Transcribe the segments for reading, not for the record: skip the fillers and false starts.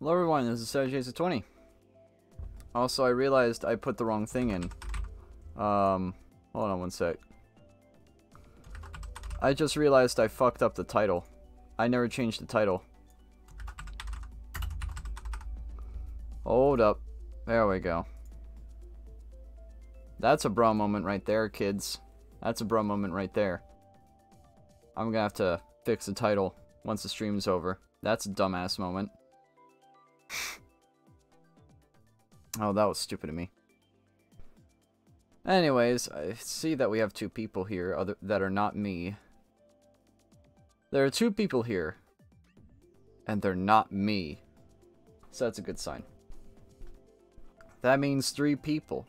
Hello everyone, this is SaturdayJays20. Also, I realized I put the wrong thing in. Hold on one sec. I just realized I fucked up the title. I never changed the title. Hold up. There we go. That's a bra moment right there, kids. That's a bra moment right there. I'm gonna have to fix the title once the stream's over. That's a dumbass moment. Oh, that was stupid of me. Anyways, I see that we have two people here that are not me. There are two people here, and they're not me. So that's a good sign. That means three people.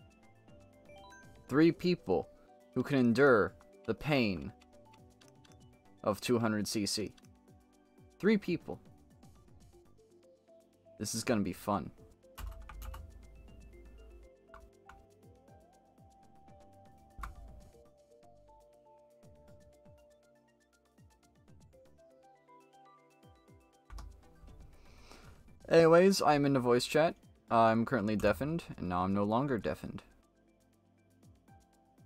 Three people who can endure the pain of 200cc. Three people. This is gonna be fun. Anyways, I'm in the voice chat. I'm currently deafened, and now I'm no longer deafened.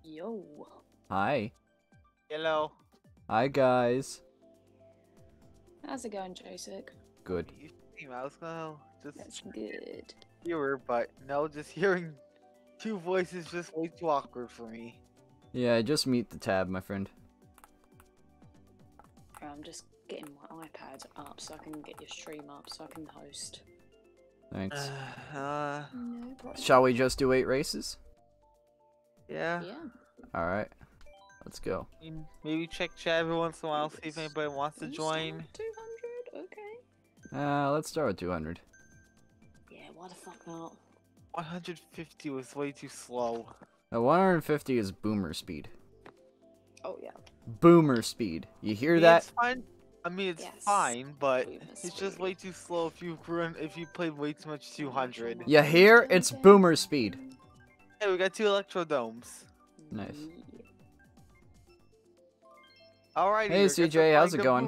Yo. Hi. Hello. Hi, guys. How's it going, Joseph? Good. That's good. But no, just hearing two voices just way too awkward for me. Yeah, just mute the tab, my friend. I'm just getting my iPad up so I can get your stream up so I can host. Thanks. No problem. Shall we just do 8 races? Yeah. Yeah. Alright. Let's go. Maybe check chat every once in a while, see if anybody wants to join. 200? Okay. Let's start with 200. Yeah, why the fuck not? 150 was way too slow. Now, 150 is boomer speed. Oh, yeah. Boomer speed. You hear that? It's fine. I mean, it's fine, but it's just way too slow if you played way too much 200. You hear? It's boomer speed. Hey, we got 2 electrodomes. Nice. Alright, hey CJ, how's it going?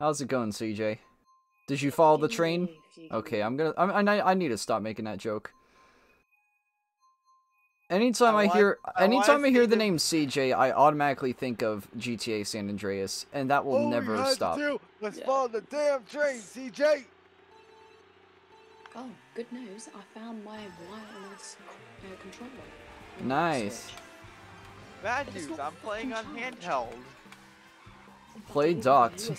How's it going, CJ? Did you follow the train? Okay, I need to stop making that joke. Anytime I hear the name CJ, I automatically think of GTA San Andreas, and that will never stop. Let's follow the damn train, CJ. Oh, good news! I found my wireless controller. Nice. Bad news, I'm playing on handheld. Play docked.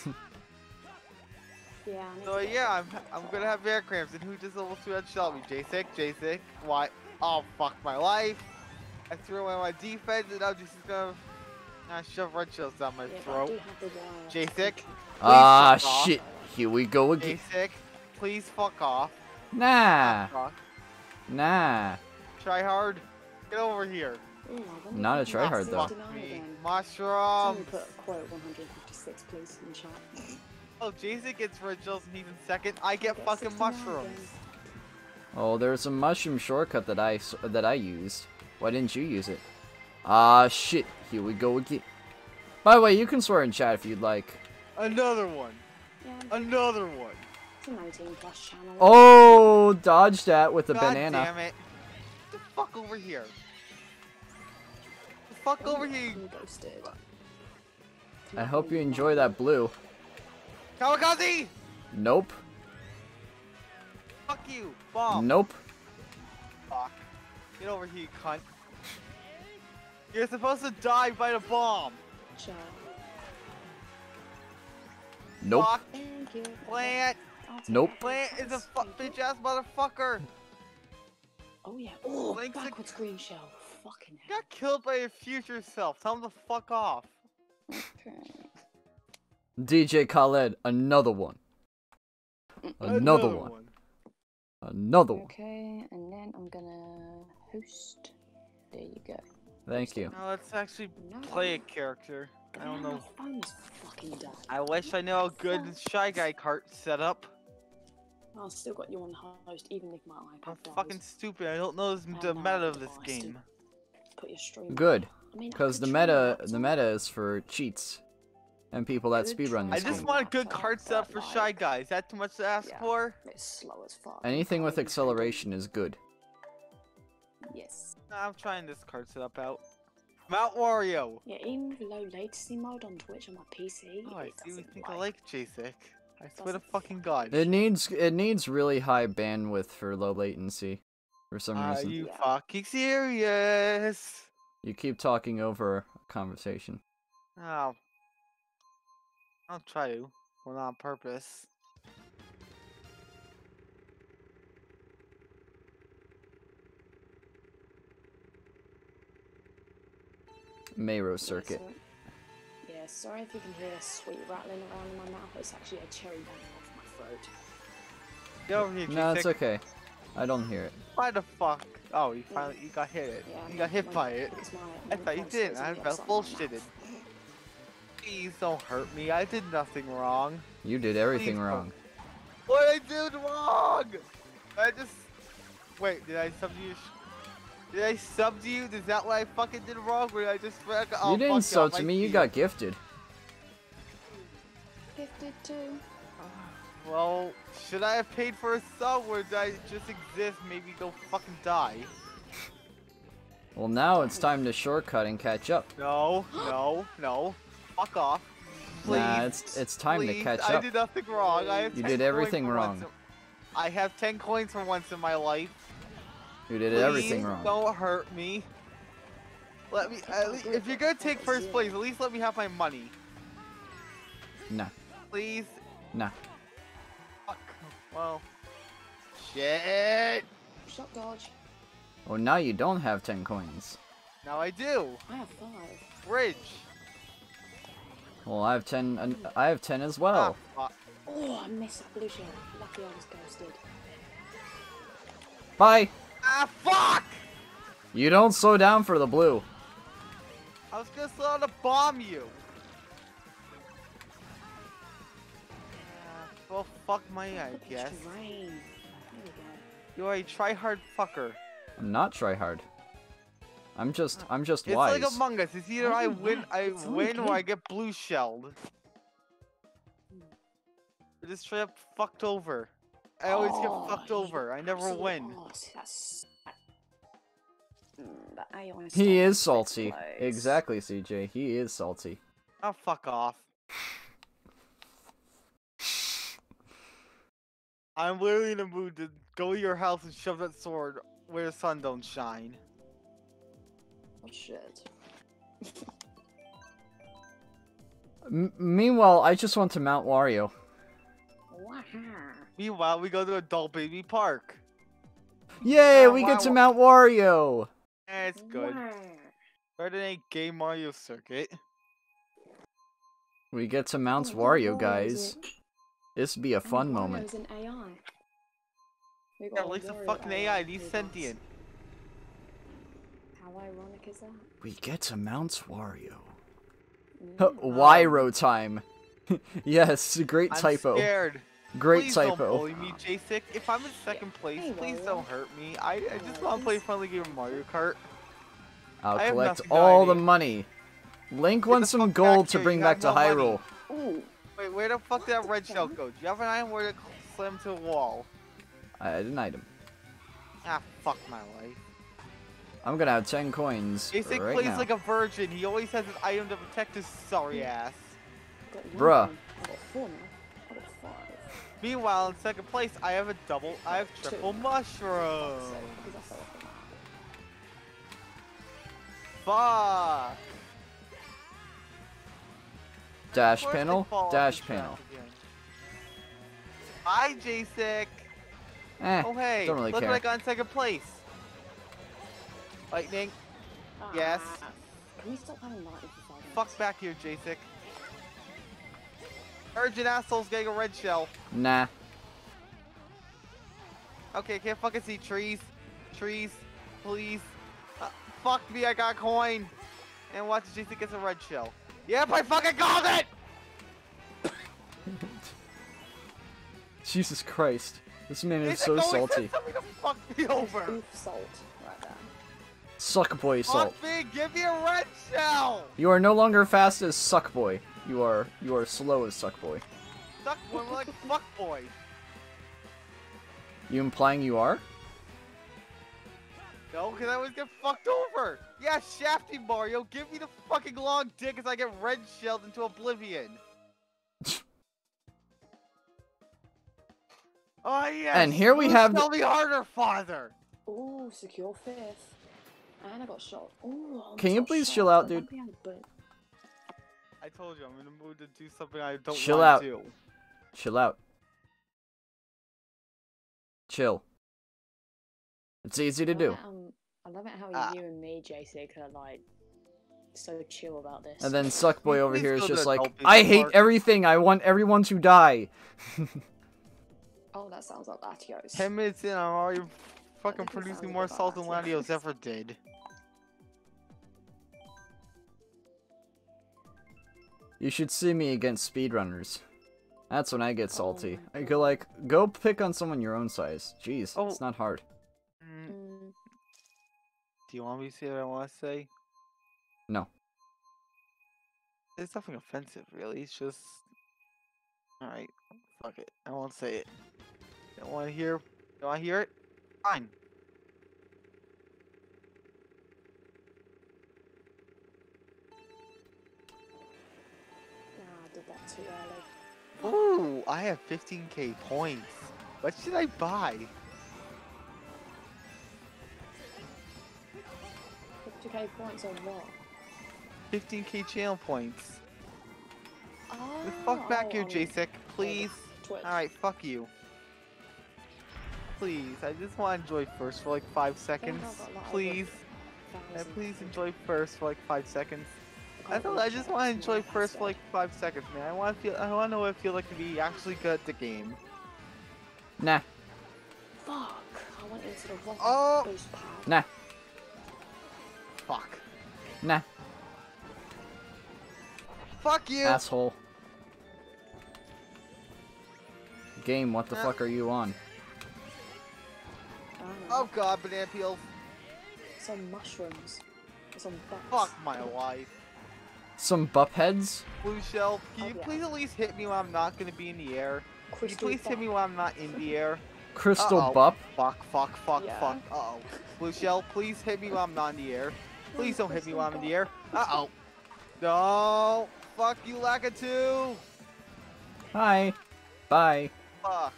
Yeah. So yeah, I'm gonna have air cramps, and who just level 2 at Shelby? Jacek. Why? Oh, fuck my life. I threw away my defense, and I'm just gonna shove red chills down my throat. Jacek. Ah, shit. Here we go again. Jacek, please fuck off. Nah. Nah. Try hard. Get over here. Ooh, not a try hard though. Mushroom. Put a quote 156, please, in chat. Oh, Jacek gets red chills and he's in second. I get fucking mushrooms. Oh, there's a mushroom shortcut that I used. Why didn't you use it? Ah, shit. Here we go again. By the way, you can swear in chat if you'd like. Another one. Yeah. Another one. It's an 18+ channel. Oh, dodged that with a banana. God damn it. Get the fuck over here. Get the fuck over here. I hope you enjoy that blue. Kawakazi! Nope. Fuck you, bomb. Nope. Fuck. Get over here, cunt. You're supposed to die by the bomb. Child. Nope. Fuck. Plant. Nope. Plant is a bitch ass motherfucker. Oh yeah. Oh, backwards green shell. Fucking hell. Got killed by your future self. Tell him to fuck off. Okay. DJ Khaled, another one. Another one. Another one. Okay, and then I'm gonna host. There you go. Thank you. Now let's actually play a character. I don't know. My phone is fucking done. I wish I knew how good the Shy Guy cart set up. I still got you on host, even if my iPad. I'm fucking stupid. I don't know the meta of this game. Put your stream. Good, because the meta is for cheats. and people that speedrun this game. I just want good card stuff for Shy Guys. Is that too much to ask for? It's slow as fuck. Anything with acceleration is good. Yes. I'm trying this card setup out. Mount Wario! Yeah, even with low latency mode on Twitch on my PC. Oh, I do think I like JSIC. I swear to fucking god. It needs really high bandwidth for low latency. For some reason. Are you fucking serious? You keep talking over a conversation. Oh. I'll try to. Well, not on purpose. Mayro circuit. Yeah, sorry if you can hear a sweet rattling around in my mouth. It's actually a cherry running off my throat. Get over here, no, it's okay. I don't hear it. Why the fuck? Oh, you finally you got hit. Yeah, you got hit by it. I thought you didn't. I felt bullshitted. Please don't hurt me. I did nothing wrong. You did everything wrong. What I did wrong? I just wait. Did I sub you? Did I sub to you? Is that what I fucking did wrong? Or did I just oh, you didn't sub to me. You got gifted. Gifted too. Well, should I have paid for a sub, or did I just exist? Maybe go fucking die. Well, now it's time to shortcut and catch up. No, no, no. Fuck off. Please. Nah, it's time to catch up. I did nothing wrong. You did everything wrong. I have 10 coins for once in my life. You did everything wrong. Don't hurt me. Let me. At least, if you're gonna take first place, at least let me have my money. Nah. Please. Nah. Fuck. Well. Shit. Shot dodge. Well, now you don't have 10 coins. Now I do. I have 5. Bridge. Well, I have 10. I have 10 as well. Ah, oh, I missed that blue shell. Lucky I was ghosted. Bye. Ah, fuck! You don't slow down for the blue. I was gonna slow down to bomb you. Well, fuck my I guess. There we go. You are a try-hard fucker. I'm not try-hard. I'm just wise. It's like Among Us. It's either I win or I get blue shelled. I just straight up fucked over. I always get fucked over. I never win. He is salty. Exactly, CJ. He is salty. Oh, fuck off. I'm literally in a mood to go to your house and shove that sword where the sun don't shine. Oh, shit. Meanwhile, I just want to Mount Wario. Wow. Meanwhile, we go to Adult Baby Park. Yay, we get to Mount Wario! Yeah, it's good. Better than a gay Mario circuit. We get to Mount Wario, guys. This be a fun moment. An AI. Yeah, at least the fucking AI, he's sentient. How ironic is that? We get to Mount Wario. Wairo time. Yes, great typo. I'm scared. Great please typo. Don't bully me, J6. If I'm in second place, please don't hurt me. I just want to play a friendly game of Mario Kart. I'll collect all the money. Link wants some gold to bring back to Hyrule. Ooh. Wait, where the fuck did that red shell go? Do you have an item where to slam to a wall? I denied him. Ah, fuck my life. I'm gonna have 10 coins. J6 right plays now. Like a virgin. He always has an item to protect his sorry ass. Bruh. Meanwhile, in second place, I have triple mushroom. Fuck. Dash panel, dash panel. Hi, J6. Oh hey, don't really look care. What I got in second place. Lightning. Yes. Can we stop having lightning? Fuck back here, J6. Urgent assholes getting a red shell. Nah. Okay, can't fucking see trees. Trees, please. Fuck me, I got a coin. And watch J6 gets a red shell. Yep, I fucking called it! Jesus Christ. This man is so salty. Fuck me over. Oof, salt. Right there. Suck boy salt. Fuck me, give me a red shell! You are no longer fast as Suck boy. You are slow as suck boy. Suck boy, we're like fuck boy. You implying you are? No, because I always get fucked over. Yeah, shafty Mario, give me the fucking long dick as I get red shelled into oblivion. Oh yeah. And here we have. Tell me harder, father. Ooh, secure fifth. And I got shot. Ooh. Can you please chill out, dude? I told you I'm in a mood to do something I don't want to do. Chill out. Chill. It's easy to do. I love it how you and me, JC, are like so chill about this. And then Suckboy over here is just like, I hate everything. I want everyone to die. Oh, that sounds like Latios. 10 minutes in, I'm already fucking producing more salt than Latios ever did. You should see me against speedrunners. That's when I get salty. I go like, go pick on someone your own size. Jeez, it's not hard. Mm. Do you want me to say what I want to say? No. It's nothing offensive, really. It's just... Alright, fuck it. I won't say it. Don't want to hear... Don't want to hear it? Fine. Nah, I did that too early. Ooh, I have 15k points. What should I buy? Points or what? 15k channel points. Oh, the fuck back here, Jacek, please. Alright, fuck you. Please, I just want to enjoy first for like 5 seconds. Please. Please enjoy first for like 5 seconds. I just want to enjoy first for like 5 seconds, man. I want to know what it feels like to be actually good at the game. Nah. Fuck. I went into the wrong boost pad. Nah. Fuck. Nah. Fuck you! Asshole. Game, what the fuck are you on? Oh god, banana peels. It's on mushrooms. It's on butts. Fuck my life. Some buff heads? Blue shell, can you please at least hit me when I'm not gonna be in the air? Can you please hit me when I'm not in the air? Crystal buff? Fuck. Uh-oh. Blue shell, please hit me when I'm not in the air. Please don't hit me while I'm in the air. Uh-oh. No. Fuck you, Lakitu. Hi. Bye. Fuck.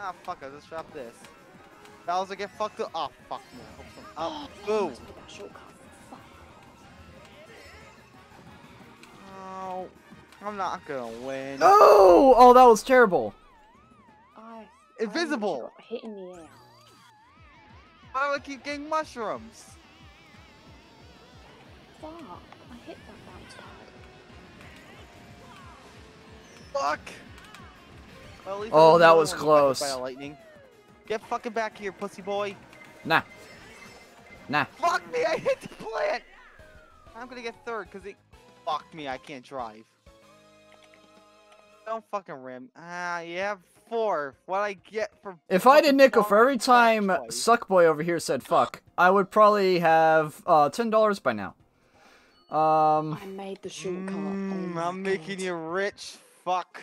Ah, fuck. I just dropped this. Bowser, get fucked up. Oh, fuck me. Oh, boo. Oh, I'm not gonna win. Oh! Oh, that was terrible. Invisible. Hit in the air. Why do I keep getting mushrooms? Fuck, I hit that bounce pad. Fuck! Well, oh, that was close. By lightning. Get fucking back here, pussy boy. Nah. Nah. Fuck me, I hit the plant! I'm gonna get third, because it... Fuck me, I can't drive. Don't fucking ram. Ah, you have 4. What I get for... If I did nickel for every time Suckboy over here said fuck, I would probably have $10 by now. I made the shortcut. I'm making you rich, fuck.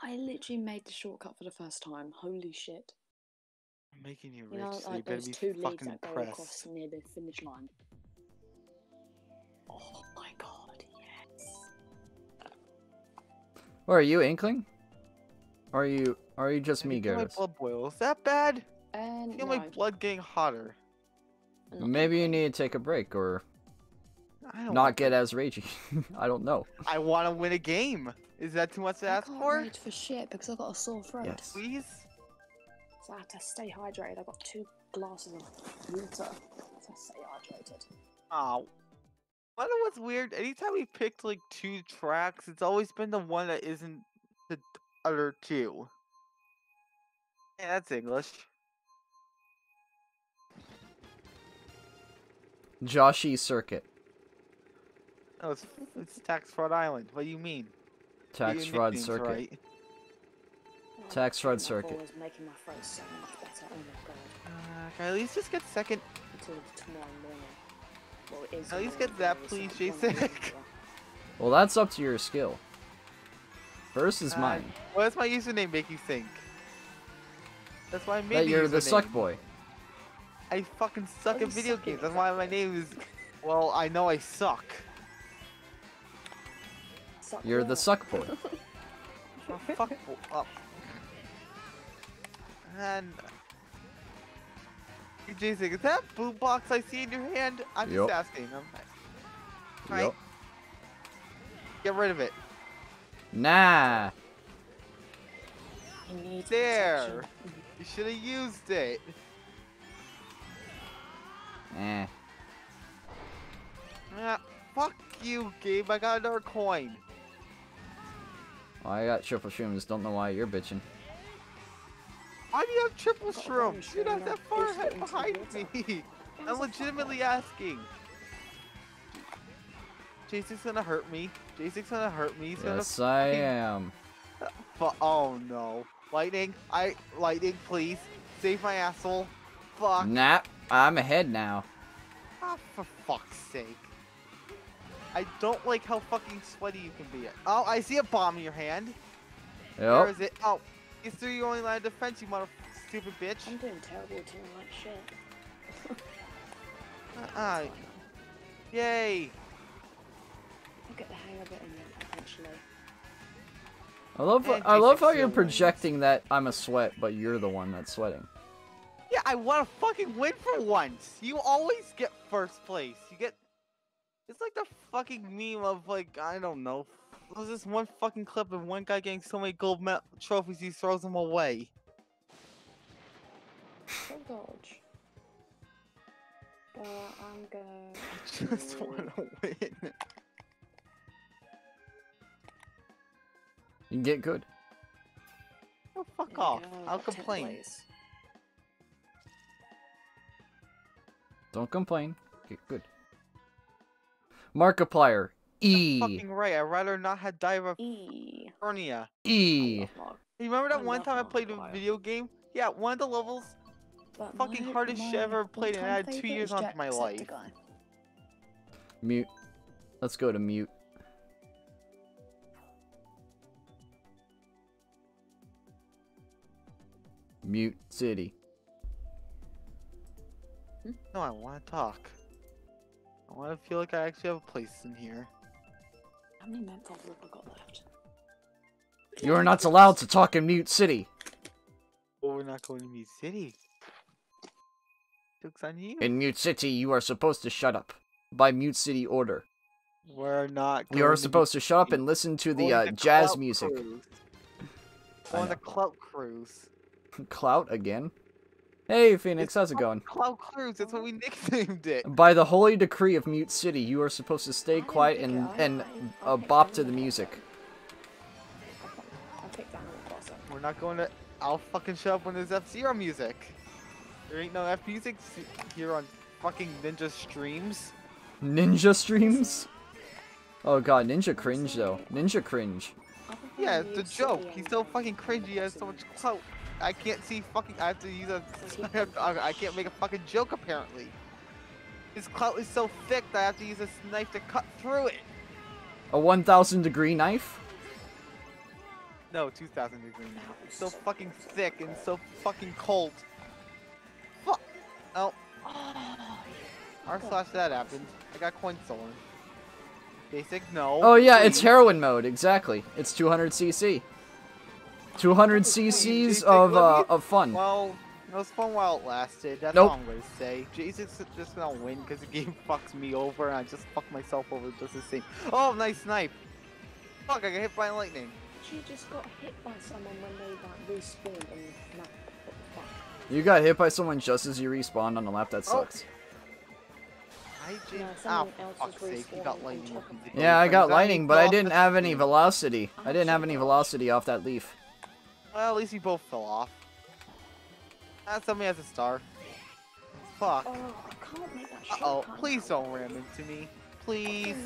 I literally made the shortcut for the first time. Holy shit! I'm making you rich. You know, like, so you those two leads that go across near the finish line. Oh my god, yes. Where are you, Inkling? Or are you just me, Garrus? I feel my blood boil. Is that bad? I feel my blood getting hotter. Maybe you need to take a break or. Not get as ragey. I don't know. I want to win a game. Is that too much to ask for? I can't for shit because I've got a sore throat. Yes. Please. So I have to stay hydrated. I've got 2 glasses of water. So I stay hydrated. Oh. I don't know what's weird. Anytime we picked like 2 tracks, it's always been the one that isn't the other 2. Yeah, that's English. Joshi Circuit. Oh, it's Tax Fraud Island. What do you mean? Tax Fraud Circuit. Right. Oh, Tax Fraud Circuit. Is making my throat so much better. Oh my god. Can I at least just get second? Until tomorrow morning. Well, at least get that, please, Jason. Well, that's up to your skill. Versus mine. Well, that's my username, Mickey Sink. That's why I made it. You're the suck boy. I fucking suck at video games. That's why my name is. Well, I know I suck. You're the suck boy. Fuck up. And. Jason, is that blue box I see in your hand? I'm just asking. Alright. Yep. Get rid of it. Nah. There. You should have used it. Eh. Nah, fuck you, Gabe. I got another coin. Well, I got triple shrooms. Don't know why you're bitching. Why do you have triple shrooms? You're not that far ahead behind me. I'm legitimately asking. Jason's gonna hurt me. Jason's gonna hurt me. Yes, I am. But oh no, lightning! Lightning, please save my asshole. Fuck. Nah, I'm ahead now. Ah, for fuck's sake! I don't like how fucking sweaty you can be. Oh, I see a bomb in your hand. Yep. Where is it? Oh, it's through your only line of defense, you mother stupid bitch. I'm doing terrible too much shit. Yay. Get the hang of it eventually. I love how you're projecting that I'm a sweat, but you're the one that's sweating. Yeah, I want to fucking win for once. You always get first place. You get. It's like the fucking meme of like I don't know. There's this one fucking clip of one guy getting so many gold medal trophies he throws them away. Indulge. But I'm gonna. I just want to win. You can get good. Oh, fuck off. I'll complain. Don't complain. Get good. Markiplier. E. That's fucking right. I'd rather not have diarrhea. E. You remember that one time I played a video game? Yeah, one of the levels. Fucking hardest shit I ever played, and I had 2 years onto my life. Mute. Let's go to mute. Mute City. No, I want to talk. I want to feel like I actually have a place in here. How many minutes have we got left? You are not allowed to talk in Mute City. Well, we're not going to Mute City. Jokes on you. In Mute City, you are supposed to shut up. By Mute City order. We're not. You are supposed to shut up and listen to the jazz music. On the club cruise. Clout again? Hey Phoenix, how's it going? Clout Cruise, that's what we nicknamed it. By the holy decree of Mute City, you are supposed to stay quiet and bop to the music. I'll take down the boss. We're not going to. I'll fucking shut up when there's F-Zero music. There ain't no F music here on fucking Ninja Streams. Ninja Streams? Oh god, Ninja Cringe though. Ninja Cringe. Yeah, it's a joke. He's so fucking cringy. He has so much clout. I can't see fucking. I have to use a. I can't make a fucking joke apparently. His clout is so thick that I have to use a knife to cut through it. A 1,000-degree knife? No, 2,000-degree knife. It's so fucking thick and so fucking cold. Fuck. Oh. R/ that happened. I got coin stolen. Basic no. Oh yeah, it's heroin mode exactly. It's 200cc. 200 cc's of fun. Well, it was fun while it lasted. That's all I'm gonna say. Jason's just gonna win because the game fucks me over, and I just fuck myself over just the same. Oh, nice snipe! Fuck, I got hit by lightning. She just got hit by someone when they respawned on the map. What the fuck? You got hit by someone just as you respawned on the map. That sucks. Yeah, I got lightning, but I didn't have any velocity. I didn't have any velocity off that leaf. Well, at least we both fell off. Somebody has a star. Fuck. Uh-oh, please don't ram into me. Please.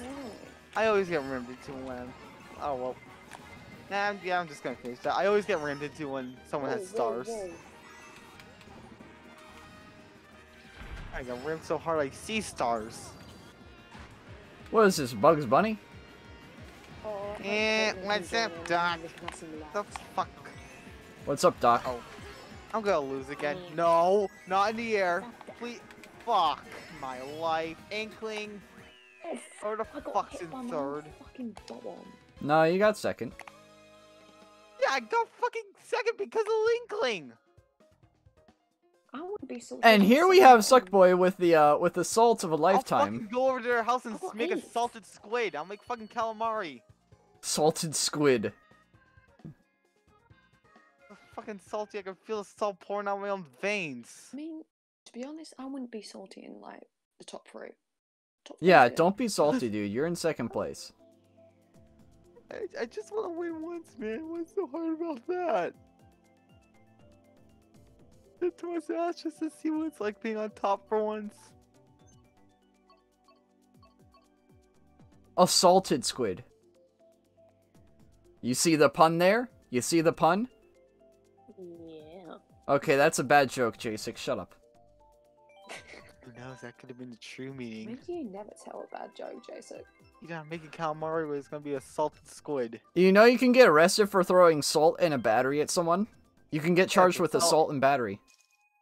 I always get rammed into when... Oh, well. Nah, yeah, I'm just gonna finish that. I always get rammed into when someone has stars. I got rammed so hard I see stars. What is this, Bugs Bunny? What's up, Doc? The fuck? What's up, Doc? Oh. I'm gonna lose again. No, not in the air. Please. Fuck my life. Inkling. Or the fuck's in third. No, you got second. Yeah, I got fucking second because of Inkling. I would be so. And here we have Suckboy with the salts of a lifetime. I'll fucking go over to their house and make a salted squid. I'll make fucking calamari. Salted squid. So fucking salty. I can feel the salt pouring out my own veins. I mean, to be honest, I wouldn't be salty in like the top three. Yeah, don't be salty, dude. You're in second place. I just want to win once, man. What's so hard about that? It's towards the ass just to see what it's like being on top for once. A salted squid. You see the pun there? You see the pun? Yeah. Okay, that's a bad joke, J6. Shut up. Who knows? That could have been the true meaning. Maybe you never tell a bad joke, J6. You gotta make a calamari where it's gonna be a salted squid. You know you can get arrested for throwing salt and a battery at someone? You can get charged with assault and battery.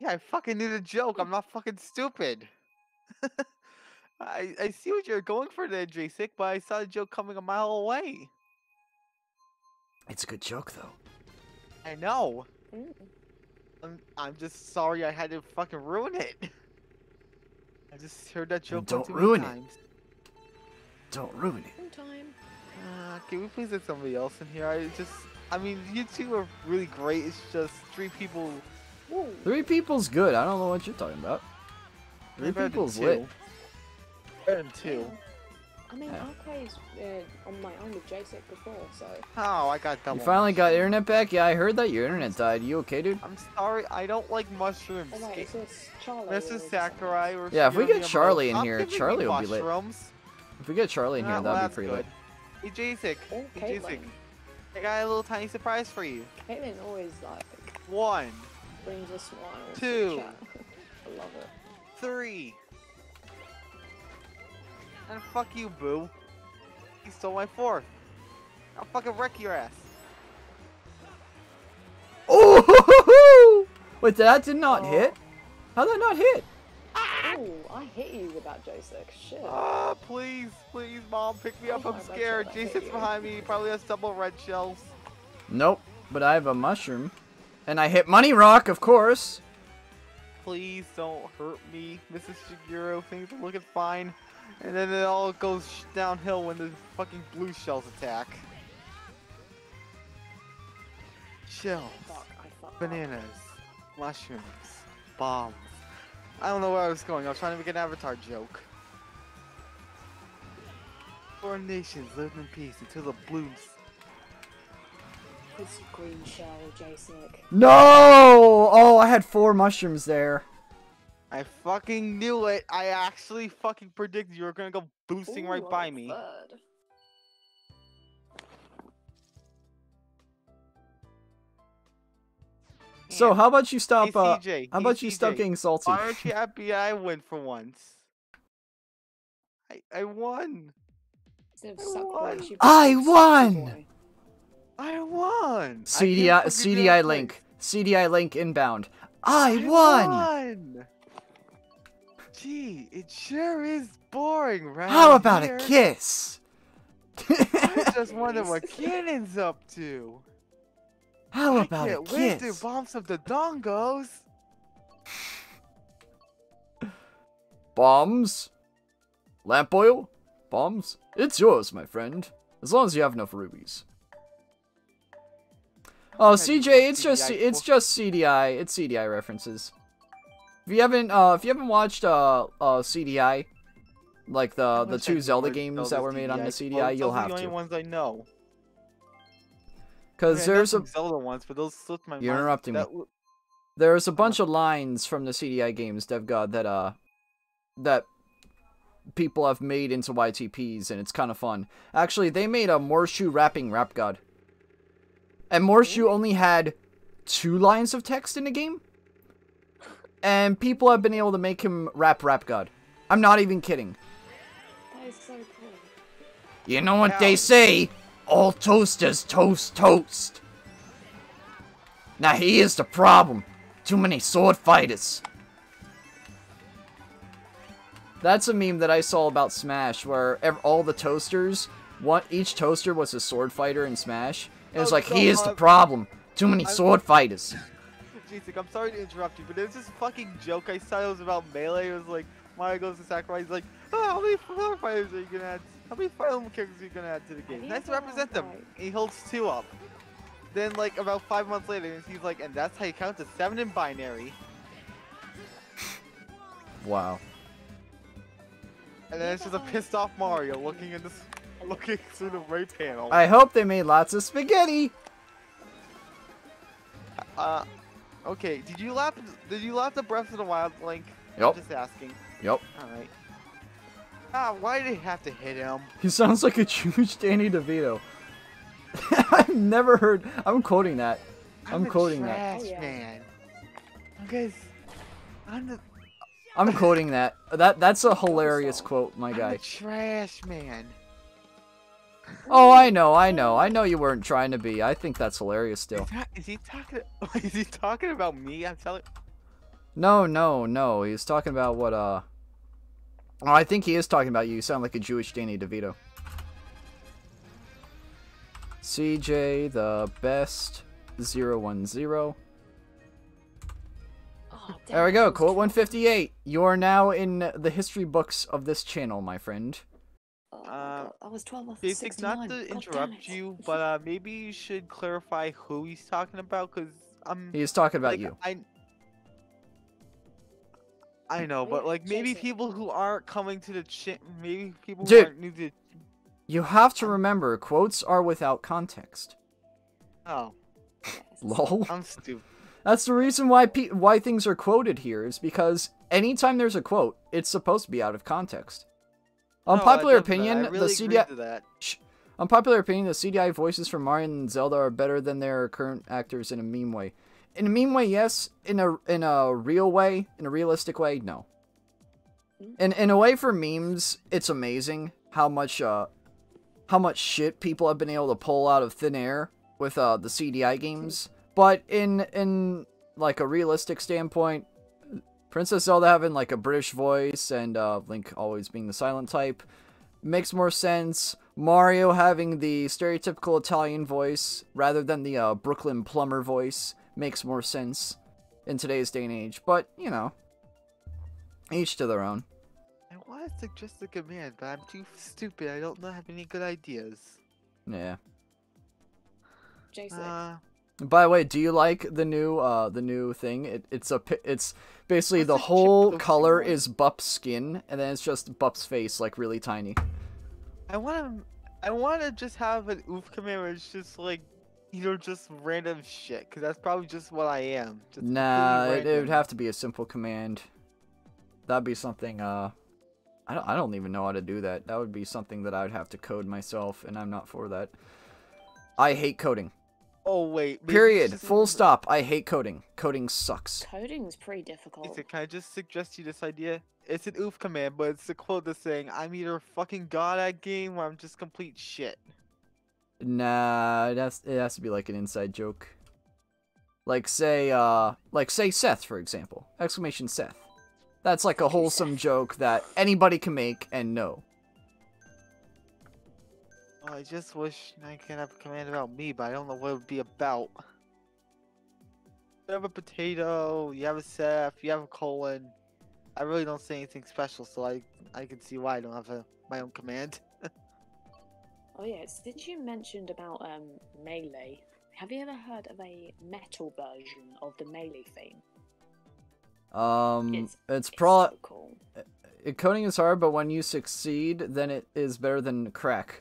Yeah, I fucking knew the joke. I'm not fucking stupid. I see what you're going for there, J6, but I saw the joke coming a mile away. It's a good joke, though. I know. I'm just sorry I had to fucking ruin it. I just heard that joke too many times. Don't ruin it. Can we please let somebody else in here? I mean, you two are really great. It's just three people. Whoa. Three people's good. I don't know what you're talking about. Three people's lit. Better than two. I mean, yeah. I played on my own with JSEC before, so. Oh, I got double. You finally got internet back? Yeah, I heard that your internet died. You okay, dude? I'm sorry. I don't like mushrooms. Oh, wait, so it's Charlie. This is Sakurai. Or yeah, if we get Charlie in here, Charlie will be lit. If we get Charlie in here, that'll be pretty lit. Hey, JSEC. Oh, hey, JSEC. I got a little tiny surprise for you. Caitlin always like one brings a smile. Two. I love it. Three. And fuck you, boo. He stole my fourth. I'll fucking wreck your ass. Oh! Wait, that did not hit? How did that not hit? Oh, I hit you with that, J6. Shit. Ah, please, please, Mom, pick me up. I'm scared. J6's behind me. He probably has double red shells. Nope, but I have a mushroom. And I hit Money Rock, of course. Please don't hurt me. Mrs. Shigeru, things are looking fine. And then it all goes downhill when the fucking blue shells attack. Shells. Bananas. Mushrooms. Bombs. I don't know where I was going. I was trying to make an Avatar joke. Foreign nations lived in peace until the blues. It's a green shell, J6. No! Oh, I had four mushrooms there. I fucking knew it. I actually fucking predicted you were gonna go boosting right by me. Bad. So how about you stop? How about you stop getting salty? Aren't you happy I win for once? I won. I won. CDI link. CDI link inbound. I won. Gee, it sure is boring, right? How about a kiss? I just wonder what Cannon's up to. How about a kiss? I can't wait to bomb some dodongos. Bombs? Lamp oil? Bombs? It's yours, my friend. As long as you have enough rubies. Oh, CJ, it's just CDI. It's CDI references. If you haven't watched CDI, like the two Zelda games that were made on the CDI, you'll have to. Those are the only ones I know. Cause there's some Zelda ones, but those slipped my mind. You're interrupting me. There's a bunch of lines from the CDI games, DevGod, that that people have made into YTPs, and it's kind of fun. Actually, they made a Morshu rapping Rap God, and Morshu only had 2 lines of text in the game, and people have been able to make him rap Rap God. I'm not even kidding. That is so cool. You know what they say. All toasters toast toast. Now here's the problem. Too many sword fighters. That's a meme that I saw about Smash, where all the toasters, each toaster was a sword fighter in Smash. And it's like, here's the problem. Too many sword fighters. Jacek, I'm sorry to interrupt you, but there's this fucking joke I saw. It was about Melee. It was like, Mario goes to Sakurai. He's like, oh, how many sword fighters are you going to add? How many final characters are you going to add to the game? That's to represent them. And he holds 2 up. Then, like, about 5 months later, he's like, and that's how you count to 7 in binary. Wow. And then it's just a pissed off Mario looking in this, looking through the right panel. I hope they made lots of spaghetti. Okay. Did you laugh at Breath of the Wild, Link? Yep. I'm just asking. Yep. All right. Ah, why did he have to hit him? He sounds like a huge Danny DeVito. I've never heard. I'm quoting that. I'm quoting that. Oh, yeah. Man. Guys, I'm quoting that. That's a hilarious quote, my guy. I'm a trash man. Oh, I know you weren't trying to be. I think that's hilarious still. Is he talking about me? I'm telling. No. He's talking about what? Oh, I think he is talking about you. You sound like a Jewish Danny DeVito. CJ the best 010. Oh, there we go, quote 158. You are now in the history books of this channel, my friend. I was 12. Jacek, not to interrupt you, but maybe you should clarify who he's talking about, because he's talking about, like, you. I know, but like maybe people who aren't coming to the maybe people who aren't new to. You have to remember, quotes are without context. Oh. Lol. I'm stupid. That's the reason why things are quoted here, is because anytime there's a quote, it's supposed to be out of context. On popular opinion, the CDI voices from Mario and Zelda are better than their current actors in a meme way. In a meme way, yes. In a real way, in a realistic way, no. In a way, for memes, it's amazing how much shit people have been able to pull out of thin air with the CDI games. But in like a realistic standpoint, Princess Zelda having like a British voice and Link always being the silent type makes more sense. Mario having the stereotypical Italian voice rather than the Brooklyn plumber voice makes more sense in today's day and age. But, you know, each to their own. I want to suggest a command, but I'm too stupid. I don't have any good ideas. Yeah. Jason. By the way, do you like the new thing? It's basically the whole color is Bup's skin, and then it's just Bup's face, like really tiny. I wanna just have an oof command where it's just like, you know, just random shit, because that's probably just what I am. Just nah, it would have to be a simple command. That'd be something. I don't even know how to do that. That would be something that I would have to code myself, and I'm not for that. I hate coding. Oh wait. Period. Full stop. I hate coding. Coding sucks. Coding is pretty difficult. Can I just suggest you this idea? It's an oof command, but it's a quote that's saying, I'm either a fucking god at game or I'm just complete shit. Nah, it has to be like an inside joke. Like say Seth, for example. Exclamation Seth. That's like a wholesome joke that anybody can make and know. I just wish I could have a command about me, but I don't know what it would be about. You have a potato, you have a Seth, you have a colon. I really don't say anything special, so I can see why I don't have my own command. Oh yes, did you mention about Melee? Have you ever heard of a metal version of the Melee theme? It's probably so cool. Coding is hard, but when you succeed, then it is better than crack.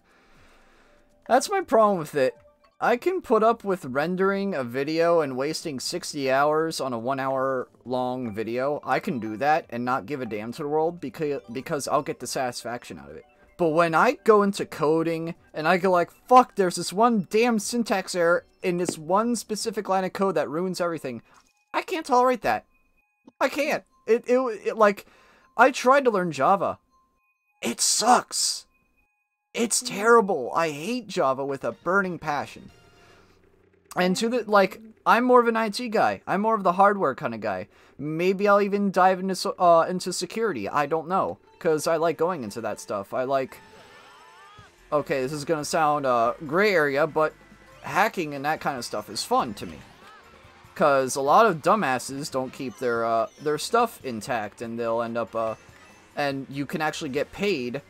That's my problem with it. I can put up with rendering a video and wasting 60 hours on a 1 hour long video. I can do that and not give a damn to the world because I'll get the satisfaction out of it. But when I go into coding and I go like, fuck, there's this one damn syntax error in this one specific line of code that ruins everything. I can't tolerate that. I can't. Like, I tried to learn Java. It sucks. It's terrible. I hate Java with a burning passion. And to the, like, I'm more of an IT guy. I'm more of the hardware kind of guy. Maybe I'll even dive into security. I don't know. Because I like going into that stuff. I like... Okay, this is going to sound gray area, but hacking and that kind of stuff is fun to me. Because a lot of dumbasses don't keep their stuff intact, and they'll end up... and you can actually get paid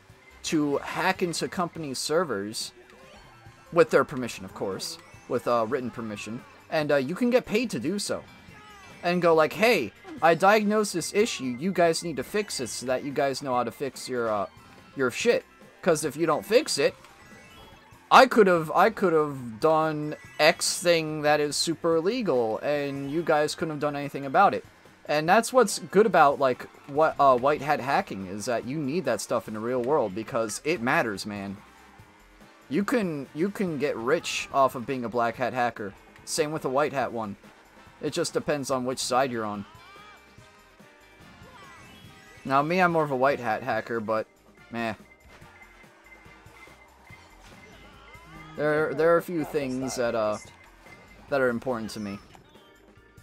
to hack into company servers, with their permission, of course. With written permission, and you can get paid to do so, and go like, hey, I diagnosed this issue, you guys need to fix it so that you guys know how to fix your shit, because if you don't fix it, I could have done X thing that is super illegal, and you guys couldn't have done anything about it. And that's what's good about, like, what white hat hacking is, that you need that stuff in the real world, because it matters, man. You can get rich off of being a black hat hacker. Same with a white hat one. It just depends on which side you're on. Now me, I'm more of a white hat hacker, but meh. There are a few things that are important to me,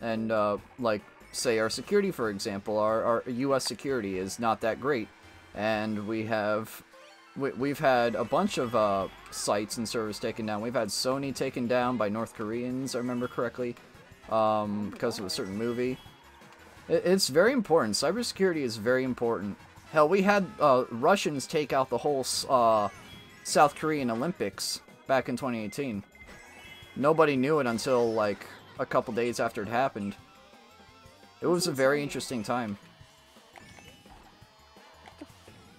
and like, say our security, for example. Our U.S. security is not that great, and we've had a bunch of sites and servers taken down. We've had Sony taken down by North Koreans, I remember correctly, because of a certain movie. It's very important. Cybersecurity is very important. Hell, we had Russians take out the whole South Korean Olympics back in 2018. Nobody knew it until, like, a couple days after it happened. It was a very interesting time.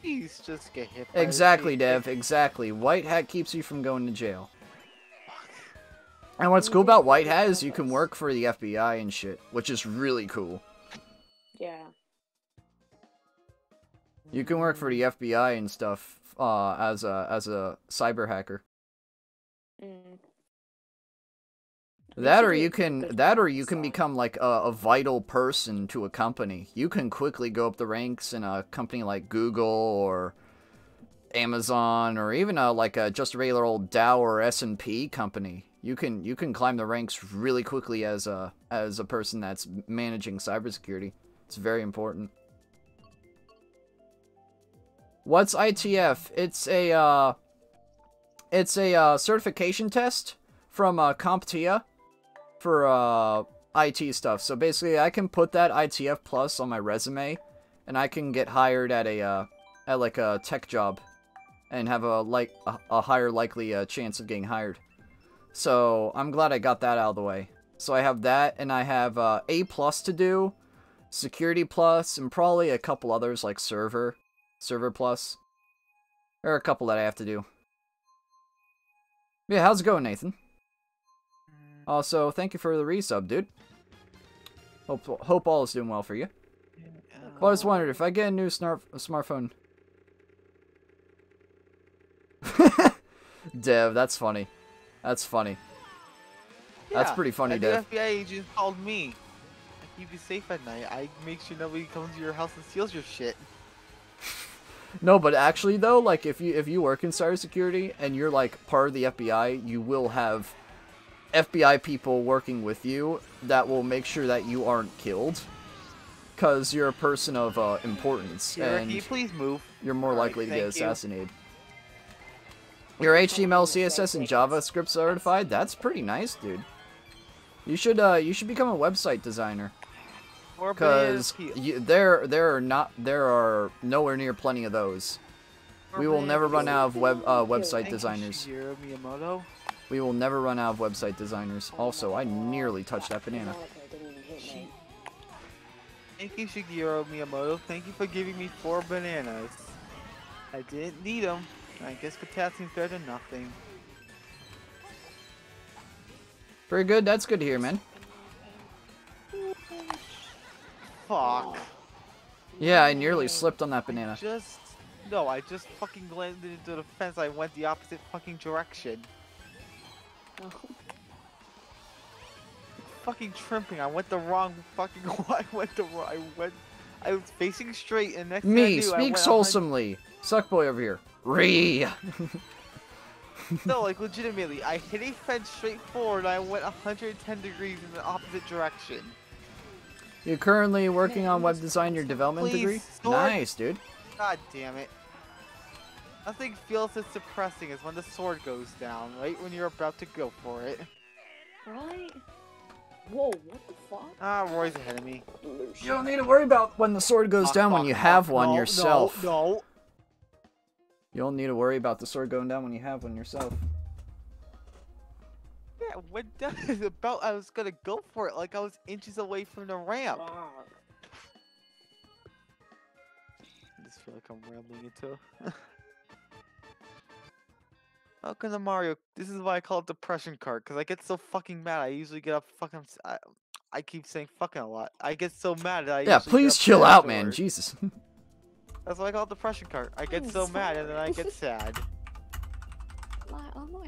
Please just get hit by exactly, Dev, exactly. White hat keeps you from going to jail. And what's cool about white hat is you can work for the FBI and shit, which is really cool. Yeah. You can work for the FBI and stuff as a cyber hacker. Mm. That or you can become like a vital person to a company. You can quickly go up the ranks in a company like Google or Amazon, or even just a regular old Dow or S&P company. You can climb the ranks really quickly as a person that's managing cybersecurity. It's very important. What's ITF? It's a certification test from CompTIA. For IT stuff. So basically I can put that ITF plus on my resume, and I can get hired at a tech job and have a higher likely chance of getting hired. So I'm glad I got that out of the way. So I have that, and I have A plus to do, security plus, and probably a couple others like server plus. There are a couple that I have to do. Yeah, how's it going, Nathan? Also, thank you for the resub, dude. Hope all is doing well for you. Well, I just wondered if I get a new smartphone. Dev, that's funny. That's funny. Yeah, that's pretty funny, Dev. The FBI agent called me. I keep you safe at night. I make sure nobody comes to your house and steals your shit. No, but actually though, like if you work in cybersecurity and you're like part of the FBI, you will have FBI people working with you that will make sure that you aren't killed, because you're a person of importance, and can you please move? You're more likely to get assassinated. Your HTML, CSS, and JavaScript certified? That's pretty nice, dude. You should become a website designer, because there are nowhere near plenty of those. We will never run out of website designers. We will never run out of website designers. Also, I nearly touched that banana. Thank you, Shigeru Miyamoto. Thank you for giving me 4 bananas. I didn't need them. I guess potassium's better than nothing. Pretty good. That's good to hear, man. Fuck. Yeah, I nearly slipped on that banana. I just fucking landed into the fence. I went the opposite fucking direction. Fucking trimping! I went the wrong fucking way. I was facing straight, and next thing I knew, I went. Speaks wholesomely. Suckboy over here. Ree. No, like legitimately, I hit a fence straight forward and I went 110 degrees in the opposite direction. You're currently working on web design, your development degree? Sword. Nice, dude. God damn it. Nothing feels as depressing as when the sword goes down, right when you're about to go for it. Right? Whoa, what the fuck? Ah, Roy's ahead of me. You don't need to worry about when the sword goes down when you have one yourself. No. You don't need to worry about the sword going down when you have one yourself. Yeah, when that is about, I was gonna go for it like I was inches away from the ramp. Wow. I just feel like I'm rambling into it. How come the Mario? This is why I call it depression card, because I get so fucking mad. I usually get up fucking. I keep saying fucking a lot. I get so mad that I. Yeah, please chill out, man. Jesus. That's why I call it depression card. I get so mad and then I get sad.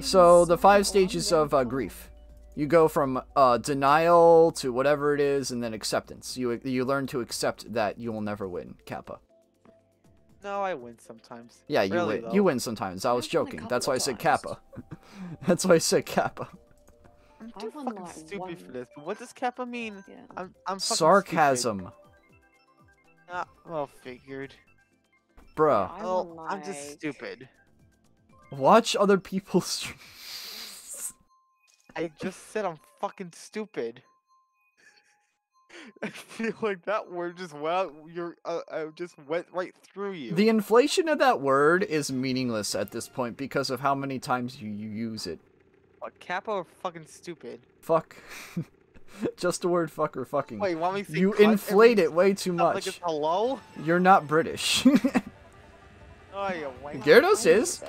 So the 5 stages of grief. You go from denial to whatever it is, and then acceptance. You learn to accept that you will never win, Kappa. No, I win sometimes. Yeah, you win. Though. You win sometimes. I was joking. That's why I said Kappa. That's why I said Kappa. I'm too fucking stupid for this. But what does Kappa mean? Yeah. I'm fucking sarcasm. Not well figured. Bruh. Oh, like... I'm just stupid. Watch other people's. I just said I'm fucking stupid. I feel like that word just went out, just went right through you. The inflation of that word is meaningless at this point because of how many times you use it. What, Kappa or fucking stupid? Fuck. Just the word fuck or fucking. Wait, you want me to say you inflate it way too much. Like it's hello? You're not British. Oh, you wanker. Gyarados is.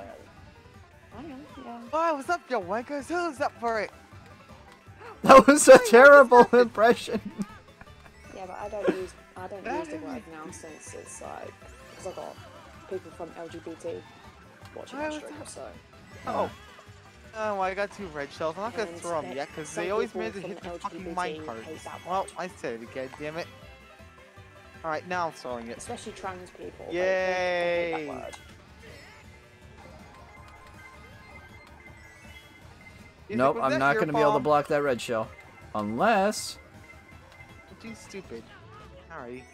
I know, yeah. Oh, what's up, you wankers? Who's up for it? That was a terrible impression. Yeah, but I don't use the word now since it's like because I got people from LGBT watching my stream, so. Oh, well, I got 2 red shells. I'm not gonna throw them yet because they always manage to hit the fucking minecart. Well, I said it again. Damn it! All right, now I'm throwing it. Especially trans people. Yay! Nope, I'm not gonna be able to block that red shell, unless. Too stupid. Sorry.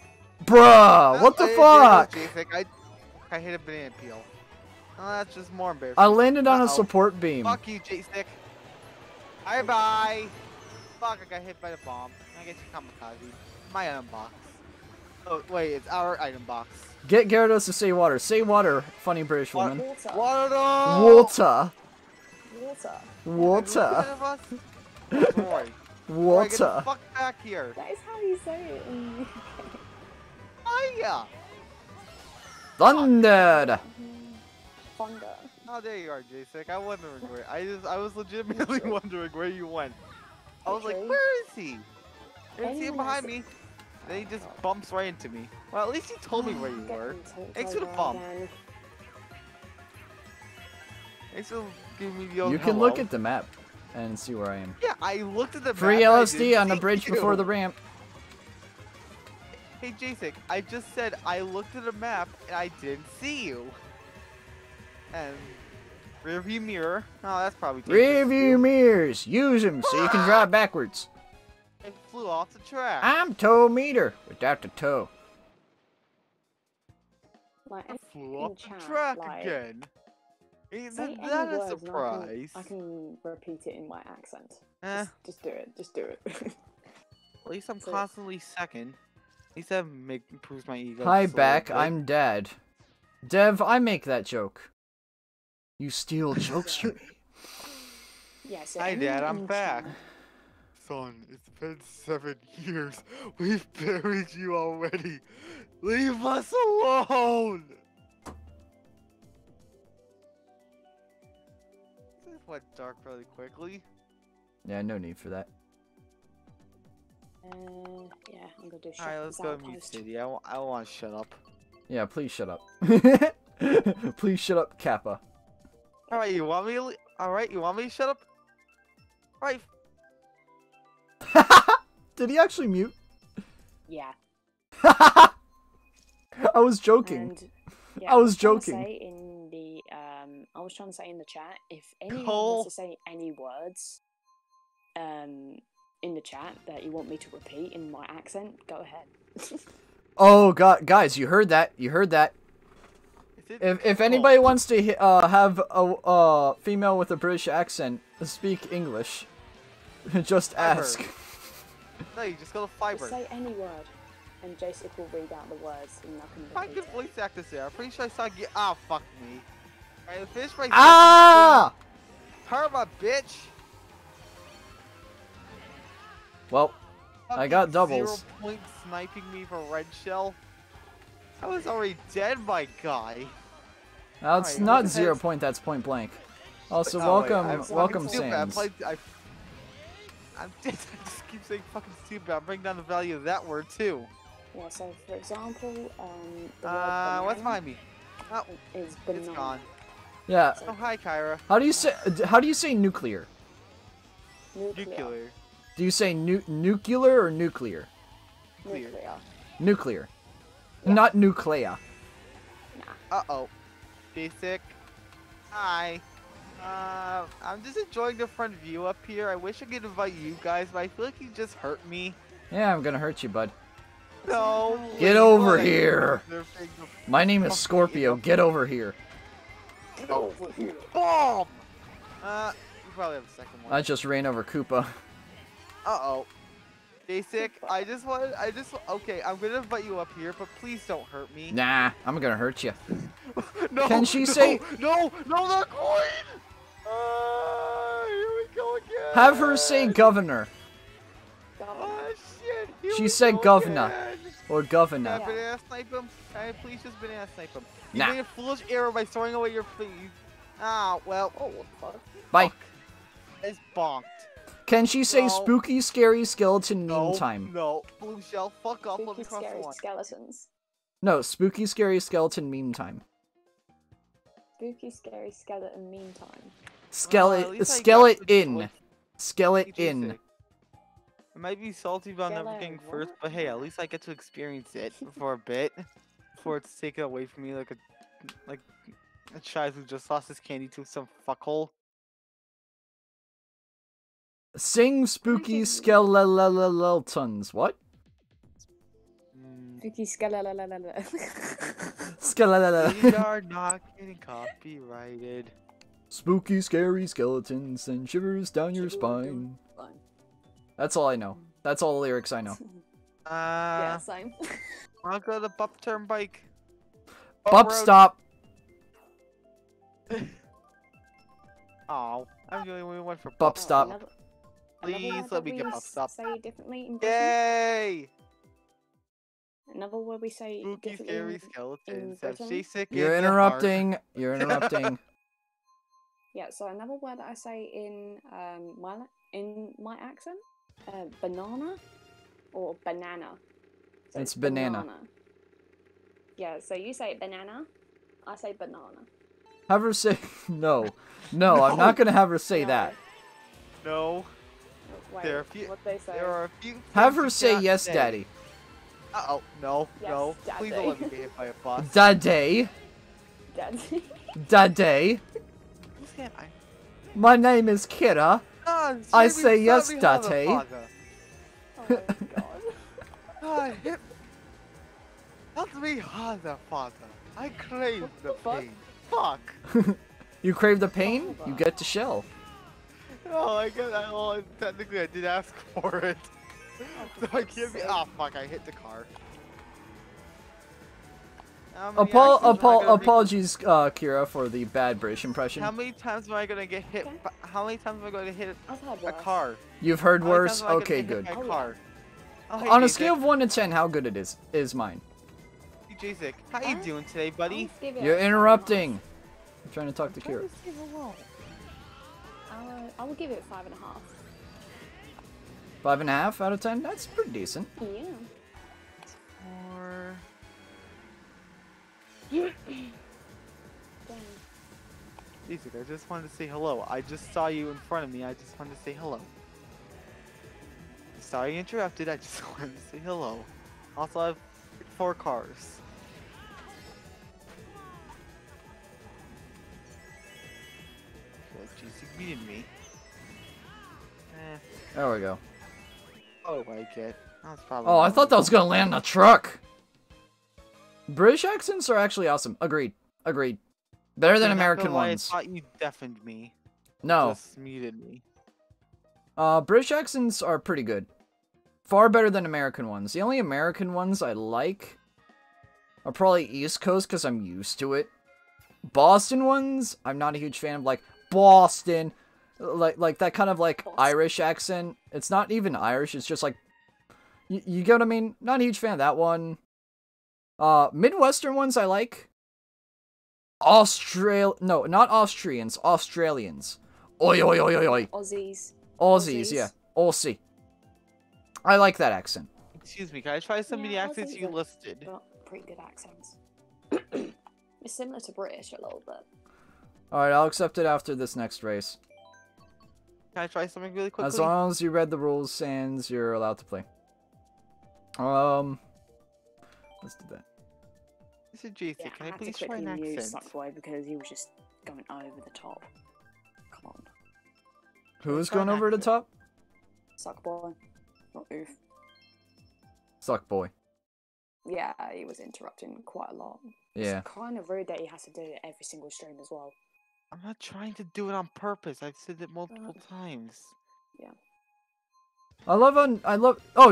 Bruh, what the fuck? I hit a banana peel. Oh, that's just more embarrassing. I landed on a support beam. Fuck you, J-Stick. Bye bye. Fuck, I got hit by the bomb. I get to kamikaze. My item box. Oh, wait, it's our item box. Get Gyarados to say water. Say water, funny British woman. Water. Water. Water. Water. Water. Water. Get the fuck back here. That is how you say it. Oh yeah. Thunder. Thunder. Oh, there you are, Jacek. I wondering where. I was legitimately wondering where you went. I was like, where is he? I didn't see him behind me. Then he just bumps right into me. Well, at least he told me where you were. Thanks for the bump. Thanks for giving me the old. You can look at the map and see where I am. Yeah, I looked at the free LSD on the bridge before the ramp. Hey, Jacek, I just said I looked at a map and I didn't see you. And rearview mirror. Oh, that's probably rearview mirrors. Use them so you can drive backwards. It flew off the track. I'm toe meter without the toe. Like, I flew off the track again. Isn't that a surprise? I can repeat it in my accent. Just do it. Just do it. At least I'm constantly second. At least that improves my ego. Hi, back. I'm dad. Dev, I make that joke. You steal jokes from me. Yeah, so hi, Dad. I'm back. Son, it's been 7 years. We've buried you already. Leave us alone. Went dark really quickly. Yeah, no need for that. Yeah, I'm gonna do shut. Alright, let's go mute City. I want to shut up. Yeah, please shut up. Please shut up, Kappa. Alright, you want me to shut up? Alright. Did he actually mute? Yeah. I was joking. And, yeah, I was joking. in the I was trying to say in the chat, if anyone wants to say any words in the chat that you want me to repeat in my accent, go ahead. Oh god, guys, you heard that? You heard that? If anybody wants to have a female with a British accent speak English, just ask. No, you just go to Fiverr. Just say any word, and Jacek will read out the words, and I can voice act this here. I'm pretty sure I saw you. Ah, fuck me. Alright, the fish right Perma, bitch. Well, I got doubles. 0 point sniping me for red shell. I was already dead, my guy. No, it's right, not 0 point. That's point blank. Also, welcome, Sans. I just keep saying fucking stupid. I'm bringing down the value of that word too. Yeah. So, for example, what's behind me? Oh, it's gone. Yeah. So, oh, hi, Kyra. How do you say nuclear? Nuclear. Do you say nuclear or nuclear? Nuclear. Yeah. Not nuclea. Nah. Uh-oh. Basic. Hi. I'm just enjoying the front view up here. I wish I could invite you guys, but I feel like you just hurt me. Yeah, I'm gonna hurt you, bud. No. Get over here. My name is Scorpio. Get over here. Get over here. Boom! You probably have a second one. I just ran over Koopa. Uh-oh. Basic, okay, I'm gonna invite you up here, but please don't hurt me. Nah, I'm gonna hurt you. No, can she say? No, the coin! Here we go again! Have her say governor. Oh, shit, she said governor. Or governor. Can I banana snipe him? Can I please just banana snipe him? Nah. You made a foolish error by throwing away your please. Ah, well, oh, what the fuck? Bye. It's bonked. Can she say spooky, scary skeleton meantime? No, blue shell, fuck up. Spooky, scary skeletons. No, spooky, scary skeleton meantime. Spooky, scary skeleton meantime. Skeleton in. I might be salty about everything first, but hey, at least I get to experience it for a bit. Before it's taken away from me like a child who just lost his candy to some fuckhole. Sing spooky skeletons. What? Spooky skeletons. We are not getting copyrighted. Spooky, scary skeletons and shivers down your spine. That's all I know. That's all the lyrics I know. Yeah, same. I'll go to the Bup Turnpike. Bup stop. Oh, I'm the only one who went for Bup stop. Please let me get my stuff. Yay! Another word we say. Spooky, scary skeletons. You're interrupting. Yeah. So another word that I say in my accent, banana or banana. So it's banana. Yeah. So you say banana. I say banana. Have her say no. I'm not gonna have her say that. No. Wait, there are a few, have her say yes, Daddy. Uh-oh, no. Daddy. Please don't let me get hit by a bus. Daddy. My name is Kira. I say yes, Daddy. Oh my god. Help me, Father. I crave the pain. Fuck. You crave the pain? You get to shell. Oh, I guess technically I did ask for it. So I can't be. Oh fuck! I hit the car. Apologies, Kira, for the bad British impression. How many times am I gonna get hit? How many times am I gonna hit a car? You've heard worse. Okay, good. On a scale of 1 to 10, how good it is mine. Hey, Jacek, how you doing today, buddy? You're interrupting. I'm trying to talk to Kira. I will give it 5.5. 5.5 out of 10? That's pretty decent. Yeah. Or... Jacek, I just wanted to say hello. I just saw you in front of me. I just wanted to say hello. Sorry I interrupted. I just wanted to say hello. Also, I have 4 cars. She's beating me. There we go. Oh my god. That's probably. Oh, I thought that was gonna land in a truck. British accents are actually awesome. Agreed. Agreed. Better than American ones. I thought you deafened me. No. Just muted me. British accents are pretty good. Far better than American ones. The only American ones I like are probably East Coast because I'm used to it. Boston ones, I'm not a huge fan of, like, Boston. Like that kind of, like, Irish accent. It's not even Irish, it's just, like, you get what I mean? Not a huge fan of that one. Midwestern ones I like. No, not Austrians, Australians. Oi, oi, oi, oi, oi. Aussies, yeah. Aussie. I like that accent. Excuse me, can I try some of the accents you listed? Pretty good accents. It's similar to British a little bit. Alright, I'll accept it after this next race. Can I try something really quickly? As long as you read the rules, Sans, you're allowed to play. Let's do that. This is JC. Yeah, can I please try an accent? Because he was just going over the top. Come on. Who is going over the top? Suckboy. Not Oof. Suckboy. Yeah, he was interrupting quite a lot. Yeah. It's kind of rude that he has to do it every single stream as well. I'm not trying to do it on purpose. I've said it multiple times. Yeah. Oh,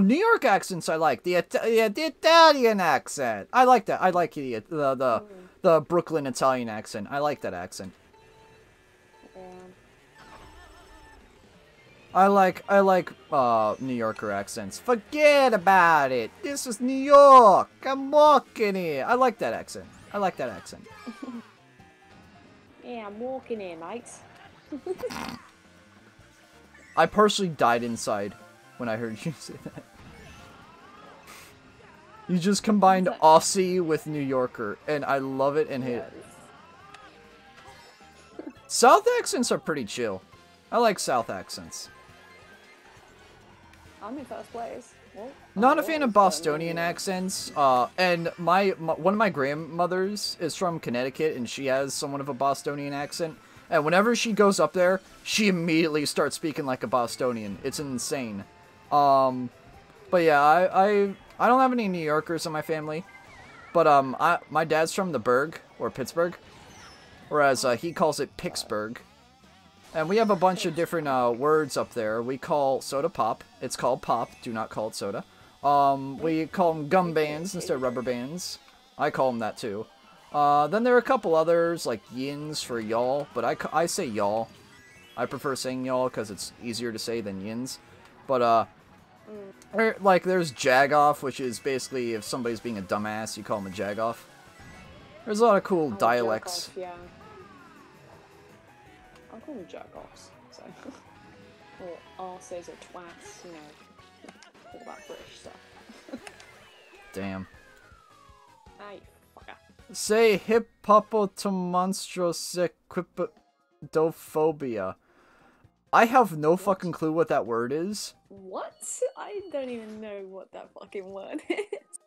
New York accents I like. The Italian accent. I like that. I like the Brooklyn Italian accent. I like that accent. Yeah. I like New Yorker accents. Forget about it. This is New York. I'm walking here. I like that accent. I like that accent. Yeah, I'm walking here, mate. I personally died inside when I heard you say that. You just combined Aussie with New Yorker, and I love it and hate it. South accents are pretty chill. I like South accents. I'm in first place. Well, not a fan of Bostonian accents. And one of my grandmothers is from Connecticut, and she has somewhat of a Bostonian accent. And whenever she goes up there, she immediately starts speaking like a Bostonian. It's insane. But yeah, I don't have any New Yorkers in my family, but my dad's from the Berg or Pittsburgh, whereas he calls it Pittsburgh. And we have a bunch of different words up there. We call soda pop. It's called pop. Do not call it soda. We call them gum bands instead of rubber bands. I call them that too. Then there are a couple others, like yins for y'all, but I say y'all. I prefer saying y'all because it's easier to say than yins. But, like, there's jagoff, which is basically if somebody's being a dumbass, you call them a jagoff. There's a lot of cool dialects. Jagoff, yeah. I call them jagoffs, so. Or arses or twats, you know, all that British stuff. Damn. Aye. Say hippopotamonstrosiquidophobia. I have no fucking clue what that word is. What? I don't even know what that fucking word is.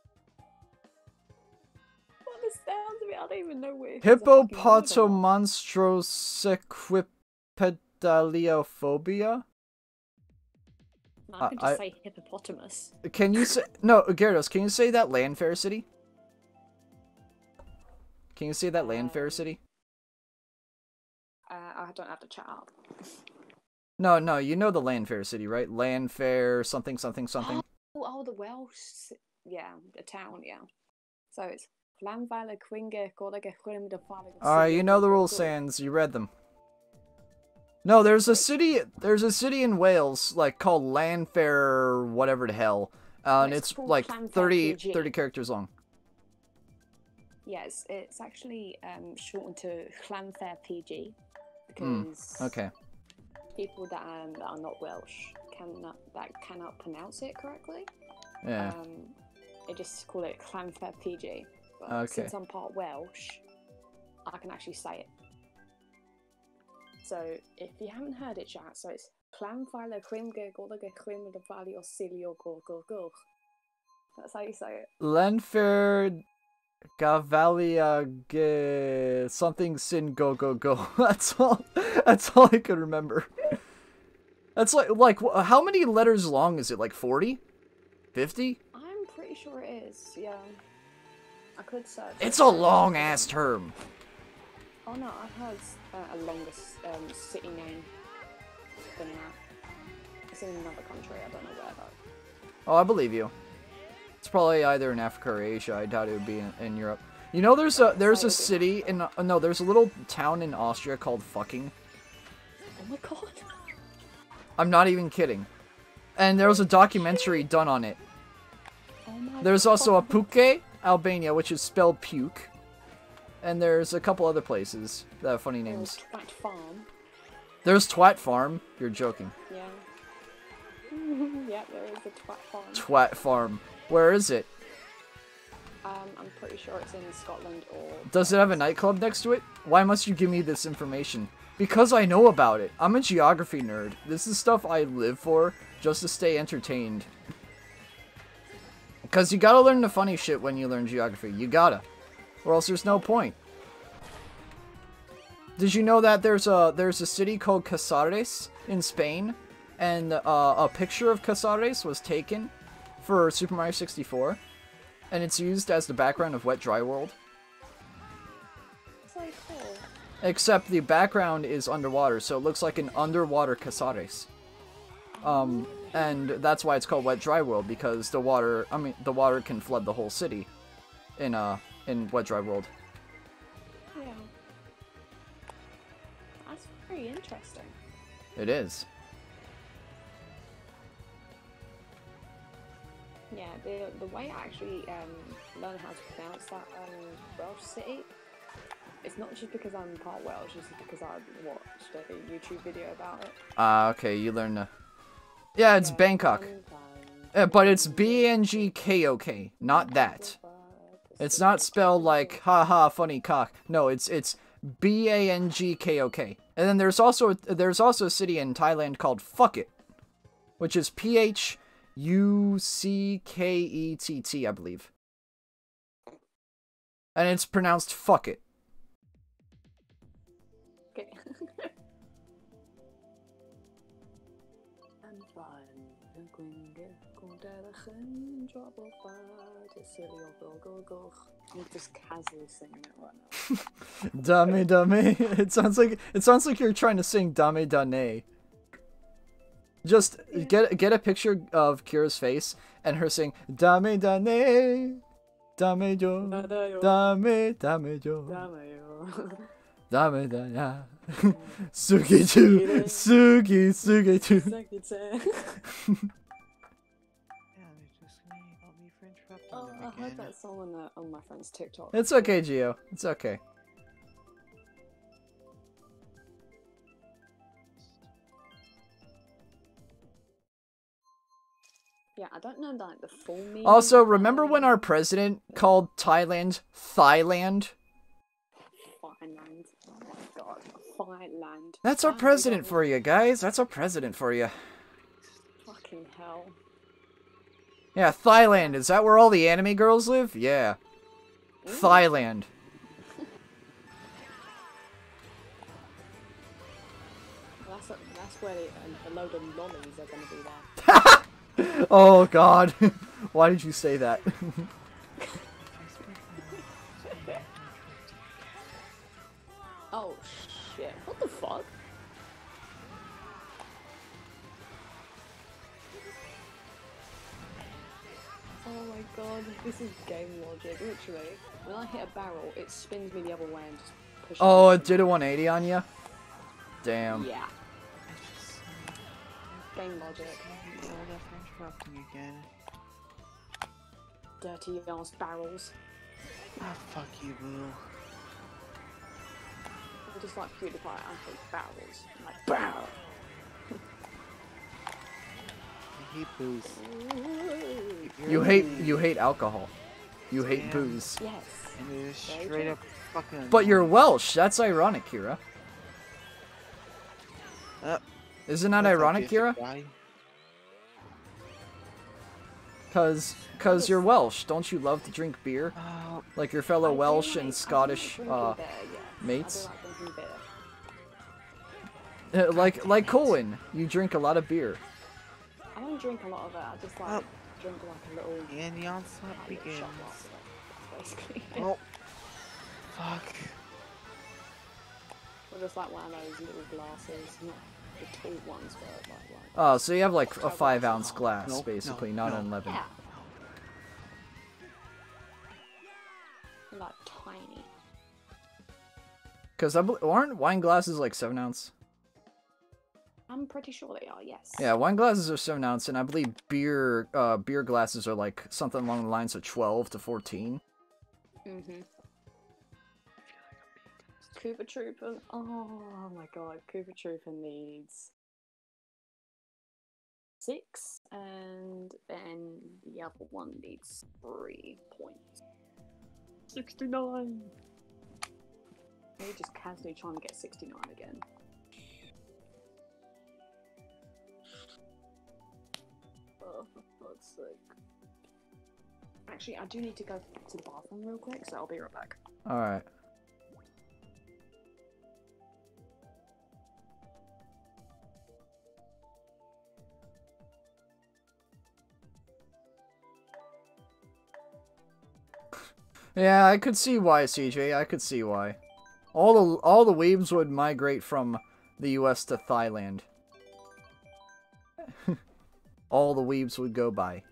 What the sounds of it? I don't even know what it is. Hippopotamonstrosiquipedaliophobia? I can just say hippopotamus. Can you say... No, Gyarados, can you say that Llanfair city? Can you see that Llanfair city? I don't have to chat up. No, you know the Llanfair city, right? Llanfair, something, something, something. Oh, the Welsh, yeah, the town, yeah. So it's Llanfair, Quinge, Gorge, Quinge, alright, you know the rules, Sans. You read them. No, there's a city in Wales, like, called Llanfair, whatever the hell. And it's like 30 characters long. Yes, it's actually shortened to Llanfair PG because people that are not Welsh cannot pronounce it correctly. Yeah, they just call it Llanfair PG. But since I'm part Welsh, I can actually say it. So if you haven't heard it, chat, so it's Llanfair Crimge Gorge Crim the Valley or Silio Gorg. That's how you say it. Llanfair. Gavalia something sin go go go. That's all. That's all I could remember. That's like how many letters long is it? Like 40? 50? I'm pretty sure it is. Yeah. I could search. It's a long ass term. Oh no, I've heard a longer city name than that. It's in another country. I don't know where though. Oh, I believe you. It's probably either in Africa or Asia. I doubt it would be in Europe. You know, there's a city in no, there's a little town in Austria called Fucking. Oh my god! I'm not even kidding. And there was a documentary done on it. Oh my there's god. Also a Puke, Albania, which is spelled Puke. And there's a couple other places that have funny names. Twat Farm. There's Twat Farm. You're joking. Yeah. Yeah, there is a Twat Farm. Twat Farm. Where is it? I'm pretty sure it's in Scotland or... Does it have a nightclub next to it? Why must you give me this information? Because I know about it. I'm a geography nerd. This is stuff I live for, just to stay entertained. Because you gotta learn the funny shit when you learn geography. You gotta. Or else there's no point. Did you know that there's a city called Casares in Spain? And a picture of Casares was taken for Super Mario 64, and it's used as the background of Wet Dry World. That's really cool. Except the background is underwater, so it looks like an underwater Casares. And that's why it's called Wet Dry World, because the water can flood the whole city in Wet Dry World. Yeah. That's pretty interesting. It is. Yeah, the way I actually learn how to pronounce that Welsh city, it's not just because I'm part Welsh, it's because I watched a YouTube video about it. Ah, okay, you learn the... Yeah, it's Bangkok. But it's B-N-G-K-O-K, not that. It's not spelled like, haha, funny cock. No, it's B-A-N-G-K-O-K. And then there's also a city in Thailand called Phuket, which is P-H... U-C-K-E-T-T, I believe. And it's pronounced fuck it. Okay. You're just casually singing it right now. Dame dame. It sounds like you're trying to sing dame dane. Just get a picture of Kira's face and her saying dame dane, dame jo, dame dame jo, dame dana, sugi chu, sugi sugi chu. I heard that song on my friend's TikTok. It's okay, Gio. It's okay. Yeah, I don't know like the full meaning. Also, remember when our president called Thailand Thailand? Thailand. Oh my god. Thailand. That's our president for you guys. That's our president for you. Fucking hell. Yeah, Thailand. Is that where all the anime girls live? Yeah. Ooh. Thailand. That's where a load of lollies are going to be there. Oh god, why did you say that? Oh shit, what the fuck? Oh my god, this is game logic, literally. When I hit a barrel, it spins me the other way and just pushes me. Oh, it did a 180 on you? Damn. Yeah. Game logic. Again. Dirty ass barrels. Ah, fuck you, boo. I just like PewDiePie, I hate barrels. I'm like, barrel! I hate booze. You hate alcohol. You hate booze. Yes. And it is straight up fucking... But you're Welsh, that's ironic, Kira. Isn't that ironic, Kira? Cause you're Welsh. Don't you love to drink beer? Like your fellow Welsh and Scottish mates. Like Colin, you drink a lot of beer. I don't drink a lot of it. I just like drink like a little. And the onslaught begins. Basically. Oh, fuck. We're just like one of those little glasses, not the tall ones, but like. Oh, so you have like a 5-ounce glass, nope, basically, no, not unleavened. Yeah. Like tiny. Cause aren't wine glasses like 7-ounce? I'm pretty sure they are, yes. Yeah, wine glasses are 7 ounce, and I believe beer beer glasses are like something along the lines of 12 to 14. Mhm. Koopa Trooper. Oh my god, Koopa Trooper needs 6, and then the other one needs 3 points. 69. We're just casually trying to get 69 again. Oh, for God's sake. Actually, I do need to go to the bathroom real quick, so I'll be right back. Alright. Yeah, I could see why, CJ. I could see why. All the weebs would migrate from the US to Thailand. All the weebs would go by.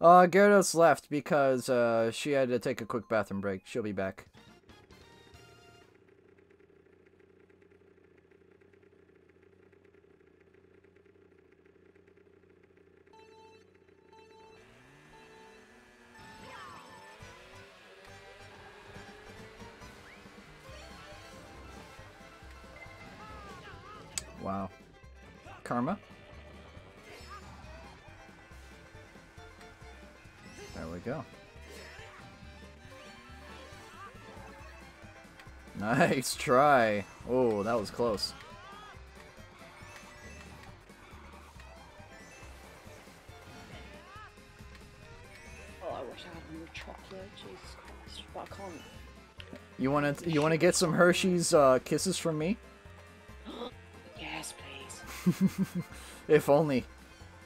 Gyarados left because she had to take a quick bathroom break. She'll be back. Wow. Karma. There we go. Nice try. Oh, that was close. Oh, I wish I had more chocolate. Jesus Christ, but I can't. You wanna get some Hershey's kisses from me? If only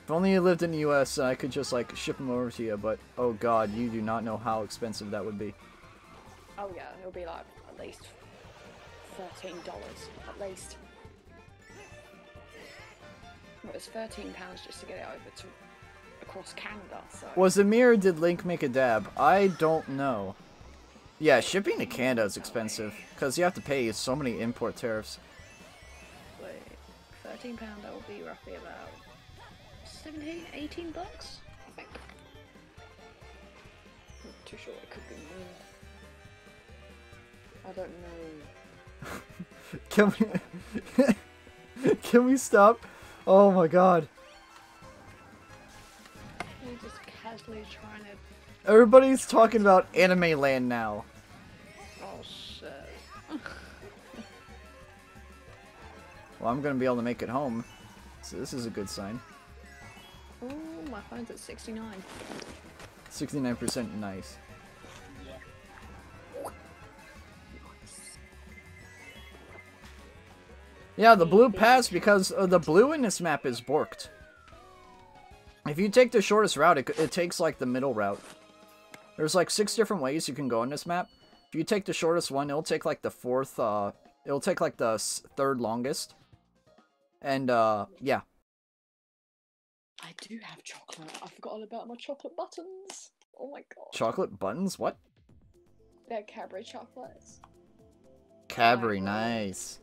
you lived in the US, I could just like ship them over to you, but oh god, you do not know how expensive that would be. Oh yeah, it'll be like at least $13 at least. It was £13 just to get it over to across Canada. So. Was it me or did Link make a dab? I don't know. Yeah, shipping to Canada is expensive because you have to pay so many import tariffs. £13, that will be roughly about 17, 18 bucks, I think. I'm not too sure, it could be more. I don't know. Can we stop? Oh my god. We're just casually trying to... Everybody's talking about Anime Land now. Oh shit. Well, I'm gonna be able to make it home, so this is a good sign. Oh, my phone's at 69. 69%, nice. Yeah. Nice. Yeah, the blue pass because the blue in this map is borked. If you take the shortest route, it takes like the middle route. There's like 6 different ways you can go on this map. If you take the shortest one, it'll take like the third longest. And, yeah. I do have chocolate. I forgot all about my chocolate buttons. Oh my god. Chocolate buttons? What? They're Cadbury chocolates. Cadbury, nice.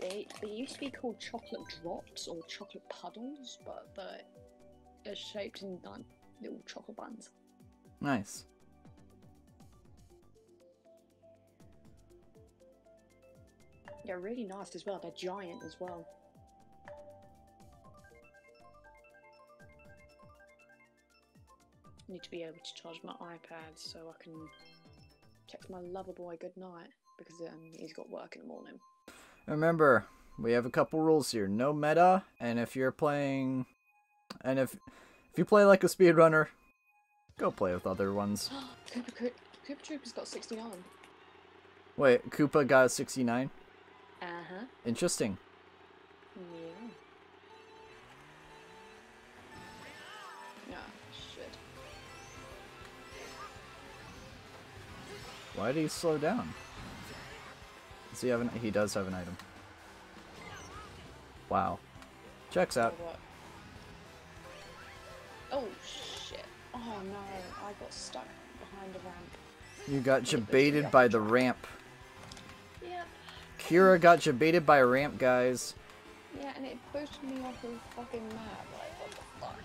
They used to be called chocolate drops or chocolate puddles, but they're shaped in little chocolate buns. Nice. They're really nice as well. They're giant as well. need to be able to charge my iPad so I can text my lover boy goodnight because he's got work in the morning. Remember, we have a couple rules here. No meta, and if you're playing... And if you play like a speedrunner, go play with other ones. Koopa Trooper's got 69. Wait, Koopa got 69? Uh-huh. Interesting. Yeah. Why did he slow down? Does he have an? He does have an item. Wow, checks out. Oh shit! Oh no, I got stuck behind a ramp. You got jebaited by the ramp. Yeah. Kira got jebaited by a ramp, guys. Yeah, and it boosted me off the fucking map. Like, what the fuck?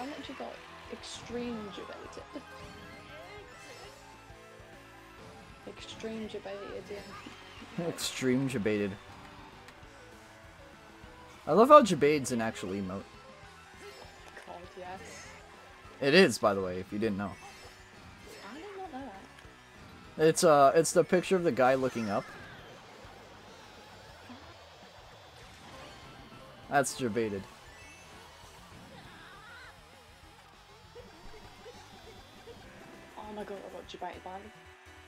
I literally got extreme jebaited. Extreme jebaited, yeah. Extreme jebaited. I love how jebaid's an actual emote. God, yes. It is, by the way, if you didn't know. I didn't know that. It's the picture of the guy looking up. That's jebaited. Oh my god, I got jebaited by him.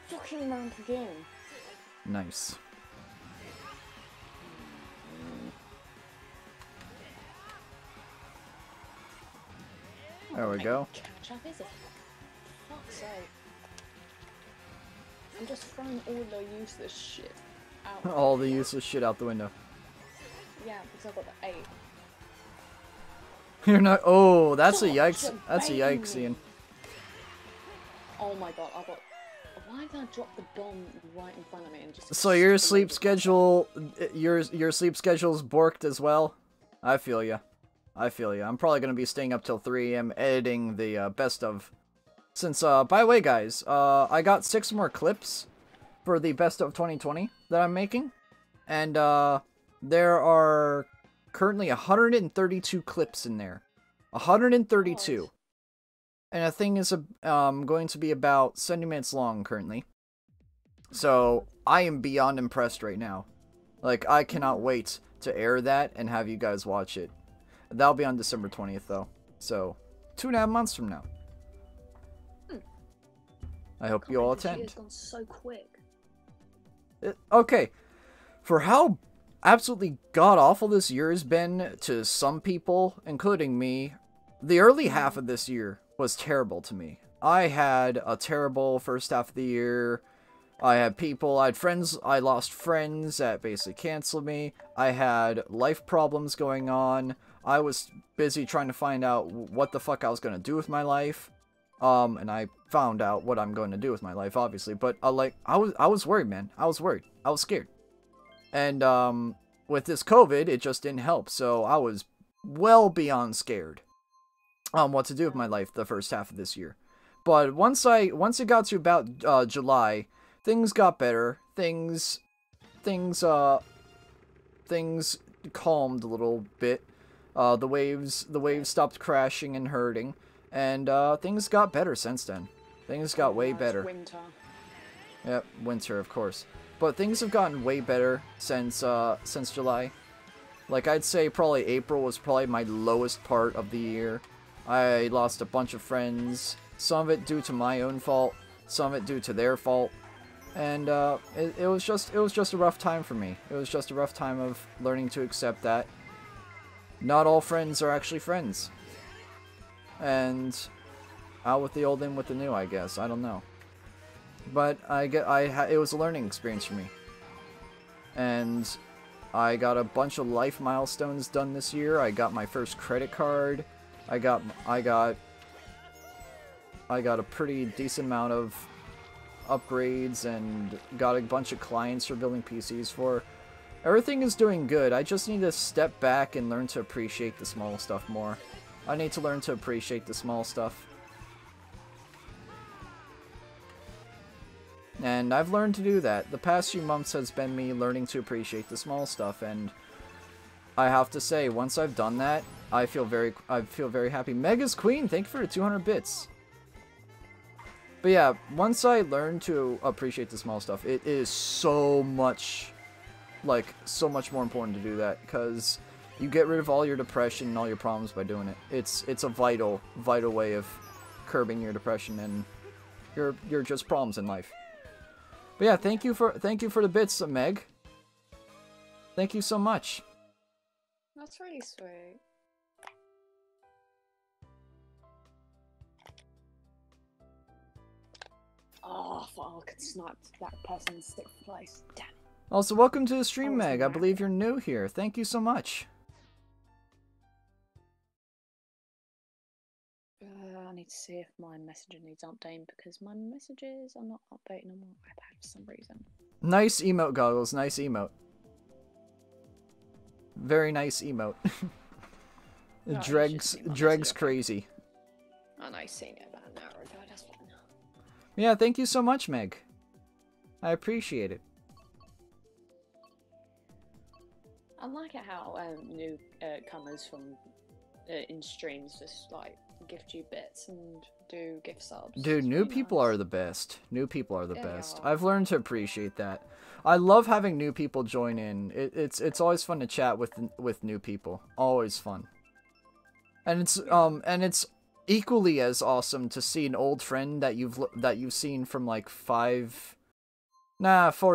Fucking ramp again. Nice. There we go. Catch up, is it? Fuck's sake. I'm just throwing all the useless shit out. All the useless shit out the window. Yeah, because I've got the 8. You're not. Oh, that's a yikes. That's a yikes, Ian. Oh my god, I got. Why did I drop the bomb right in front of me and just... So your sleep schedule... Your sleep schedule's borked as well? I feel ya. I feel ya. I'm probably gonna be staying up till 3 AM editing the best of. Since, by the way guys, I got 6 more clips for the best of 2020 that I'm making. And, there are currently 132 clips in there. 132. Oh. And the thing is going to be about 70 minutes long currently. So, I am beyond impressed right now. Like, I cannot wait to air that and have you guys watch it. That'll be on December 20th, though. So, 2.5 months from now. Hmm. I hope you all attend. It's gone so quick. Okay. For how absolutely god-awful this year has been to some people, including me, the early half of this year was terrible to me. I had a terrible first half of the year. I had friends, I lost friends that basically canceled me. I had life problems going on. I was busy trying to find out what the fuck I was gonna do with my life. And I found out what I'm going to do with my life, obviously, but I was worried, man. I was worried. I was scared. And with this COVID, it just didn't help. So I was well beyond scared what to do with my life the first half of this year. But once it got to about July, things got better. Things calmed a little bit. The waves stopped crashing and hurting, and things got better since then. Things got way better. Winter. Yep, winter of course. But things have gotten way better since July. Like I'd say probably April was probably my lowest part of the year. I lost a bunch of friends, some of it due to my own fault, some of it due to their fault, and it was just a rough time for me. It was just a rough time of learning to accept that not all friends are actually friends, and out with the old, in with the new, I guess. I don't know, but it was a learning experience for me, and I got a bunch of life milestones done this year. I got my first credit card. I got a pretty decent amount of upgrades and got a bunch of clients for building PCs for. Everything is doing good. I just need to step back and learn to appreciate the small stuff more. I need to learn to appreciate the small stuff. And I've learned to do that. The past few months has been me learning to appreciate the small stuff, and I have to say, once I've done that, I feel very happy. Mega's Queen, thank you for the 200 bits. But yeah, once I learned to appreciate the small stuff, it is so much, like, so much more important to do that, because you get rid of all your depression and all your problems by doing it. It's a vital, vital way of curbing your depression and your just problems in life. But yeah, thank you for the bits, Meg. Thank you so much. That's really sweet. Oh, I could snipe that person's stick place. Damn. Also, welcome to the stream, Meg. I believe you're new here. Thank you so much. I need to see if my messenger needs updating, because my messages are not updating on my iPad for some reason. Nice emote, Goggles. Nice emote. Very nice emote. No, dregs crazy. And I seen it about an hour ago. That's fine. Yeah, thank you so much, Meg. I appreciate it. I like it how newcomers from in streams just like gift you bits and do gift subs. Dude, new people are the best. New people are the best. I've learned to appreciate that. I love having new people join in. It's always fun to chat with new people. Always fun. And it's equally as awesome to see an old friend that you've seen from like 4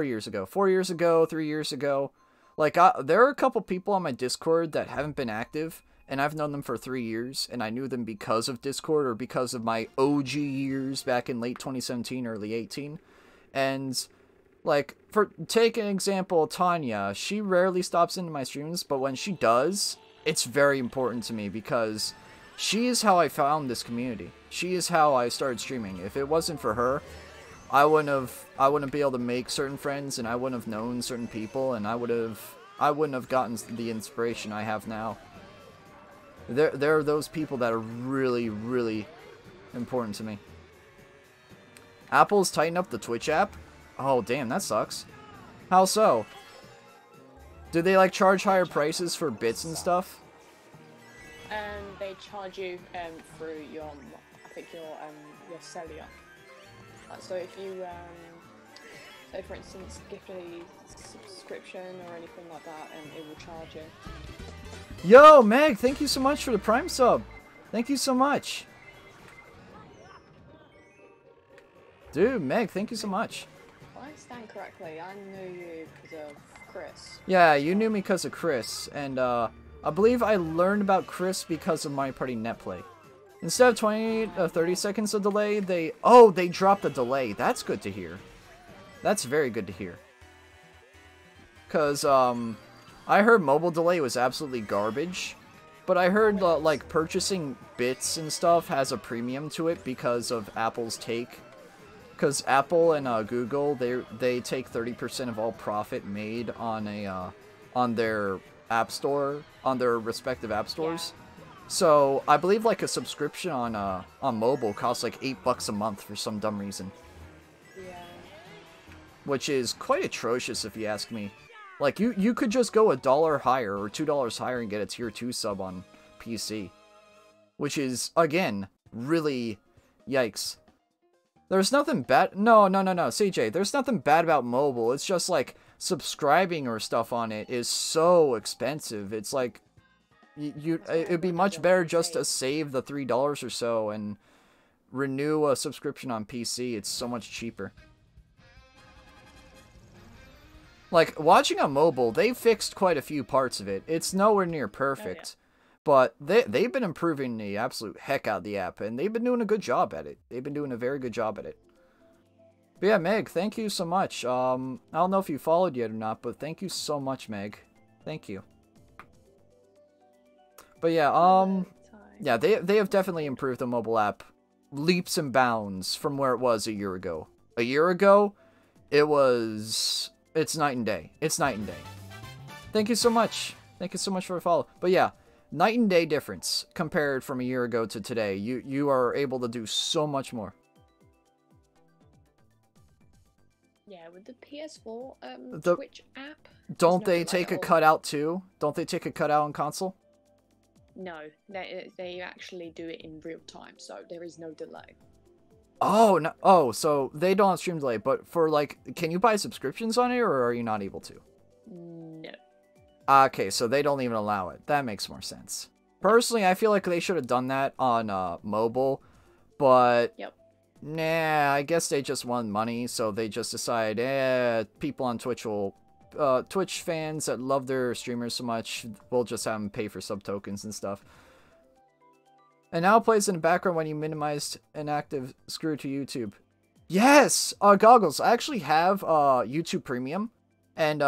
years ago. 4 years ago, 3 years ago. Like, there are a couple people on my Discord that haven't been active, and I've known them for 3 years, and I knew them because of Discord or because of my OG years back in late 2017, early 18. And, like, take an example, Tanya. She rarely stops into my streams, but when she does, it's very important to me because she is how I found this community. She is how I started streaming. If it wasn't for her, I wouldn't be able to make certain friends, and I wouldn't have known certain people, and I wouldn't have gotten the inspiration I have now. There are those people that are really, really important to me. Apple's tightened up the Twitch app? Oh, damn, that sucks. How so? Do they, like, charge higher prices for bits and stuff? They charge you, through your, I think your cellular. So if you, so for instance, gift a subscription or anything like that, and it will charge you. Yo, Meg, thank you so much for the Prime sub. Thank you so much. Dude, Meg, thank you so much. If I understand correctly, I knew you because of Chris. Yeah, you knew me because of Chris, and I believe I learned about Chris because of My Party Netplay. Instead of 20 or 30 seconds of delay, they dropped the delay. That's good to hear. That's very good to hear. Cause I heard mobile delay was absolutely garbage, but I heard like purchasing bits and stuff has a premium to it because of Apple's take. Cause Apple and Google, they take 30% of all profit made on a on their app store, on their respective app stores. Yeah. So I believe like a subscription on mobile costs like $8 a month for some dumb reason. Yeah. Which is quite atrocious if you ask me. Like you could just go $1 higher or $2 higher and get a tier 2 sub on PC. Which is, again, really yikes. There's nothing bad. No, CJ, there's nothing bad about mobile. It's just like subscribing or stuff on it is so expensive. It's like it'd be much better just to save the $3 or so and renew a subscription on PC. It's so much cheaper. Like, watching on mobile, they fixed quite a few parts of it. It's nowhere near perfect, but they've been improving the absolute heck out of the app, and they've been doing a good job at it. They've been doing a very good job at it. But yeah, Meg, thank you so much. I don't know if you followed yet or not, but thank you so much, Meg. Thank you. But yeah, yeah, they have definitely improved the mobile app leaps and bounds from where it was a year ago. A year ago, it's night and day. It's night and day. Thank you so much. Thank you so much for the follow. But yeah, night and day difference compared from a year ago to today. You are able to do so much more. Yeah, with the PS4 Twitch app. Don't they take a cutout too? Don't they take a cutout on console? No, they actually do it in real time, so there is no delay. Oh, no. Oh, so they don't have stream delay, but for, like, can you buy subscriptions on it, or are you not able to? No. Okay, so they don't even allow it. That makes more sense. Personally, I feel like they should have done that on mobile, but... Yep. Nah, I guess they just want money, so they just decide, people on Twitch will... Twitch fans that love their streamers so much, we'll just have them pay for sub tokens and stuff. And now it plays in the background when you minimized an active screw to YouTube. Yes! Goggles. I actually have YouTube Premium. And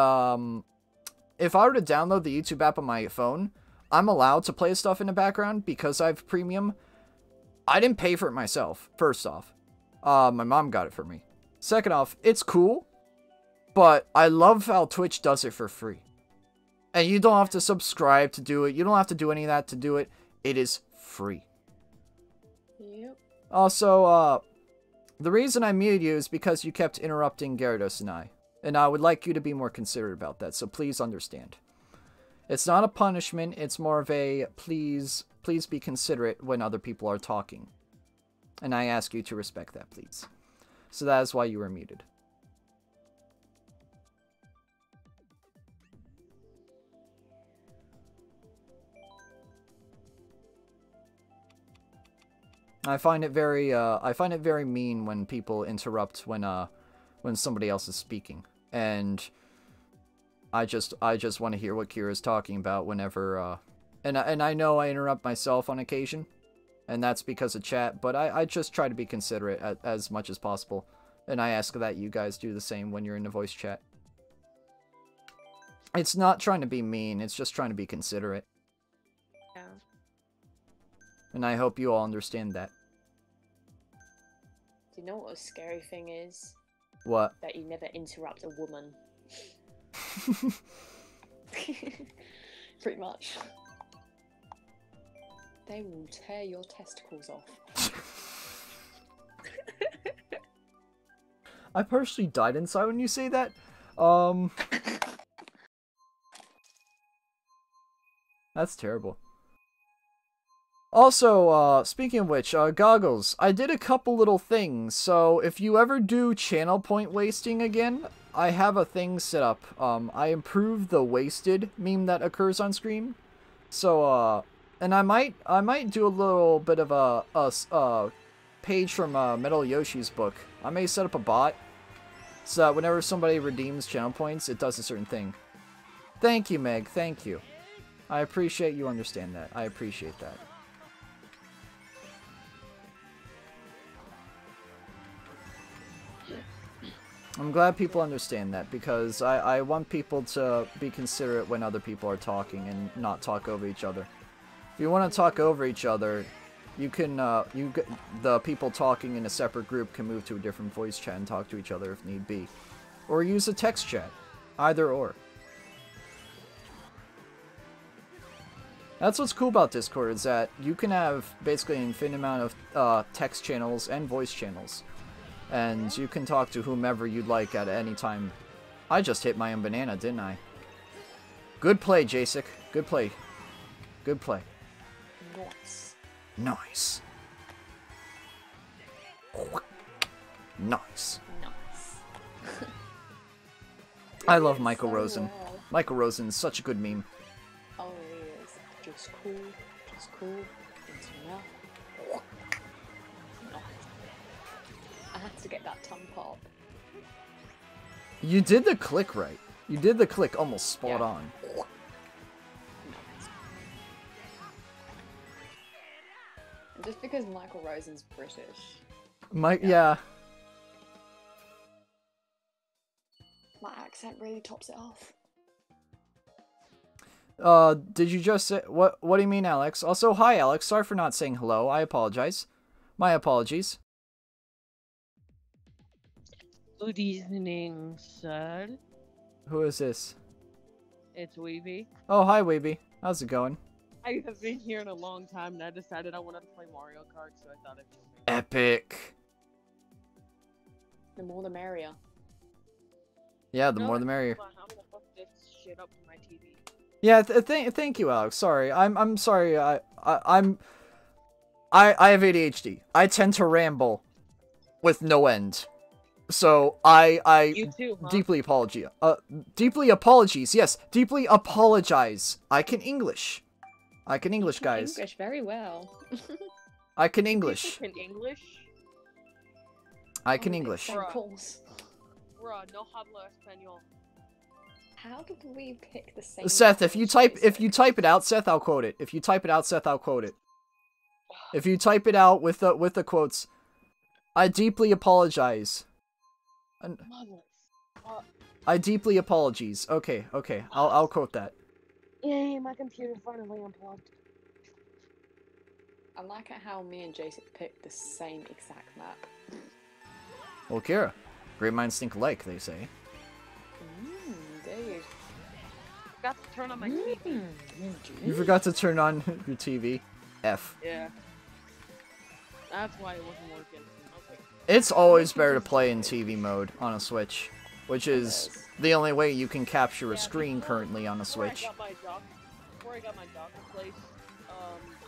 if I were to download the YouTube app on my phone, I'm allowed to play stuff in the background because I have Premium. I didn't pay for it myself, first off. My mom got it for me. Second off, it's cool. But I love how Twitch does it for free. And you don't have to subscribe to do it. You don't have to do any of that to do it. It is free. Yep. Also, the reason I muted you is because you kept interrupting Gyarados and I. And I would like you to be more considerate about that, so please understand. It's not a punishment, it's more of a please be considerate when other people are talking. And I ask you to respect that, please. So that is why you were muted. I find it very mean when people interrupt when somebody else is speaking, and I just want to hear what Kira's talking about whenever, and I know I interrupt myself on occasion, and that's because of chat, but I just try to be considerate as much as possible, and I ask that you guys do the same when you're in the voice chat. It's not trying to be mean, it's just trying to be considerate. And I hope you all understand that. Do you know what a scary thing is? What? That you never interrupt a woman. Pretty much. They will tear your testicles off. I personally died inside when you say that. That's terrible. Also, speaking of which, Goggles, I did a couple little things, so if you ever do channel point wasting again, I have a thing set up. I improved the wasted meme that occurs on screen, so, and I might do a little bit of a page from Metal Yoshi's book. I may set up a bot, so that whenever somebody redeems channel points, it does a certain thing. Thank you, Meg, thank you. I appreciate you understand that, I appreciate that. I'm glad people understand that, because I want people to be considerate when other people are talking and not talk over each other. If you want to talk over each other, you can, the people talking in a separate group can move to a different voice chat and talk to each other if need be. Or use a text chat. Either or. That's what's cool about Discord, is that you can have basically an infinite amount of text channels and voice channels. And you can talk to whomever you'd like at any time. I just hit my own banana, didn't I? Good play, Jacek. Good play. Good play. Nice. Nice. Nice. Nice. I love Michael Rosen. Michael Rosen is such a good meme. Oh, he is. Just cool. Just cool. It's enough. To get that tongue pop. You did the click right. You did the click almost spot on. Just because Michael Rosen's British. Yeah. My accent really tops it off. Did you just say what do you mean, Alex? Also, hi Alex, sorry for not saying hello. I apologize. My apologies. Good evening, sir. Who is this? It's Weeby. Oh, hi, Weeby. How's it going? I have been here in a long time, and I decided I wanted to play Mario Kart, so I thought it would be epic. The more the merrier. Yeah, the more the merrier. I'm gonna fuck this shit up to my TV. Yeah, thank you, Alex. Sorry, I'm sorry. I have ADHD. I tend to ramble with no end. So I too, huh? Deeply apologize. I can English, guys. English very well. I can English. You can English? I can English. Bruh, no hablo español. How did we pick the same? Seth, if you type it out, Seth, I'll quote it. If you type it out, Seth, I'll quote it. If you type it out with the quotes, I deeply apologize. I deeply apologize. Okay, I'll quote that. Yay, my computer finally unplugged. I like it how me and Jason picked the same exact map. Well, Kira, great minds think alike, they say. Dude. I forgot to turn on my TV. You forgot to turn on your TV? F. Yeah. That's why it wasn't working. Okay. It's always better to play in TV mode on a Switch, which is the only way you can capture a screen currently on a Switch. Before I got my dock replaced,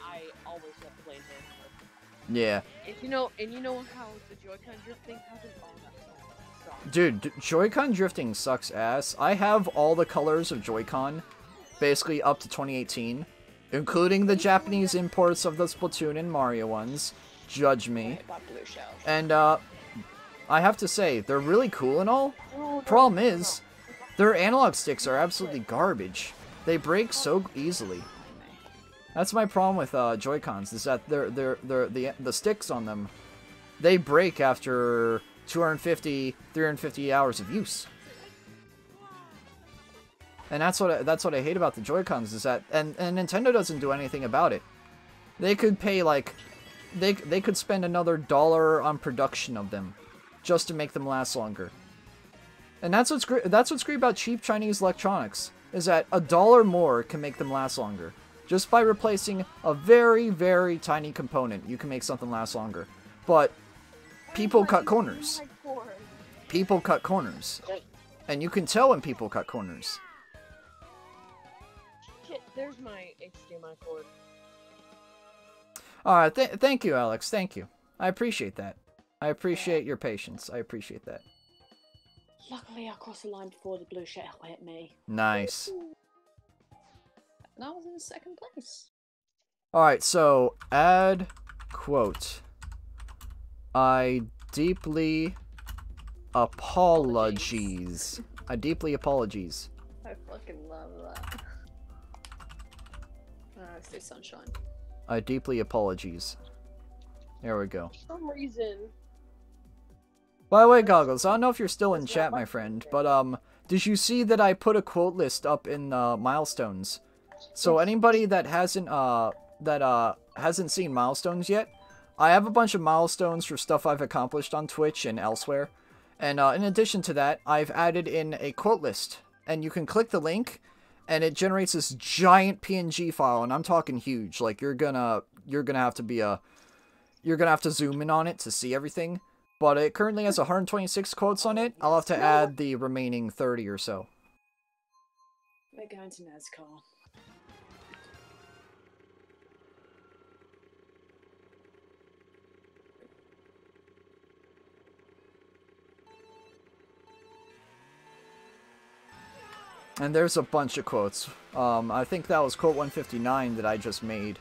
I always kept playing handheld. Yeah. And you know how the Joy-Con drifting happens all the time. Dude, Joy-Con drifting sucks ass. I have all the colors of Joy-Con, basically up to 2018, including the Japanese imports of the Splatoon and Mario ones. Judge me. And I have to say, they're really cool and all. Problem is, their analog sticks are absolutely garbage. They break so easily. That's my problem with Joy-Cons, is that the sticks on them, they break after 250, 350 hours of use. And that's what I hate about the Joy-Cons, is that and Nintendo doesn't do anything about it. They could pay like they could spend another dollar on production of them just to make them last longer. And that's what's great about cheap Chinese electronics, is that a dollar more can make them last longer. Just by replacing a very, very tiny component, you can make something last longer. But people cut corners. People cut corners. And you can tell when people cut corners. Shit, there's my HDMI cord. Alright, thank you, Alex. Thank you. I appreciate that. I appreciate your patience. I appreciate that. Luckily, I crossed the line before the blue shell hit me. Nice. And I was in second place. Alright, so add quote. I deeply apologize. I deeply apologize. I fucking love that. Let's do sunshine. I deeply apologize. There we go. For some reason. By the way, Goggles, I don't know if you're still in chat, my friend, but did you see that I put a quote list up in Milestones? So anybody that hasn't seen Milestones yet, I have a bunch of milestones for stuff I've accomplished on Twitch and elsewhere. And in addition to that, I've added in a quote list, and you can click the link, and it generates this giant PNG file, and I'm talking huge. Like you're gonna have to be zoom in on it to see everything. But it currently has 126 quotes on it. I'll have to add the remaining 30 or so. We're going to NASCAR. And there's a bunch of quotes. I think that was quote 159 that I just made.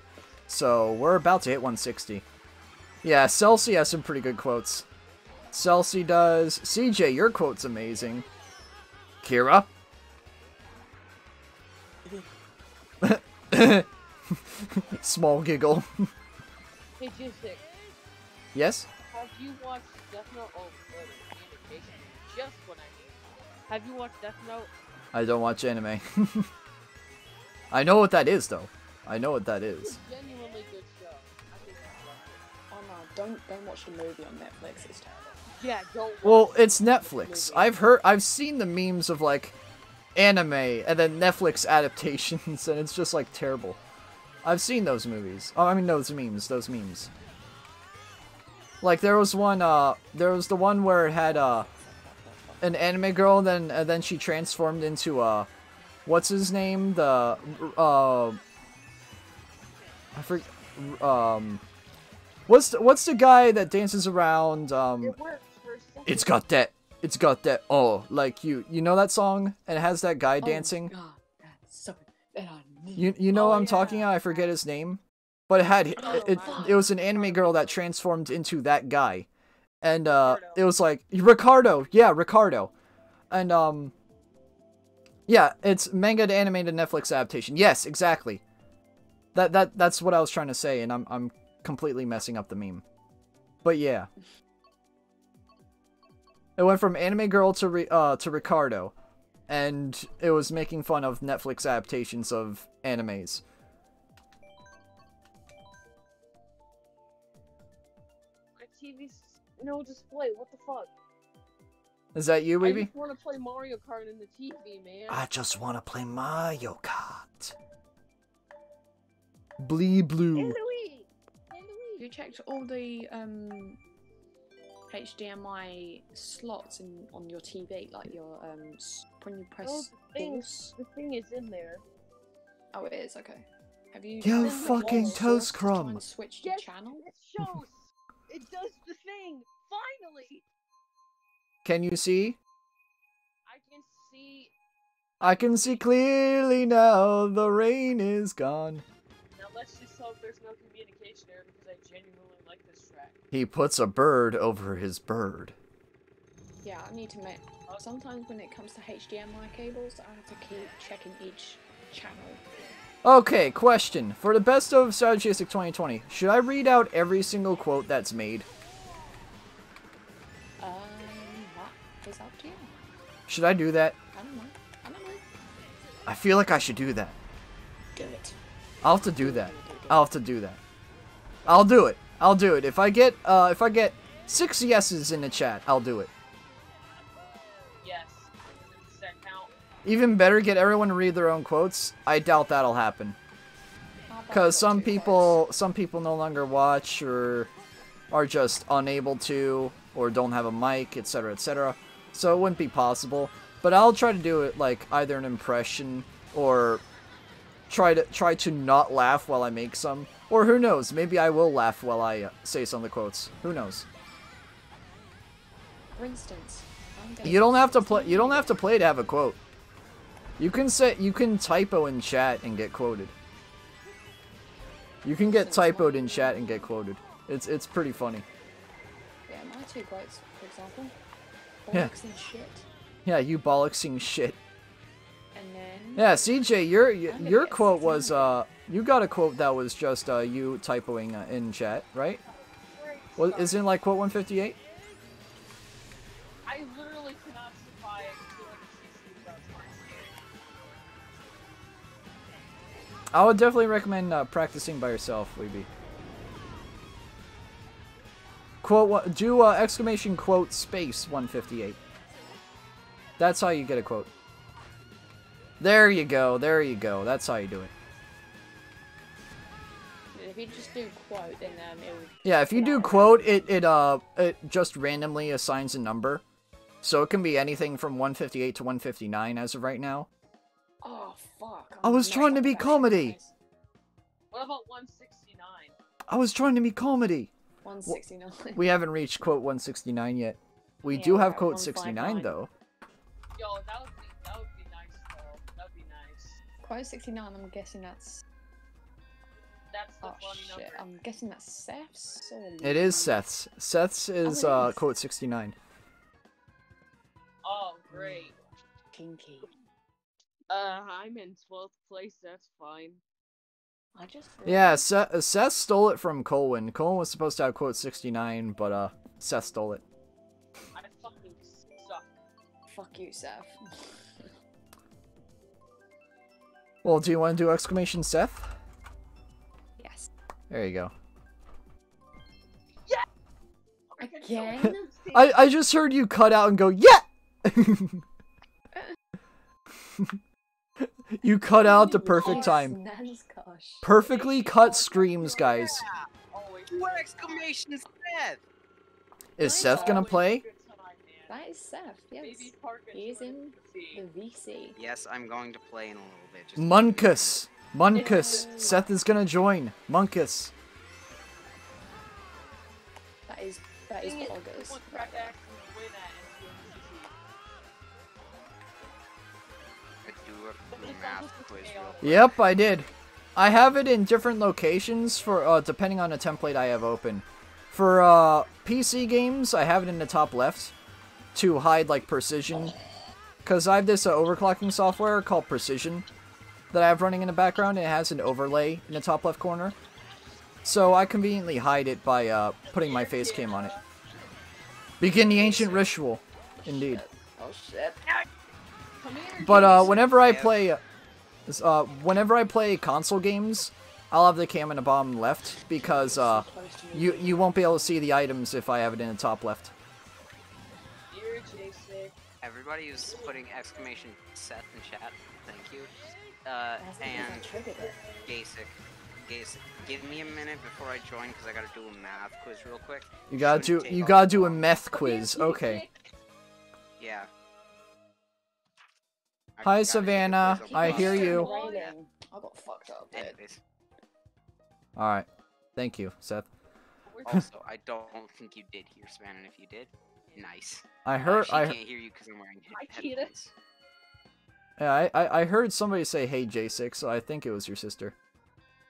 So we're about to hit 160. Yeah, Celsi has some pretty good quotes. Celsi does. CJ, your quote's amazing. Kira? Small giggle. Hey, Jusik. Yes? Have you watched Death Note? Oh, just what I mean. Have you watched Death Note? I don't watch anime. I know what that is, though. I know what that is. Genuinely good show. I think that's right. Oh no, don't watch the movie on Netflix. It's terrible. Yeah, don't. Well, it's Netflix. I've seen the memes of like anime and then Netflix adaptations, and it's just like terrible. I've seen those movies. Oh, I mean those memes. Like there was the one where it had an anime girl, and then she transformed into what's his name? The, I forget, what's the guy that dances around, It works for a second. It's got that, oh, like you know that song? And it has that guy dancing? God, that's something that I need. You know what I'm talking about? I forget his name. But it had, it was an anime girl that transformed into that guy. And, it was like, Ricardo, yeah, Ricardo. And, yeah, it's manga to animated Netflix adaptation. Yes, exactly. That's what I was trying to say, and I'm completely messing up the meme. But yeah. It went from anime girl to Ricardo, and it was making fun of Netflix adaptations of animes. No display, what the fuck? Is that you, baby? I just want to play Mario Kart in the TV, man. I just want to play Mario Kart. Blee blue. Hey, Louis. You checked all the HDMI slots on your TV, like your when you press. The thing is in there. Oh, it is okay. Have you? You fucking toast crumb. Switch the channel. It shows. It does the thing. Finally. Can you see? I can see. I can see clearly now. The rain is gone. Now let's just hope there's no communication error because I genuinely like this track. He puts a bird over his bird. Yeah, I need to make. Sometimes when it comes to HDMI cables, I have to keep checking each channel. Okay, question. For the best of Strategistic 2020, should I read out every single quote that's made? It's up to you. Should I do that? I don't know. I feel like I should do that. Do it. I'll have to do that. I'll have to do that. I'll do it. I'll do it. If I get 6 yeses in the chat, I'll do it. Yes. Even better, get everyone to read their own quotes. I doubt that'll happen. Because some people no longer watch or are just unable to or don't have a mic, etc., etc. So it wouldn't be possible, but I'll try to do it like either an impression or try to not laugh while I make some, or who knows, maybe I will laugh while I say some of the quotes. Who knows? For instance, you don't have to play to have a quote. You can typo in chat and get quoted. You can get typoed in chat and get quoted. It's pretty funny. Yeah, my 2 quotes, for example. Bollocksing shit. Yeah, you bollocksing shit. And then... Yeah, CJ, your quote was, you got a quote that was just, you typoing in chat, right? Well, isn't it like quote 158? I literally cannot supply it to CC without trying. I would definitely recommend, practicing by yourself, Weeby. Quote, do exclamation quote space 158. That's how you get a quote. There you go, there you go. That's how you do it. If you just do quote, then it would... Yeah, if you do quote, it just randomly assigns a number. So it can be anything from 158 to 159 as of right now. Oh, fuck. I was trying to be comedy. What about 169? I was trying to be comedy. 169. We haven't reached quote 169 yet. We do have quote 69 though. Yo, that would be nice though. That would be nice. Quote 69, I'm guessing that's the funny number. I'm guessing that's Seth's or Lenin's? It is Seth's. Seth's is quote 69. Oh great. Kinky. I'm in 12th place, that's fine. Yeah, Seth stole it from Colwyn. Colwyn was supposed to have quote 69, but Seth stole it. I fucking suck. Fuck you, Seth. Well, do you want to do exclamation Seth? Yes. There you go. Yeah! Again? I just heard you cut out and go, yeah! You cut out the perfect time. Perfectly cut screams, guys. Is Seth gonna play? That is Seth, yes. He is in the VC. Yes, I'm going to play in a little bit. Just Munkus! Munkus! Seth is gonna join. Munkus! That is bogus. Yep, I did. I have it in different locations for depending on the template I have open. For PC games, I have it in the top left to hide like precision, because I have this overclocking software called Precision that I have running in the background, and it has an overlay in the top left corner. So I conveniently hide it by putting my face cam on it. Begin the ancient ritual, indeed. Oh shit! But whenever I play console games, I'll have the cam in the bottom left because you won't be able to see the items if I have it in the top left. Everybody who's putting exclamation Seth in chat, thank you. And Gasic, give me a minute before I join because I gotta do a math quiz real quick. You gotta do a meth quiz, okay? Yeah. Hi Savannah, I hear you. I got fucked up. Alright. Thank you, Seth. Also, I don't think you did hear Savannah, and if you did, nice. I heard I can't hear you because I'm wearing headphones. Yeah, I heard somebody say hey J6, so I think it was your sister.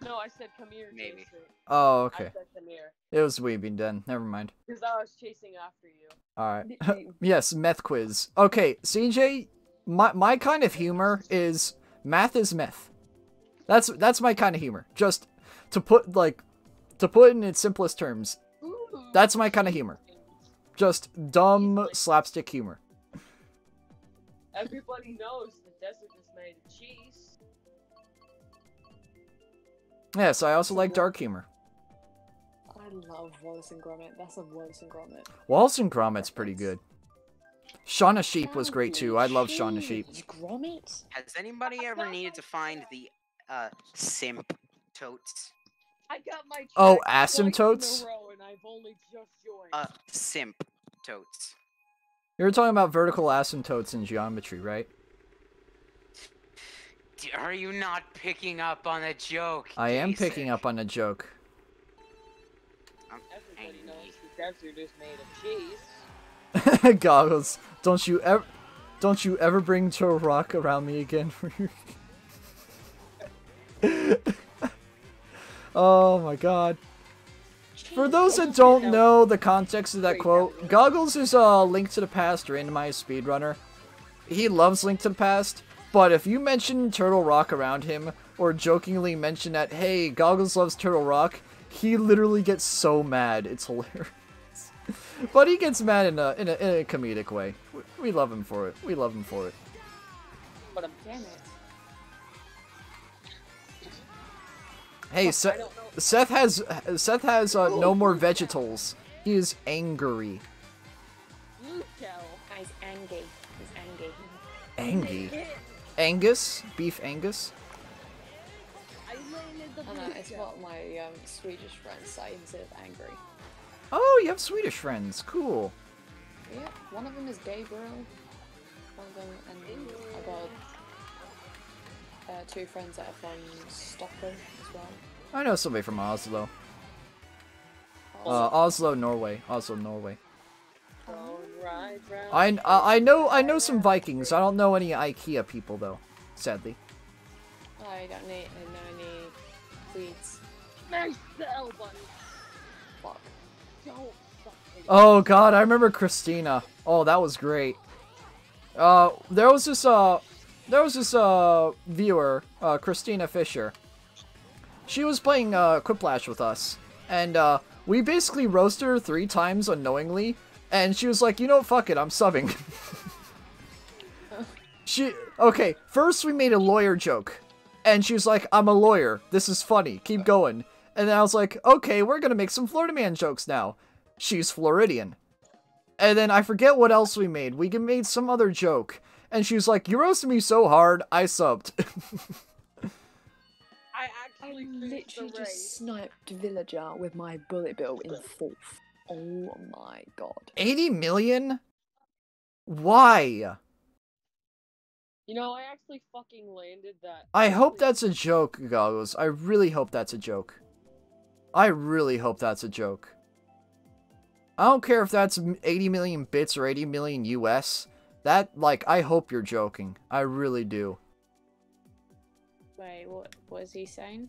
No, I said come here, maybe. J6. Oh, okay. I said come here. It was Weebing then, never mind. Because I was chasing after you. Alright. Yes, meth quiz. Okay, CJ, my kind of humor is math is meth. That's my kind of humor. Just to put it in its simplest terms. That's my kind of humor. Just dumb slapstick humor. Everybody knows the desert is made of cheese. Yes, I also like dark humor. I love Wallace and Gromit. That's a Wallace and Gromit. Wallace and Gromit's pretty good. Shaun the Sheep was great too. I love Shaun the Sheep. Gromit? Has anybody ever needed to find the simp totes? I got my asymptotes? Simp totes. You were talking about vertical asymptotes in geometry, right? Are you not picking up on a joke? I am picking up on a joke. Everybody knows the desert is made of cheese. Goggles, don't you ever bring Joe Rock around me again for your Oh my god. For those that don't know the context of that quote, Goggles is Link to the Past randomized speedrunner. He loves Link to the Past, but if you mention Turtle Rock around him or jokingly mention that hey, Goggles loves Turtle Rock, he literally gets so mad. It's hilarious. But he gets mad in a comedic way. We love him for it. We love him for it. But damn it. Hey, Seth has no more vegetables. He is angry. He's angry. He's angry. Angry. Angus? Beef Angus? Oh, no, it's what my Swedish friends say instead of angry. Oh, you have Swedish friends. Cool. Yeah, one of them is Gabriel. One of them, and I got two friends that are from Stockholm as well. I know somebody from Oslo. Oslo, Norway. Oslo, Norway. I know some Vikings. I don't know any IKEA people though, sadly. I don't know any Swedes. Nice L button. Fuck. Oh god, I remember Christina. Oh, that was great. There was this viewer, Christina Fisher. She was playing Quiplash with us, and we basically roasted her 3 times unknowingly, and she was like, you know, fuck it, I'm subbing. First we made a lawyer joke, and she was like, I'm a lawyer, this is funny, keep going. And then I was like, okay, we're gonna make some Florida man jokes now. She's Floridian. And then I forget what else we made. We made some other joke. And she was like, you roasted me so hard, I subbed. I literally just sniped Villager with my bullet bill in 4th. Oh my god. 80 million? Why? You know, I actually fucking landed that. I hope that's a joke, Goggles. I really hope that's a joke. I really hope that's a joke. I don't care if that's 80 million bits or 80 million US. That, like, I hope you're joking. I really do. Wait, what was he saying?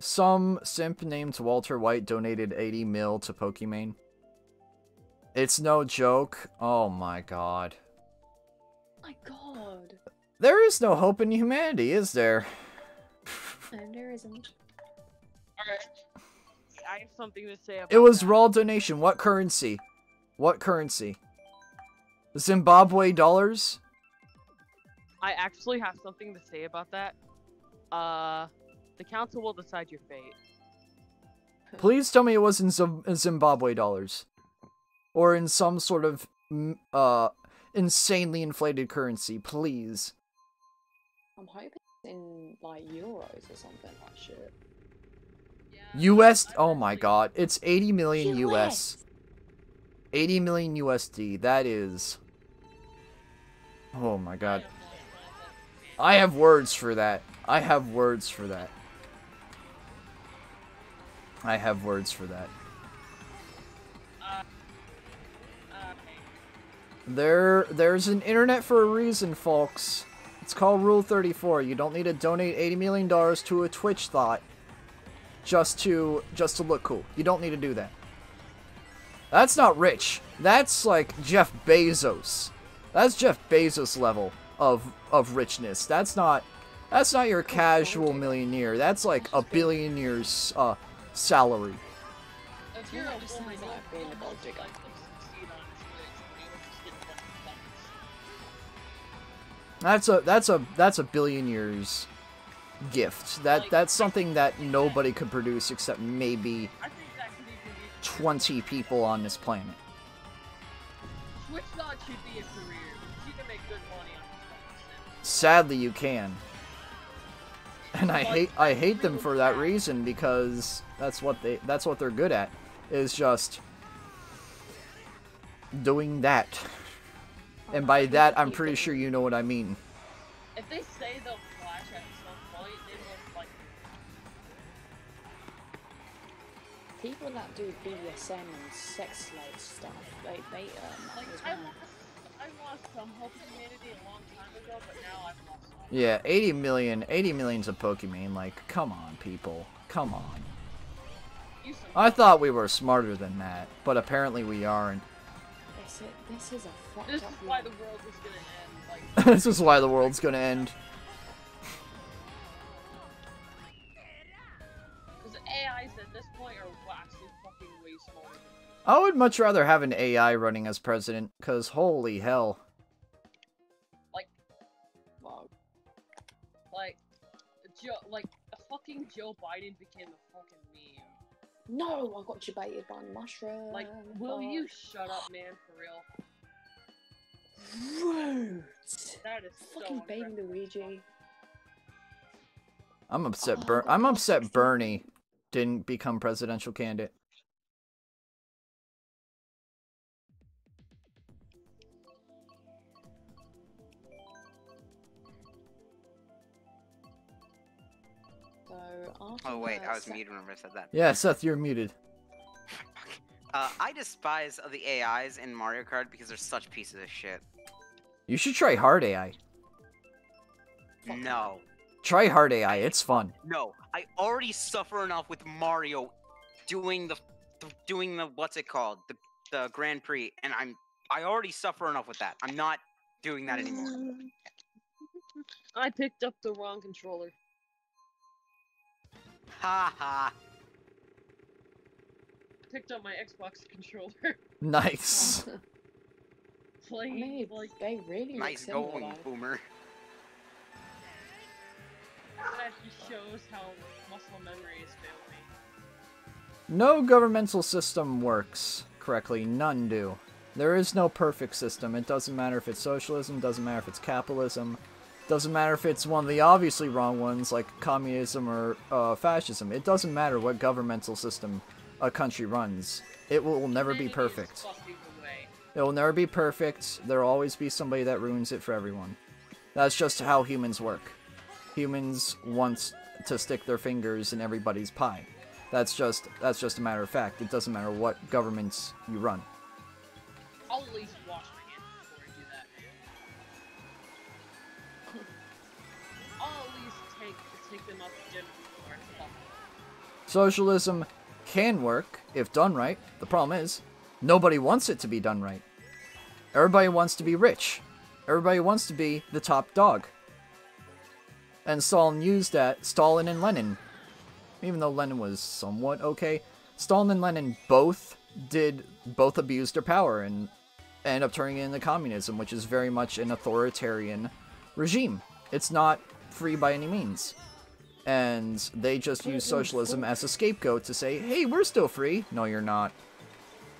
Some simp named Walter White donated 80 mil to Pokimane. It's no joke. Oh my god. My god. There is no hope in humanity, is there? No, there isn't. Alright. I have something to say about it. It was that. Raw donation. What currency? What currency? Zimbabwe dollars? I actually have something to say about that. The council will decide your fate. Please tell me it was in Zimbabwe dollars. Or in some sort of, insanely inflated currency, please. I'm hoping it's in, like, euros or something like shit. Yeah, US? Oh my god, it's 80 million US. 80 million USD, that is... Oh my god. I have words for that. I have words for that. I have words for that. There's an internet for a reason, folks. It's called Rule 34. You don't need to donate $80 million to a Twitch thought just to look cool. You don't need to do that. That's not rich. That's like Jeff Bezos. That's Jeff Bezos level of richness. That's not your casual millionaire. That's like a billionaire's salary. If you're a woman, I've been a gold digger. That's a billionaire's gift. That's something that nobody could produce except maybe 20 people on this planet. Switch thought should be a career. You can make good money on this. Sadly, you can. And I hate them for that reason, because that's what they're good at, is just doing that. And by that, I'm pretty sure you know what I mean. If they say they'll flash at some point, they will like... People that do BDSM and sex slave stuff, they like, I lost some hope in humanity a long time ago, but now I've lost hope. Yeah, 80 million's a Pokemon, like, come on, people. Come on. I thought we were smarter than that, but apparently we aren't. This is a fucked up. This is why the world is gonna end. Like, this is why the world's gonna end. Because AIs at this point are actually fucking wasteful. I would much rather have an AI running as president, because holy hell. Like fucking Joe Biden became a fucking meme. No, I got debated by a mushroom. Like, will you shut up, man, for real? Rude! That is fucking so baby Luigi. I'm upset. I'm upset Bernie didn't become presidential candidate. Oh wait, I was muted when I said that. Yeah, Seth, you're muted. I despise the AIs in Mario Kart because they're such pieces of shit. You should try hard AI. No. Try hard AI, it's fun. No, I already suffer enough with Mario doing the what's it called? The Grand Prix, and I already suffer enough with that. I'm not doing that anymore. I picked up the wrong controller. Ha ha. Picked up my Xbox controller. Nice. Playing, I mean, like, they really nice going, life. Boomer. That just shows how muscle memory is failing. No governmental system works correctly. None do. There is no perfect system. It doesn't matter if it's socialism, doesn't matter if it's capitalism. Doesn't matter if it's one of the obviously wrong ones, like communism or fascism. It doesn't matter what governmental system a country runs. It will never be perfect. It will never be perfect. There will always be somebody that ruins it for everyone. That's just how humans work. Humans want to stick their fingers in everybody's pie. That's just a matter of fact. It doesn't matter what governments you run. I'll at least wash my hands before I do that, man. I'll at least take them up to gym before I fall. Socialism can work if done right. The problem is, nobody wants it to be done right. Everybody wants to be rich. Everybody wants to be the top dog. And Stalin used that. Stalin and Lenin. Even though Lenin was somewhat okay, Stalin and Lenin both abused their power and ended up turning it into communism, which is very much an authoritarian regime. It's not free by any means. And they just use socialism as a scapegoat to say, hey, we're still free. No, you're not.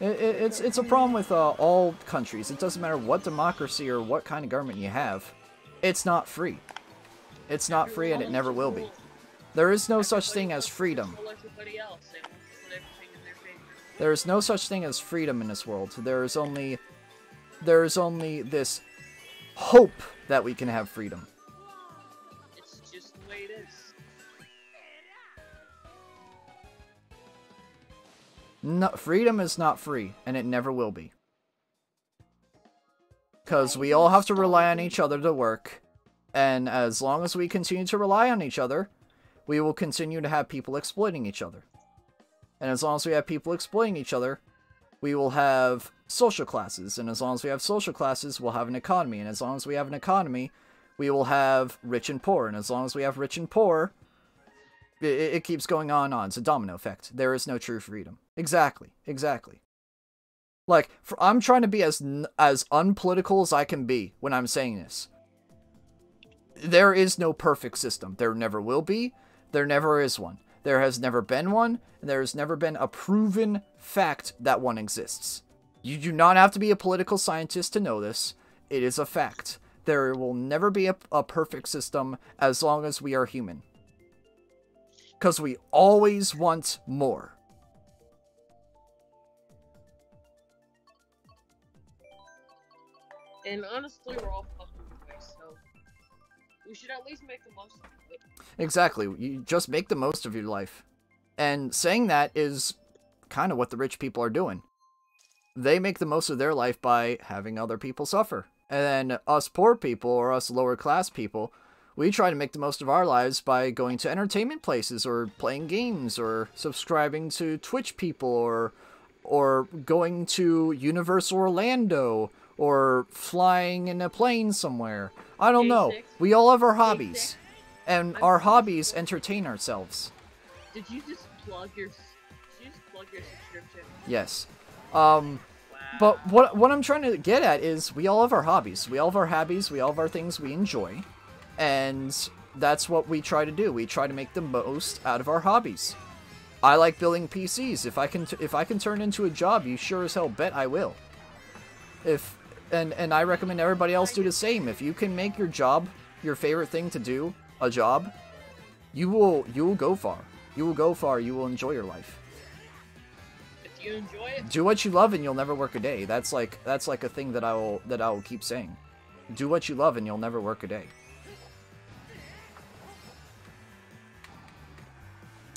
It's a problem with all countries. It doesn't matter what democracy or what kind of government you have. It's not free. It's not free and it never will be. There is no such thing as freedom. There is no such thing as freedom in this world. There is only this hope that we can have freedom. It's just the way it is. No, freedom is not free, and it never will be. Because we all have to rely on each other to work, and as long as we continue to rely on each other, we will continue to have people exploiting each other. And as long as we have people exploiting each other, we will have social classes. And as long as we have social classes, we'll have an economy. And as long as we have an economy, we will have rich and poor. And as long as we have rich and poor, it keeps going on and on. It's a domino effect. There is no true freedom. Exactly. Exactly. Like, I'm trying to be as unpolitical as I can be when I'm saying this. There is no perfect system. There never will be. There never is one. There has never been one, and there has never been a proven fact that one exists. You do not have to be a political scientist to know this. It is a fact. There will never be a perfect system as long as we are human. Because we always want more. And honestly, we're all fucking away, so we should at least make the most of it. Exactly. You just make the most of your life. And saying that is kind of what the rich people are doing. They make the most of their life by having other people suffer. And then us poor people or us lower class people, we try to make the most of our lives by going to entertainment places or playing games or subscribing to Twitch people or going to Universal Orlando or flying in a plane somewhere. I don't know. We all have our hobbies. And our hobbies entertain ourselves. Did you just plug your subscription? Yes. Wow. But what I'm trying to get at is we all have our hobbies. We all have our hobbies. We all have our things we enjoy. And that's what we try to do. We try to make the most out of our hobbies. I like building PCs. If I can turn it into a job, you sure as hell bet I will. And I recommend everybody else do the same. If you can make your job your favorite thing to do, a job, you will go far. You will go far. You will enjoy your life. If you enjoy it, do what you love, and you'll never work a day. That's like a thing that I will keep saying. Do what you love, and you'll never work a day.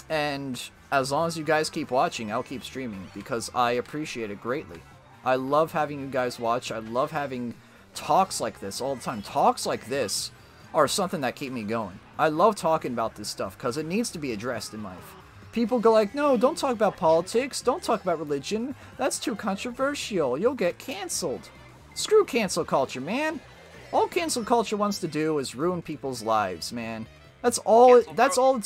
And as long as you guys keep watching, I'll keep streaming because I appreciate it greatly. I love having you guys watch. I love having talks like this all the time. Talks like this are something that keep me going. I love talking about this stuff because it needs to be addressed in life. People go like, no, don't talk about politics, don't talk about religion, that's too controversial, you'll get canceled. Screw cancel culture, man. All cancel culture wants to do is ruin people's lives, man. That's all it's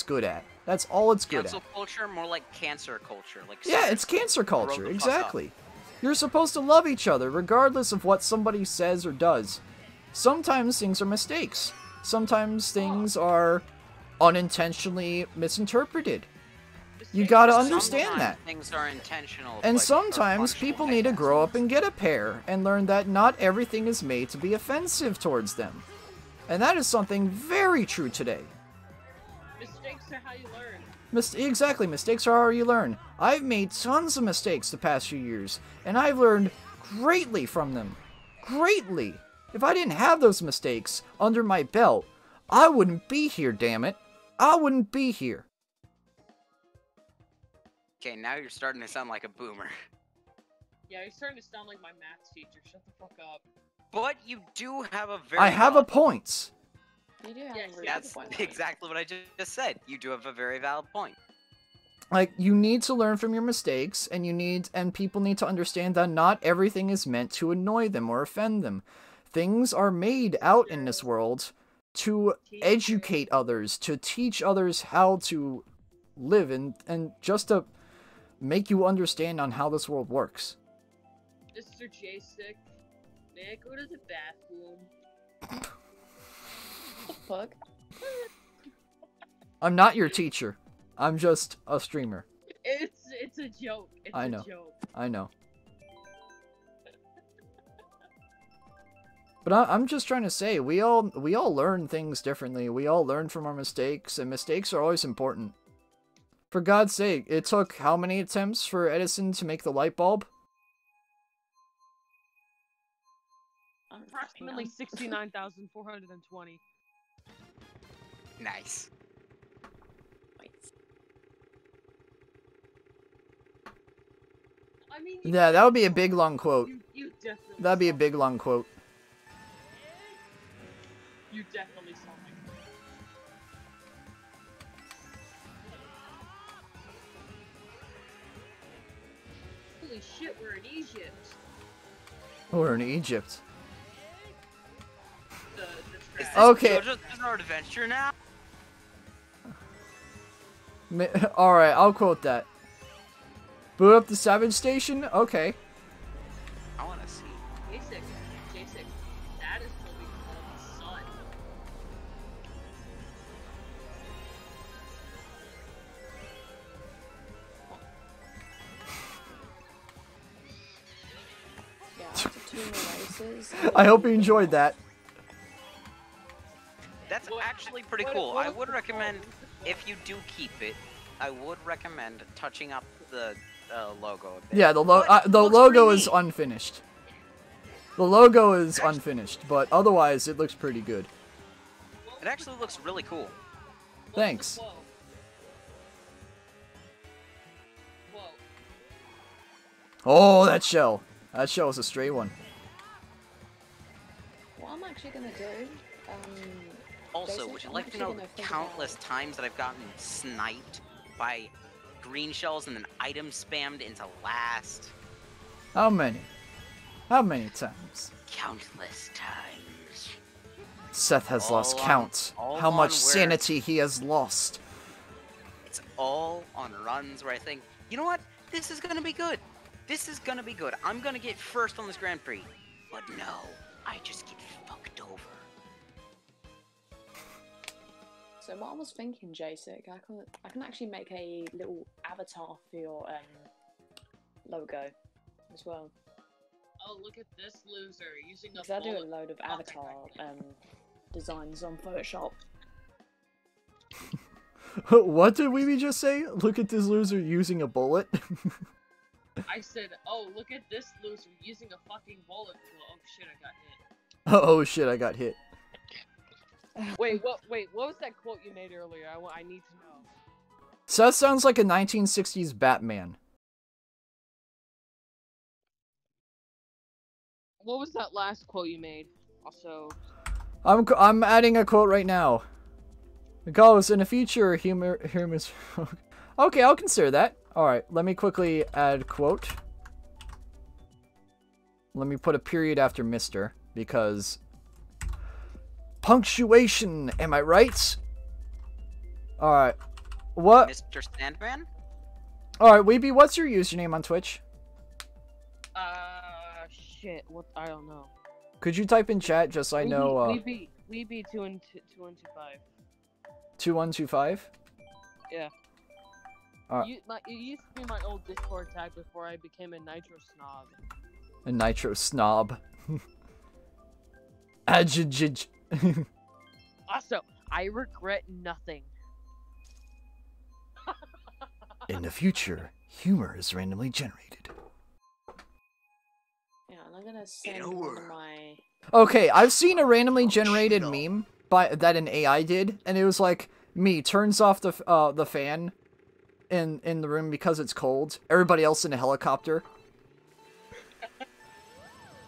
good at. That's all it's good at. Cancel culture, more like cancer culture. Like, yeah, it's cancer culture, exactly. You're supposed to love each other regardless of what somebody says or does. Sometimes things are mistakes. Sometimes things are unintentionally misinterpreted. You gotta understand that. Things are intentional. And sometimes people need to grow up and get a pair and learn that not everything is made to be offensive towards them. And that is something very true today. Mistakes are how you learn. Exactly, mistakes are how you learn. I've made tons of mistakes the past few years, and I've learned greatly from them. Greatly. If I didn't have those mistakes under my belt, I wouldn't be here, damn it. I wouldn't be here. Okay, now you're starting to sound like a boomer. Yeah, you're starting to sound like my maths teacher. Shut the fuck up. But you do have a very... I have a point. You do have a valid point. That's exactly what I just said. You do have a very valid point. Like, you need to learn from your mistakes, and you need, and people need to understand that not everything is meant to annoy them or offend them. Things are made out in this world to educate others, to teach others how to live, and just to make you understand on how this world works. Mr. J-Stick, may I go to the bathroom? What the fuck? I'm not your teacher. I'm just a streamer. It's a joke. It's I know. A joke. I know. But I'm just trying to say, we all learn things differently. We all learn from our mistakes, and mistakes are always important. For God's sake, it took how many attempts for Edison to make the light bulb? Approximately 69,420. Nice. I mean, yeah, that would be a big long quote. You definitely that'd be a big long quote. You definitely saw my quote. Holy shit, we're in Egypt. We're in Egypt. Okay. Is this our adventure now? All right, I'll quote that. Boot up the Savage Station? Okay. I wanna see. J6. That is what we call the sun. Yeah, I hope you enjoyed that. That's actually pretty cool. I would recommend, if you do keep it, I would recommend touching up the logo. Yeah, the logo is unfinished. The logo is unfinished, but otherwise it looks pretty good. It actually looks really cool. Thanks. Oh, that shell. That shell is a stray one. What I'm actually gonna do. Also, would you like to know the countless times that I've gotten sniped by green shells and then items spammed into last? How many? How many times? Countless times. Seth has lost count. How much sanity he has lost. It's all on runs where I think, you know what? This is gonna be good. This is gonna be good. I'm gonna get first on this Grand Prix. But no, I just get fucked over. So what I was thinking, Jacek, I can actually make a little avatar for your logo as well. Oh, look at this loser using a. Because I do a load of avatar designs on Photoshop. What did we just say? Look at this loser using a bullet. I said, oh, look at this loser using a fucking bullet. Well, oh shit, I got hit. Oh shit, I got hit. Wait, what? Wait, what was that quote you made earlier? I need to know. Seth sounds like a 1960s Batman. What was that last quote you made? Also, I'm adding a quote right now. Goes in the future, humor. Okay, I'll consider that. All right, let me quickly add quote. Let me put a period after Mr. because. Punctuation, am I right? Alright. What? Mr. Sandman? Alright, Weeby, what's your username on Twitch? Shit, what? I don't know. Could you type in chat just so I know, Weeby 2125. 2125? Yeah. Alright. It used to be my old Discord tag before I became a Nitro Snob. A Nitro Snob. Ajijij. Also, I regret nothing. In the future, humor is randomly generated. Yeah, I'm gonna send my... Okay, I've seen a randomly generated meme that an AI did, and it was like, me turns off the fan in the room because it's cold. Everybody else in a helicopter.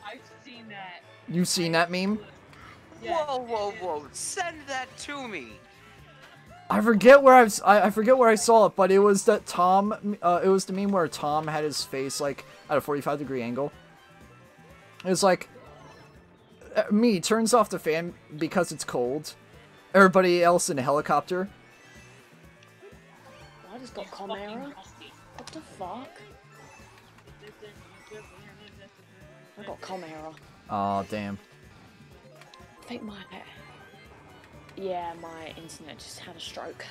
I've seen that. You've seen that meme? Yeah. Whoa, whoa, whoa! Send that to me. I forget where I forget where I saw it, but it was that Tom. It was the meme where Tom had his face like at a 45-degree angle. It was like, me turns off the fan because it's cold. Everybody else in a helicopter. I just got Chimera. What the fuck? I got Chimera. Aw, damn. I think my... Yeah, my internet just had a stroke.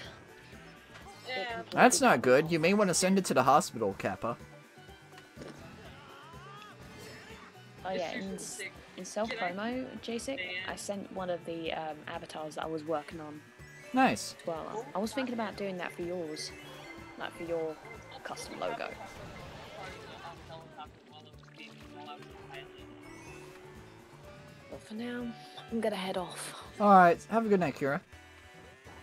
Yeah. That's not good. You may want to send it to the hospital, Kappa. Oh yeah, in self-promo, J6, I sent one of the avatars that I was working on. Nice. Well, I was thinking about doing that for yours. Like for your custom logo. But for now... I'm gonna head off. Alright, have a good night, Kira.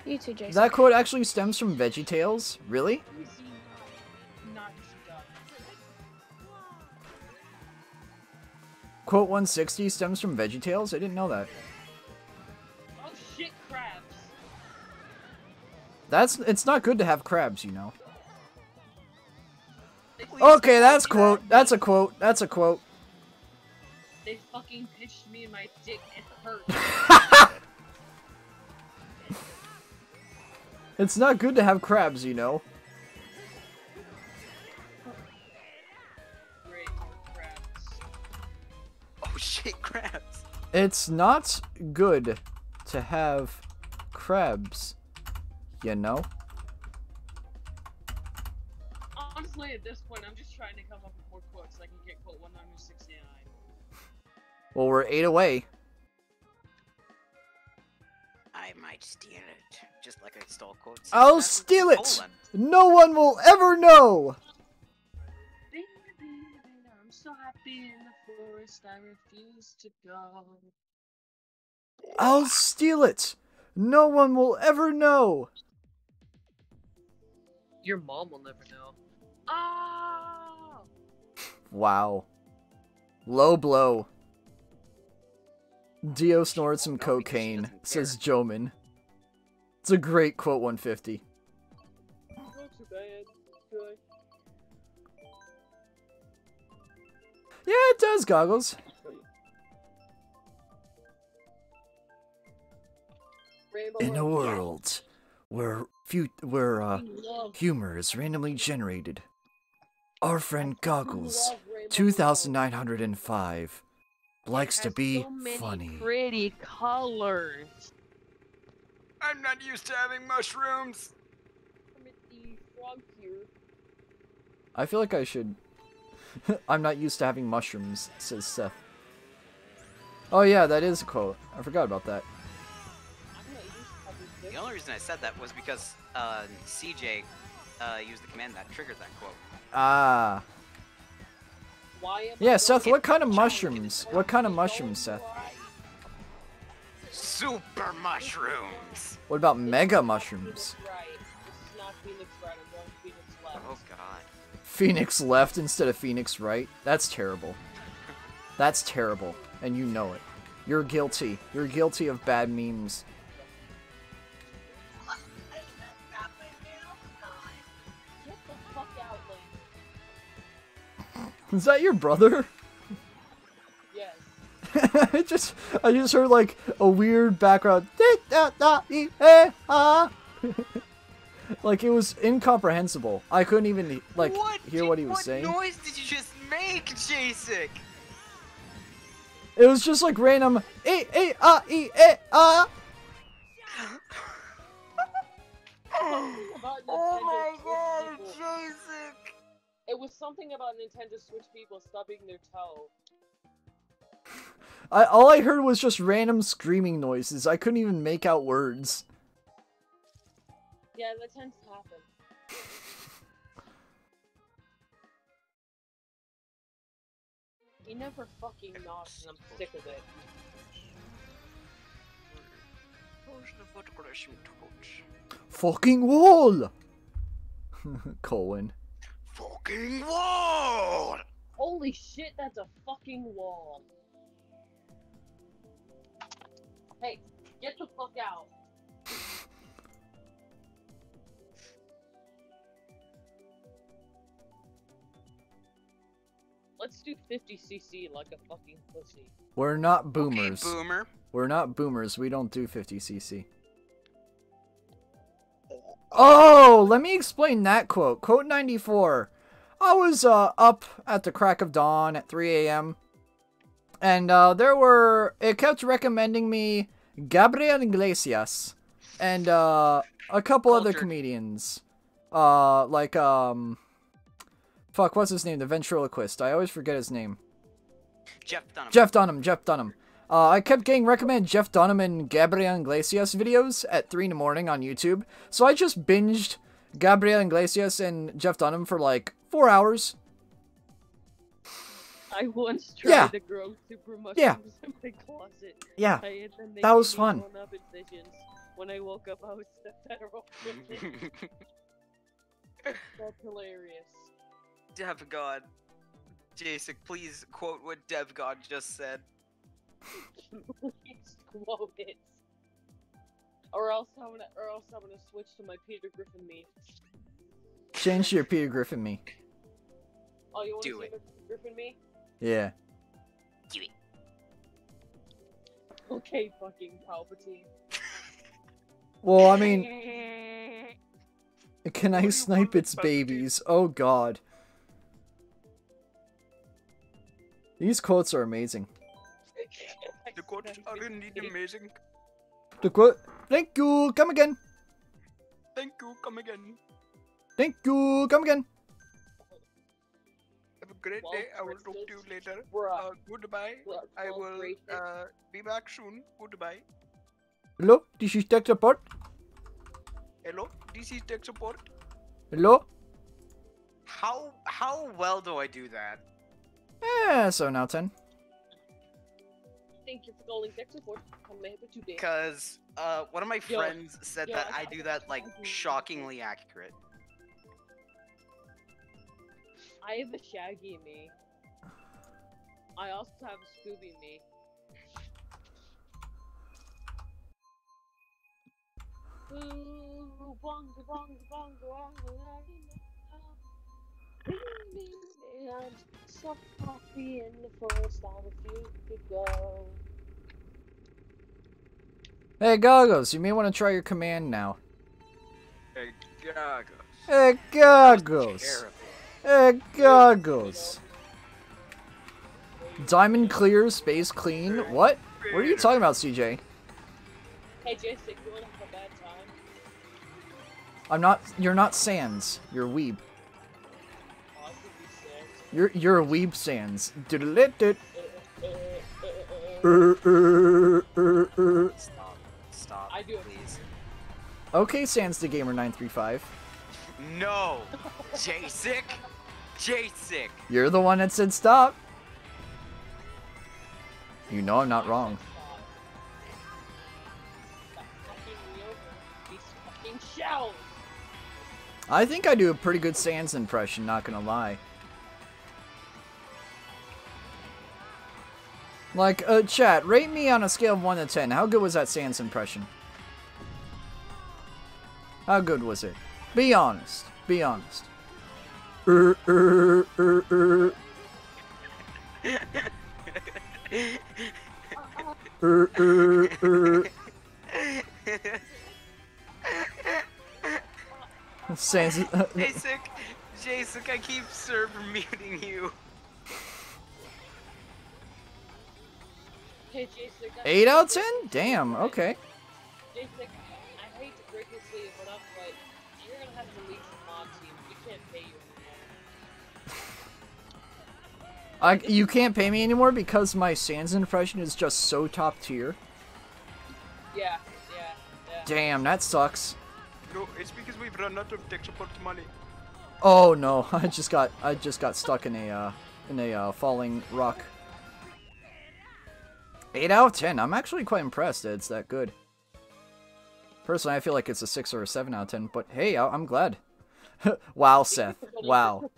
You too, Jason. That quote actually stems from VeggieTales? Really? Quote 160 stems from VeggieTales? I didn't know that. Oh shit, crabs. It's not good to have crabs, you know. Okay, that's a quote. They fucking pitched me in my dick, it hurt. It's not good to have crabs, you know. Great crabs. Oh shit, crabs. It's not good to have crabs, you know. Honestly, at this point, I'm just trying to come up with more quotes so I can get quote 1969. Well, we're 8 away. I might steal it, just like I stole quotes. I'll steal it! No one will ever know! Baby, I'm so happy in the forest, I refuse to go. I'll steal it! No one will ever know! Your mom will never know. Oh! Wow. Low blow. Dio snorted some cocaine, says Joman. It's a great quote 150. Not too bad, really. Yeah, it does, Goggles. In a world where humor is randomly generated, our friend Goggles, 2905. Likes to be funny. Pretty colors. I'm not used to having mushrooms. I'm at the frog here. I feel like I should. I'm not used to having mushrooms, says Seth. Oh yeah, that is a quote. I forgot about that. The only reason I said that was because CJ used the command that triggered that quote. Ah. Yeah, Seth, what kind of mushrooms? What kind of mushrooms, Seth? Super mushrooms! What about mega mushrooms? Oh god. Phoenix left instead of Phoenix right? That's terrible. That's terrible. And you know it. You're guilty. You're guilty of bad memes. Is that your brother? Yes. I just heard like a weird background. Like it was incomprehensible. I couldn't even like hear what he was saying. What noise did you just make, Jasek? It was just like random. Oh my god, Jasek! It was something about Nintendo Switch people stubbing their toe. All I heard was just random screaming noises. I couldn't even make out words. Yeah, that tends to happen. You never fucking knocked, and I'm sick of it. Fucking wall! Colin. Fucking wall! Holy shit, that's a fucking wall. Hey, get the fuck out. Let's do 50cc like a fucking pussy. We're not boomers. Okay, boomer. We're not boomers. We don't do 50cc. Oh, let me explain that quote. Quote 94. I was up at the crack of dawn at 3 a.m. and it kept recommending me Gabriel Iglesias and a couple other comedians. Like fuck, what's his name? The ventriloquist. I always forget his name. Jeff Dunham. Jeff Dunham. Jeff Dunham. I kept getting recommended Jeff Dunham and Gabriel Iglesias videos at 3 in the morning on YouTube. So I just binged Gabriel Iglesias and Jeff Dunham for like 4 hours. I once tried to grow super mushrooms in my closet. Yeah. That was fun. When I woke up, I was in the federal prison. That's hilarious. DevGod. Jacek, please quote what DevGod just said. Please quote it. Or else I'm gonna switch to my Peter Griffin meme. Change your Peter Griffin meme. Oh, you want to see the Peter Griffin meme? Yeah. Do it. Okay, fucking Palpatine. Well, I mean, can I snipe its babies? Oh God. These quotes are amazing. The quotes are indeed amazing. The quote. Thank you. Come again. Thank you. Come again. Thank you. Come again. Have a great day. I will talk to you later. Goodbye. I will be back soon. Goodbye. Hello. This is tech support. Hello. This is tech support. Hello. How well do I do that? Yeah. So now 10. Thank you for calling tech support. Because one of my friends said that I do that like shockingly accurate. I have a Shaggy me. I also have a Scooby me. And some coffee in the forest on a few could go. Hey Goggles, you may want to try your command now. Hey Goggles. Hey Goggles. Hey Goggles. Diamond clear, space clean. What? What are you talking about, CJ? Hey Jason, you wanna have a bad time? I'm not. You're not Sans. You're Weeb. You're a weeb Sans. Stop. Stop. I do it. Please. Okay, Sans the Gamer 935. No. Jacek. Jacek. You're the one that said stop. You know I'm not wrong. I think I do a pretty good Sans impression, not gonna lie. Like, chat, rate me on a scale of 1 to 10. How good was that Sans impression? How good was it? Be honest. Be honest. Sans... Jacek, I keep server muting you. Hey, Jacek, 8 out of 10? Damn. Okay. Jacek, I hate to break this to you, but I'm like, you're gonna have to leave the mod team. We can't pay you anymore. You can't pay me anymore because my Sans impression is just so top tier. Yeah. Damn, that sucks. No, it's because we've run out of tech support money. Oh no! I just got stuck in a falling rock. 8 out of 10. I'm actually quite impressed that it's that good. Personally, I feel like it's a 6 or a 7 out of 10, but hey, I'm glad. Wow, Seth. Wow.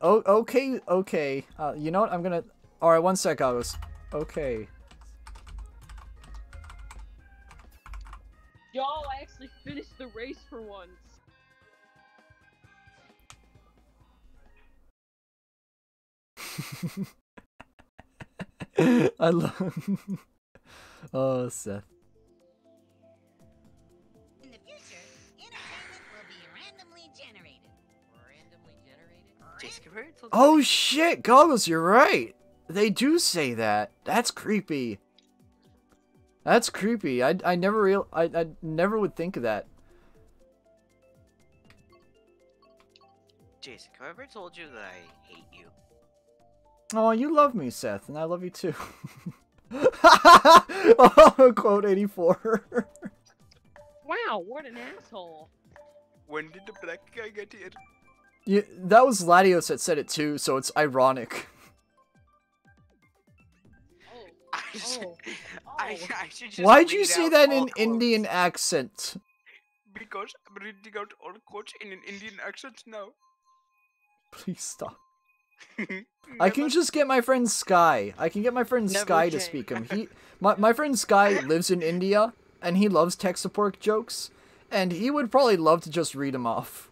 Oh, okay, okay. You know what? I'm gonna... Alright, one sec, August. Okay. Yo, I actually finished the race for once. I love... Oh, Seth. In the future, entertainment will be randomly generated. Randomly generated? Oh shit, Goggles, you're right! They do say that. That's creepy. That's creepy. I never would think of that. Jason, have I ever told you that I hate you? Oh, you love me, Seth, and I love you too. Oh, quote 84. Wow, what an asshole. When did the black guy get it? Yeah, that was Latios that said it too, so it's ironic. Why'd you say that in an Indian accent? Because I'm reading out all quotes in an Indian accent now. Please stop. I can just get my friend Sky. I can get my friend Sky to speak him. My friend Sky lives in India, and he loves tech support jokes, and he would probably love to just read them off.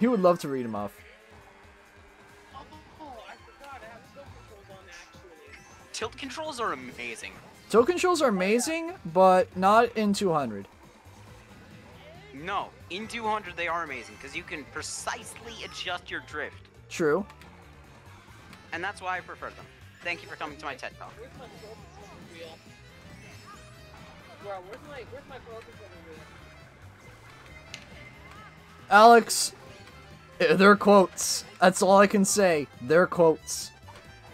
He would love to read them off. Tilt controls are amazing. Tilt controls are amazing, but not in 200. No, in 200 they are amazing, because you can precisely adjust your drift. True. And that's why I prefer them. Thank you for coming to my TED Talk. Alex, they're quotes. That's all I can say. They're quotes.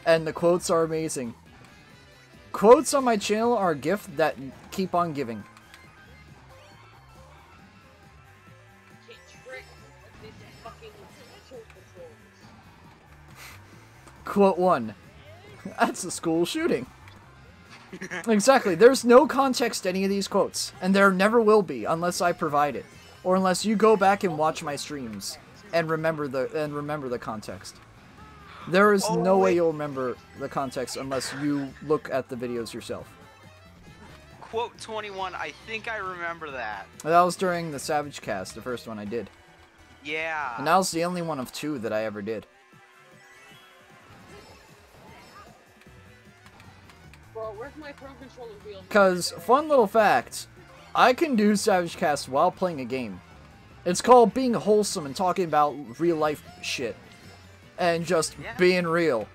And the quotes are amazing. Quotes on my channel are a gift that keep on giving. Quote 1. That's a school shooting. Exactly. There's no context to any of these quotes. And there never will be unless I provide it. Or unless you go back and watch my streams and remember the context. There is no way you'll remember the context unless you look at the videos yourself. Quote 21, I think I remember that. That was during the Savage Cast, the first one I did. Yeah. And that was the only one of 2 that I ever did. Bro, where's my pro controller wheel? Because, fun little fact, I can do Savage Cast while playing a game. It's called being wholesome and talking about real life shit. And just being real.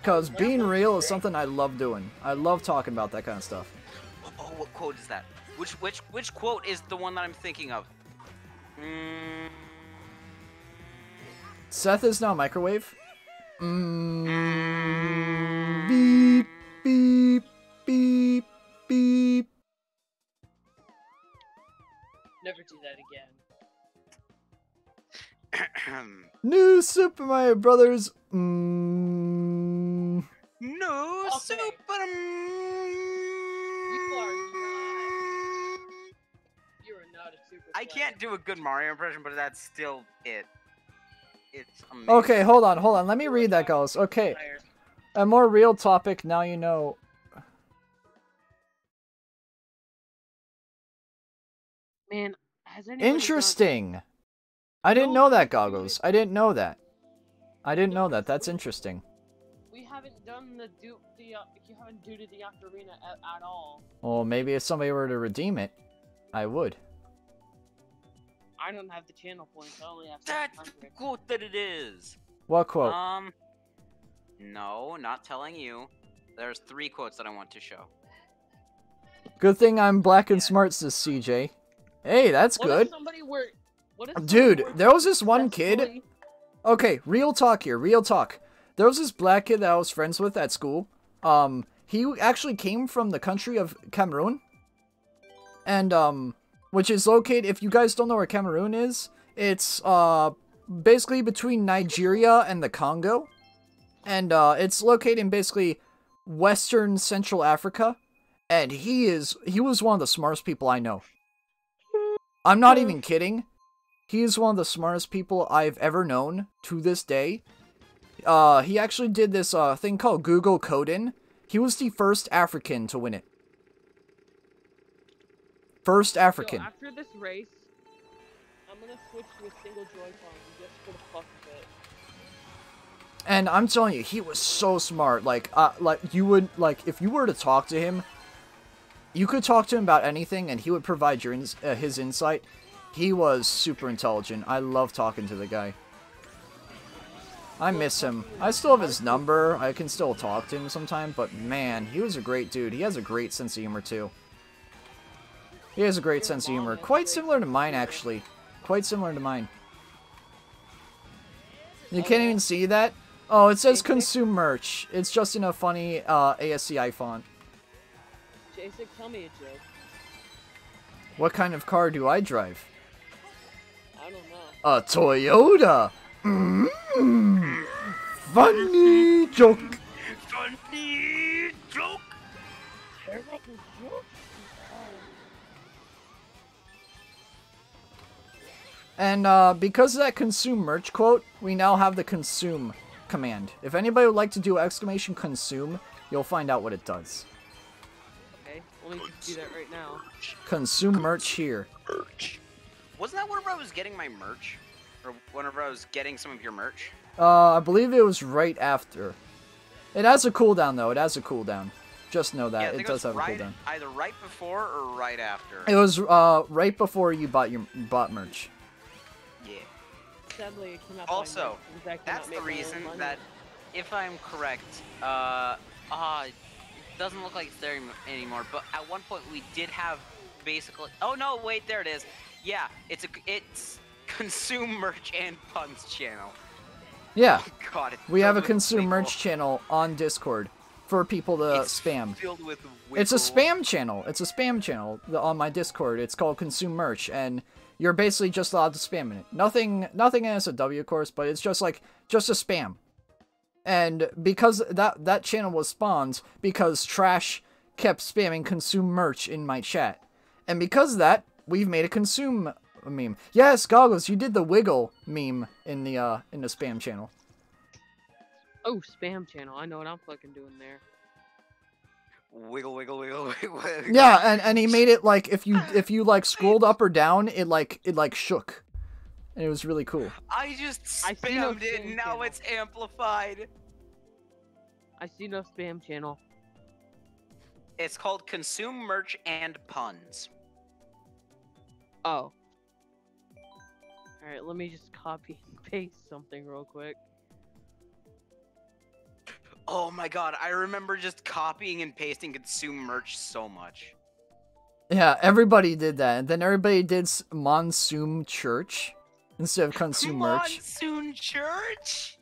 Because being real is something I love doing. I love talking about that kind of stuff. Oh, what quote is that? Which quote is the one that I'm thinking of? Mm. Seth is now microwave. Mm. Beep, beep, beep, beep. Never do that again. New Super Mario Brothers. Mm. No okay. Super. You are not a super. I can't do a good Mario impression, but that's still it. It's amazing. Okay, hold on. Let me read that, guys. Okay, a more real topic. Now you know. Man, has anybody interesting. I didn't know that, Goggles. I didn't know that. I didn't know that. That's interesting. We haven't done the you haven't done the Ocarina at all. Well, maybe if somebody were to redeem it, I would. I don't have the channel points. I only have 700. That's the quote that it is. What quote? No, not telling you. There's 3 quotes that I want to show. Good thing I'm black and smart, says CJ. Hey, that's good. If somebody were... Dude, there was this one kid. Okay, real talk here, real talk. There was this black kid that I was friends with at school. He actually came from the country of Cameroon. And, which is located, if you guys don't know where Cameroon is, it's, basically between Nigeria and the Congo. And it's located in basically western Central Africa. And he was one of the smartest people I know. I'm not even kidding. He is one of the smartest people I've ever known to this day. He actually did this thing called Google Coding. He was the first African to win it. First African. So after this race, I'm gonna switch to a single Joy-Con just for the fuck of it. And I'm telling you, he was so smart. Like you would, like, if you were to talk to him, you could talk to him about anything, and he would provide your his insight. He was super intelligent. I love talking to the guy. I miss him. I still have his number. I can still talk to him sometime. But man, he was a great dude. He has a great sense of humor too. He has a great sense of humor. Quite similar to mine, actually. Quite similar to mine. You can't even see that? Oh, it says consume merch. It's just in a funny ASCII font. Jason, tell me a joke. What kind of car do I drive? I don't know. A Toyota! Mm-hmm. Funny joke! Funny joke! Terrible joke? And because of that consume merch quote, we now have the consume command. If anybody would like to do exclamation consume, you'll find out what it does. Okay, let me just do that right now. Consume merch here. Merch. Wasn't that whenever I was getting my merch? Or whenever I was getting some of your merch? I believe it was right after. It has a cooldown though, it has a cooldown. Just know that, yeah, it does have a cooldown. Either right before or right after. It was right before you bought merch. Sadly, also, that's the reason that, if I'm correct, it doesn't look like it's there anymore, but at one point we did have basically, oh no, wait, there it is. Yeah, it's consume merch and puns channel. Yeah, oh, God, we have a consume merch channel on Discord for people to spam. It's a spam channel. It's a spam channel on my Discord. It's called consume merch, and you're basically just allowed to spam in it. Nothing NSFW, of course, but it's just like, just a spam. And because that channel was spawned because Trash kept spamming consume merch in my chat. And because of that, we've made a consume meme. Yes, Goggles, you did the wiggle meme in the spam channel. Oh, spam channel. I know what I'm fucking doing there. Wiggle, wiggle, wiggle, wiggle. Yeah, and he made it like if you like scrolled up or down, it like shook, and it was really cool. I just spammed it, and now it's amplified. I see no spam channel. It's called consume merch and puns. Oh. All right, let me just copy and paste something real quick. Oh my God, I remember just copying and pasting consume merch so much. Yeah, everybody did that. And then everybody did Monsoon Church instead of consume merch. Monsoon Church?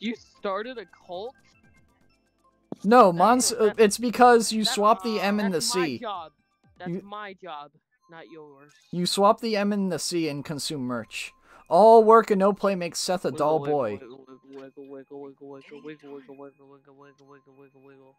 You started a cult? No, it's because you swap the M and the C. That's my job. That's my job, not yours. You swap the M and the C and consume merch. All work and no play makes Seth a dull boy. Wiggle, wiggle, wiggle, wiggle, wiggle, wiggle, wiggle, wiggle, wiggle, wiggle, wiggle, wiggle.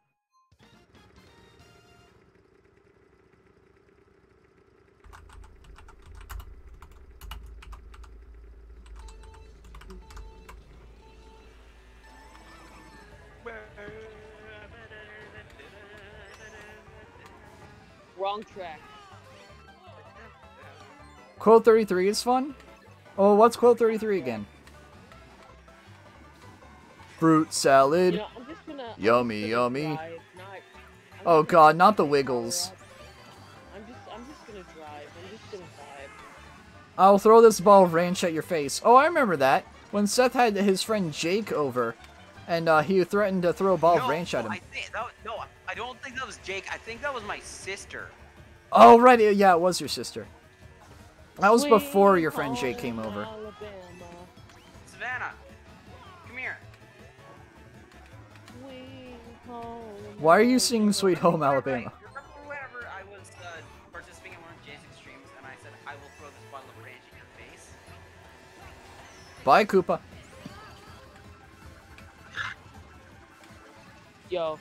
Wrong track. Quote 33 is fun? Oh, what's quote 33 again? Fruit salad. You know, yummy, yummy. Oh God, not the Wiggles. I'm just gonna drive. I'm just gonna vibe. I'll throw this ball of ranch at your face. Oh, I remember that. When Seth had his friend Jake over, and he threatened to throw a ball of ranch at him. No, I don't think that was Jake. I think that was my sister. Oh, right. Yeah, it was your sister. That was before your friend Jake came over. Savannah. Why are you singing Sweet Home Alabama? Remember whenever I was participating in one of Jason's streams and I said, I will throw this bottle of ranch in your face? Bye, Koopa. Yo.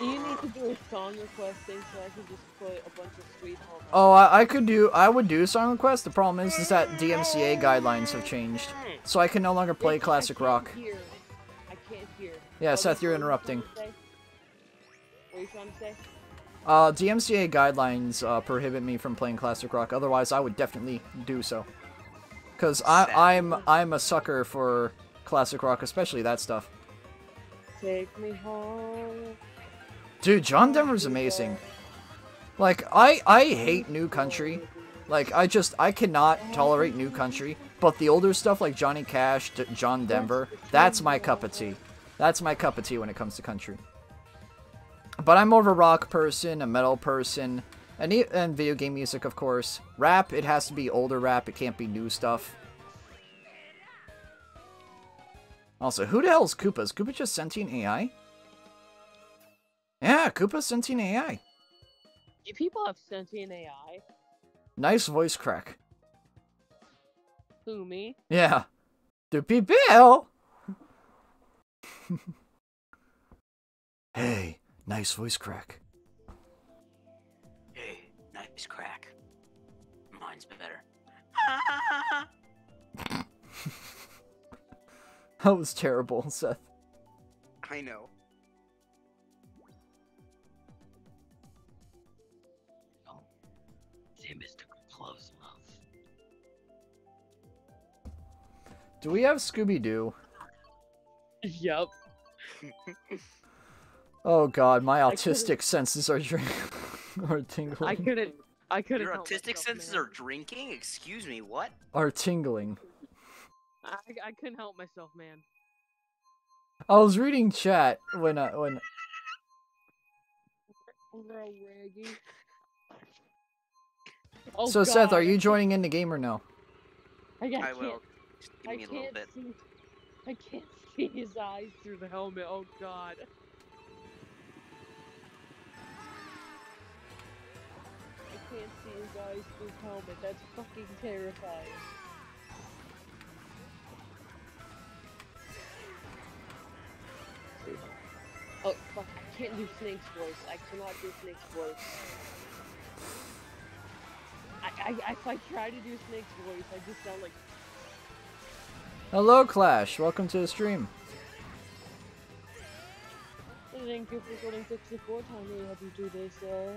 You need to do a song request thing so I can just put a bunch of sweet home. Oh, I would do song requests. The problem is that DMCA guidelines have changed. So I can no longer play classic rock. I can't hear. Yeah, Seth, you're interrupting. What are you trying to say? DMCA guidelines prohibit me from playing classic rock. Otherwise, I would definitely do so. Cause I'm a sucker for classic rock, especially that stuff. Take me home. Dude, John Denver's amazing. Like, I hate new country. Like, I cannot tolerate new country. But the older stuff, like Johnny Cash, John Denver, that's my cup of tea. That's my cup of tea when it comes to country. But I'm more of a rock person, a metal person, and video game music, of course. Rap, it has to be older rap. It can't be new stuff. Also, who the hell is Koopa? Is Koopa just sentient AI? Yeah, Koopa's sentient AI. Do people have sentient AI? Nice voice crack. Who, me? Yeah. Do people? Hey, nice voice crack. Hey, nice crack. Mine's better. That was terrible, Seth. I know. Do we have Scooby-Doo? Yep. Oh god, my autistic senses are tingling. I couldn't. Your autistic senses are drinking? Excuse me, what? Are tingling. I couldn't help myself, man. I was reading chat when. Oh, so god. Seth, are you joining in the game or no? I will. Give me a little bit. I can't see his eyes through the helmet. Oh god. I can't see his eyes through the helmet. That's fucking terrifying. Oh fuck! I can't do Snake's voice. I cannot do Snake's voice. If I try to do Snake's voice, I just sound like. Hello, Clash. Welcome to the stream. Thank you for calling 64 time. May I help you do this, sir?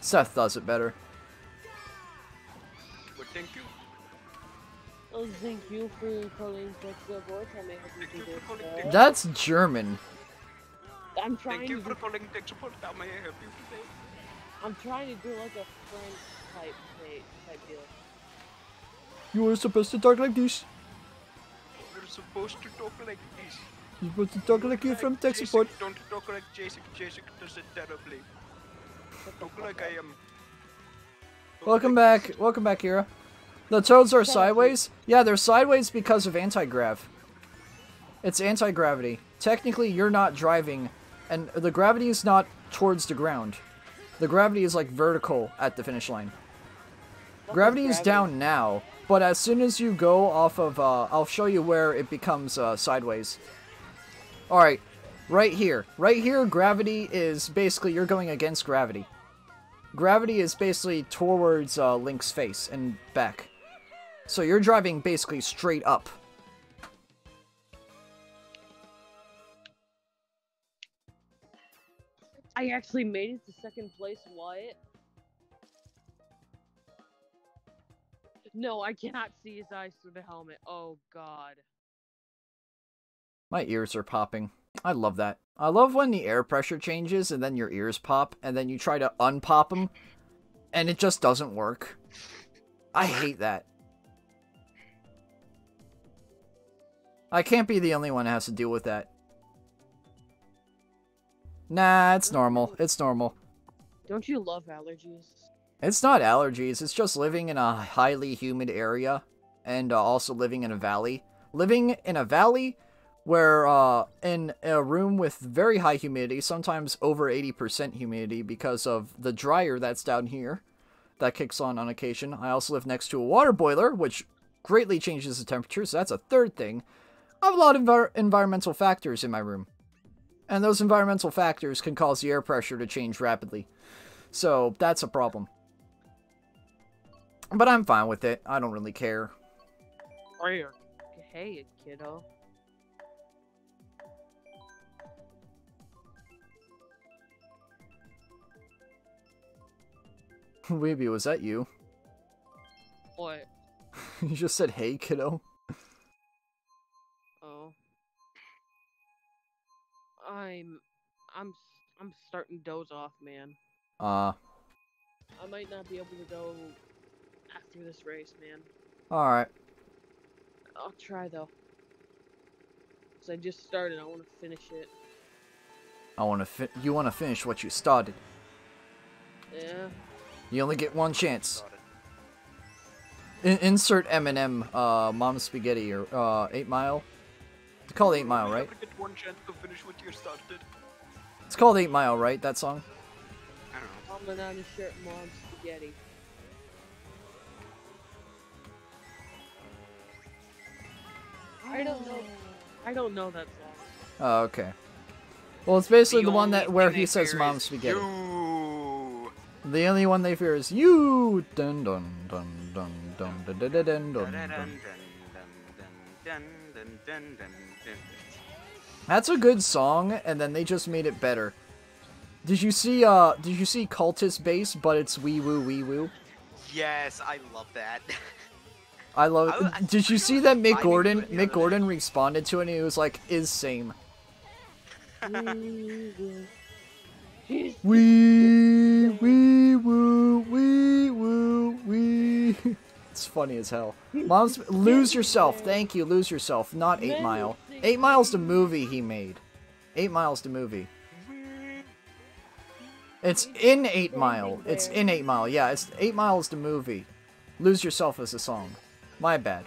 Seth does it better. Well, thank you. Oh, thank you for calling 64 time. May I help you do this, sir? That's German. I'm trying. Thank you for calling 64 time. May I help you today? I'm trying to do like a French type deal. You were supposed to talk like this. You're supposed to talk like this. You're supposed to talk like you from tech support. Don't talk like Jacek. Jacek does it terribly. Talk like I am. Welcome back. Welcome back, Ira. The toads are sideways? Yeah, they're sideways because of anti-grav. It's anti-gravity. Technically, you're not driving, and the gravity is not towards the ground. The gravity is like vertical at the finish line. Gravity is down now. But as soon as you go off of, I'll show you where it becomes sideways. Alright, right here. Right here, gravity is basically, you're going against gravity. Gravity is basically towards Link's face and back. So you're driving basically straight up. I actually made it to second place, Wyatt. No, I cannot see his eyes through the helmet. Oh, God. My ears are popping. I love that. I love when the air pressure changes and then your ears pop and then you try to unpop them and it just doesn't work. I hate that. I can't be the only one that has to deal with that. Nah, it's normal. It's normal. Don't you love allergies? It's not allergies, it's just living in a highly humid area, and also living in a valley. Living in a valley where, in a room with very high humidity, sometimes over 80% humidity because of the dryer that's down here, that kicks on occasion. I also live next to a water boiler, which greatly changes the temperature, so that's a third thing. I have a lot of environmental factors in my room. And those environmental factors can cause the air pressure to change rapidly. So, that's a problem. But I'm fine with it. I don't really care. Are you okay, kiddo? Weeby, was that you? What? You just said, hey, kiddo. Oh. I'm starting to doze off, man. I might not be able to go after this race, man. Alright. I'll try, though. Because I just started, I want to finish it. You want to finish what you started? Yeah. You only get one chance. Insert Eminem, Mom's Spaghetti, or, 8 Mile. It's called 8 Mile, right? It's called 8 Mile, right, that song? I don't know. I'm gonna insert Mom's Spaghetti. I don't know that song. Oh, okay. Well, it's basically the one that where he says Mom's Spaghetti. You. The only one they fear is you. Dun dun dun dun dun dun dun dun dun dun dun dun dun dun. That's a good song, and then they just made it better. Did you see Cultist Bass, but it's wee woo wee woo? Yes, I love that. I love it. Did you see that Mick Gordon responded to it and he was like, is same. Wee woo wee woo wee. It's funny as hell. Mom's Lose Yourself. Thank you, Lose Yourself, not 8 Mile. 8 Mile's the movie he made. 8 Mile's the movie. It's in 8 Mile. It's in 8 Mile. Yeah, it's 8 Mile's the movie. Lose Yourself is a song. My bad.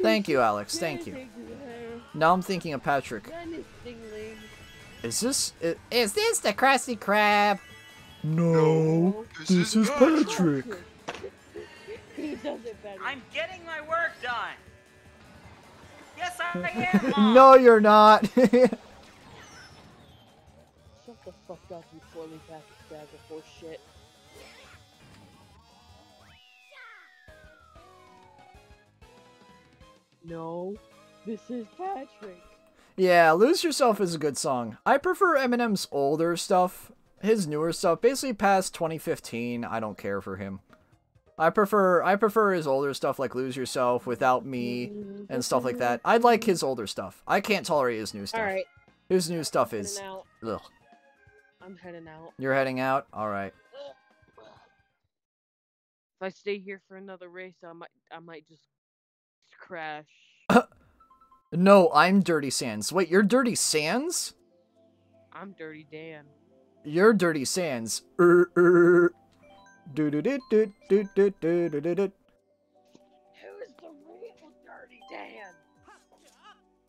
Thank you, Alex. Thank you. Now I'm thinking of Patrick. Is this the Krusty Krab? No, this is Patrick. I'm getting my work done. Yes, I am, Mom. No, you're not. Shut the fuck up, you poorly Patrick Krab before shit. No, this is Patrick. Yeah, Lose Yourself is a good song. I prefer Eminem's older stuff. His newer stuff, basically past 2015, I don't care for him. I prefer his older stuff like Lose Yourself, Without Me, and stuff like that. I like his older stuff. I can't tolerate his new stuff. All right. His new stuff is... Ugh. I'm heading out. You're heading out? Alright. If I stay here for another race, I might just... crash. No, I'm Dirty Sands. Wait, you're Dirty Sands? I'm Dirty Dan. You're Dirty Sands. Do do do do do do do do do. Who's the real Dirty Dan?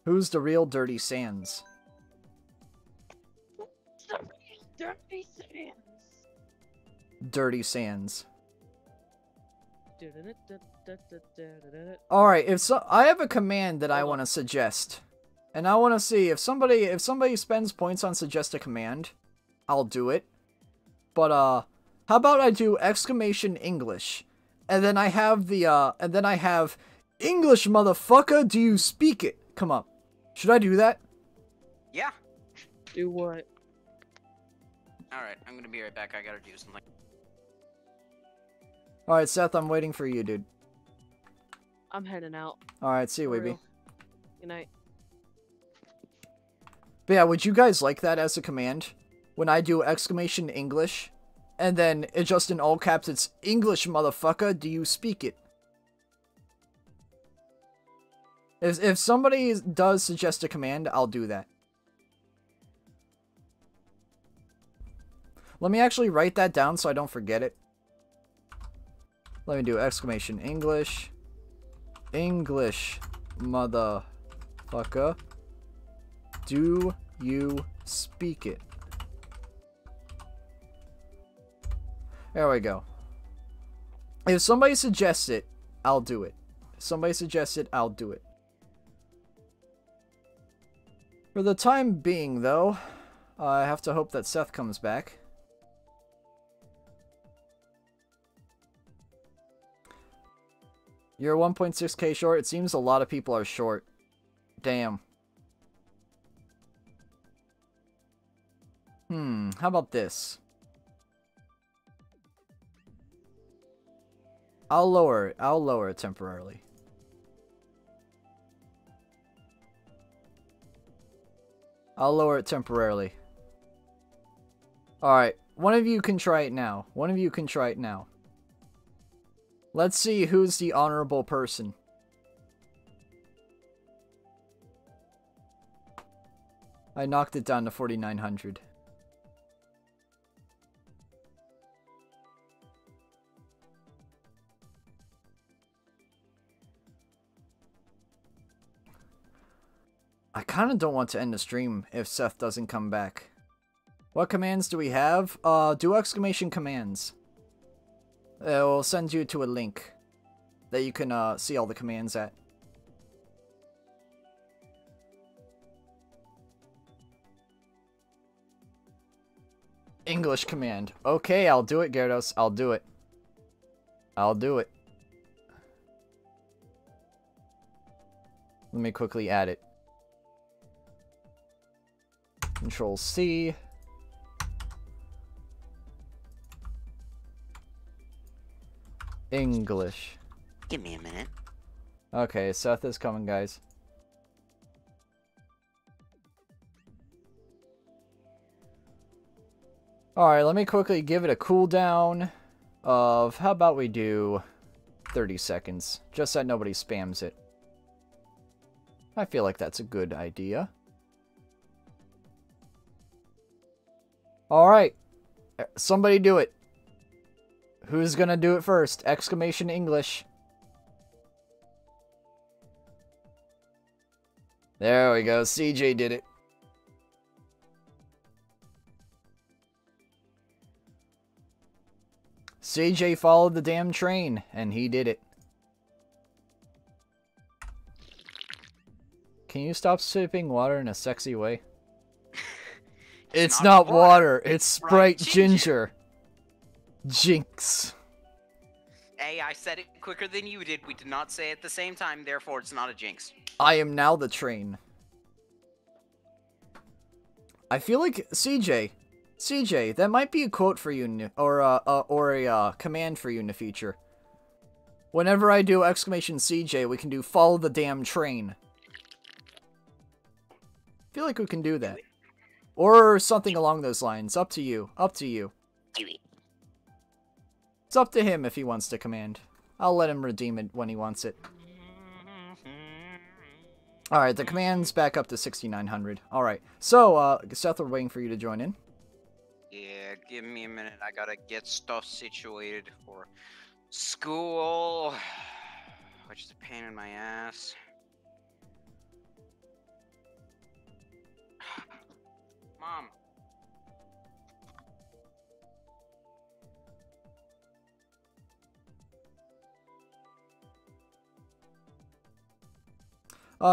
Who's the real Dirty Sands? Who's the real Dirty Sands? Dirty Sands. Alright, if so, I have a command that I want to suggest. And I want to see if somebody spends points on suggest a command, I'll do it. But how about I do exclamation English? And then I have the English motherfucker, do you speak it? Come up. Should I do that? Yeah. Do what? Alright, I'm gonna be right back. I gotta do something. Alright, Seth, I'm waiting for you, dude. I'm heading out. Alright, see you, Weeby. Good night. But yeah, would you guys like that as a command? When I do exclamation English, and then it just in all caps, it's English, motherfucker, do you speak it? If somebody does suggest a command, I'll do that. Let me actually write that down so I don't forget it. Let me do exclamation English. English, motherfucker. Do you speak it? There we go. If somebody suggests it, I'll do it. If somebody suggests it, I'll do it. For the time being, though, I have to hope that Seth comes back. You're 1.6k short? It seems a lot of people are short. Damn. How about this? I'll lower it temporarily. I'll lower it temporarily. Alright, one of you can try it now. One of you can try it now. Let's see who's the honorable person. I knocked it down to 4,900. I kind of don't want to end the stream if Seth doesn't come back. What commands do we have? Do exclamation commands. It will send you to a link that you can see all the commands at. English command. Okay, I'll do it, Gyarados. I'll do it. I'll do it. Let me quickly add it. Control C. English. Give me a minute. Okay, Seth is coming, guys. Alright, let me quickly give it a cooldown of, how about we do 30 seconds, just so nobody spams it. I feel like that's a good idea. Alright, somebody do it. Who's gonna do it first? Exclamation English. There we go, CJ did it. CJ followed the damn train, and he did it. Can you stop sipping water in a sexy way? It's not water. It's Sprite Ginger. Jinx. Hey, I said it quicker than you did. We did not say it at the same time, therefore it's not a jinx. I am now the train. I feel like, CJ, that might be a quote for you, or a command for you in the future. Whenever I do exclamation CJ, we can do follow the damn train. I feel like we can do that. Or something along those lines. Up to you. Up to you. It's up to him if he wants to command. I'll let him redeem it when he wants it. Alright, the command's back up to 6,900. Alright, so, Seth, we're waiting for you to join in. Yeah, give me a minute. I gotta get stuff situated for school, which is a pain in my ass. Mom.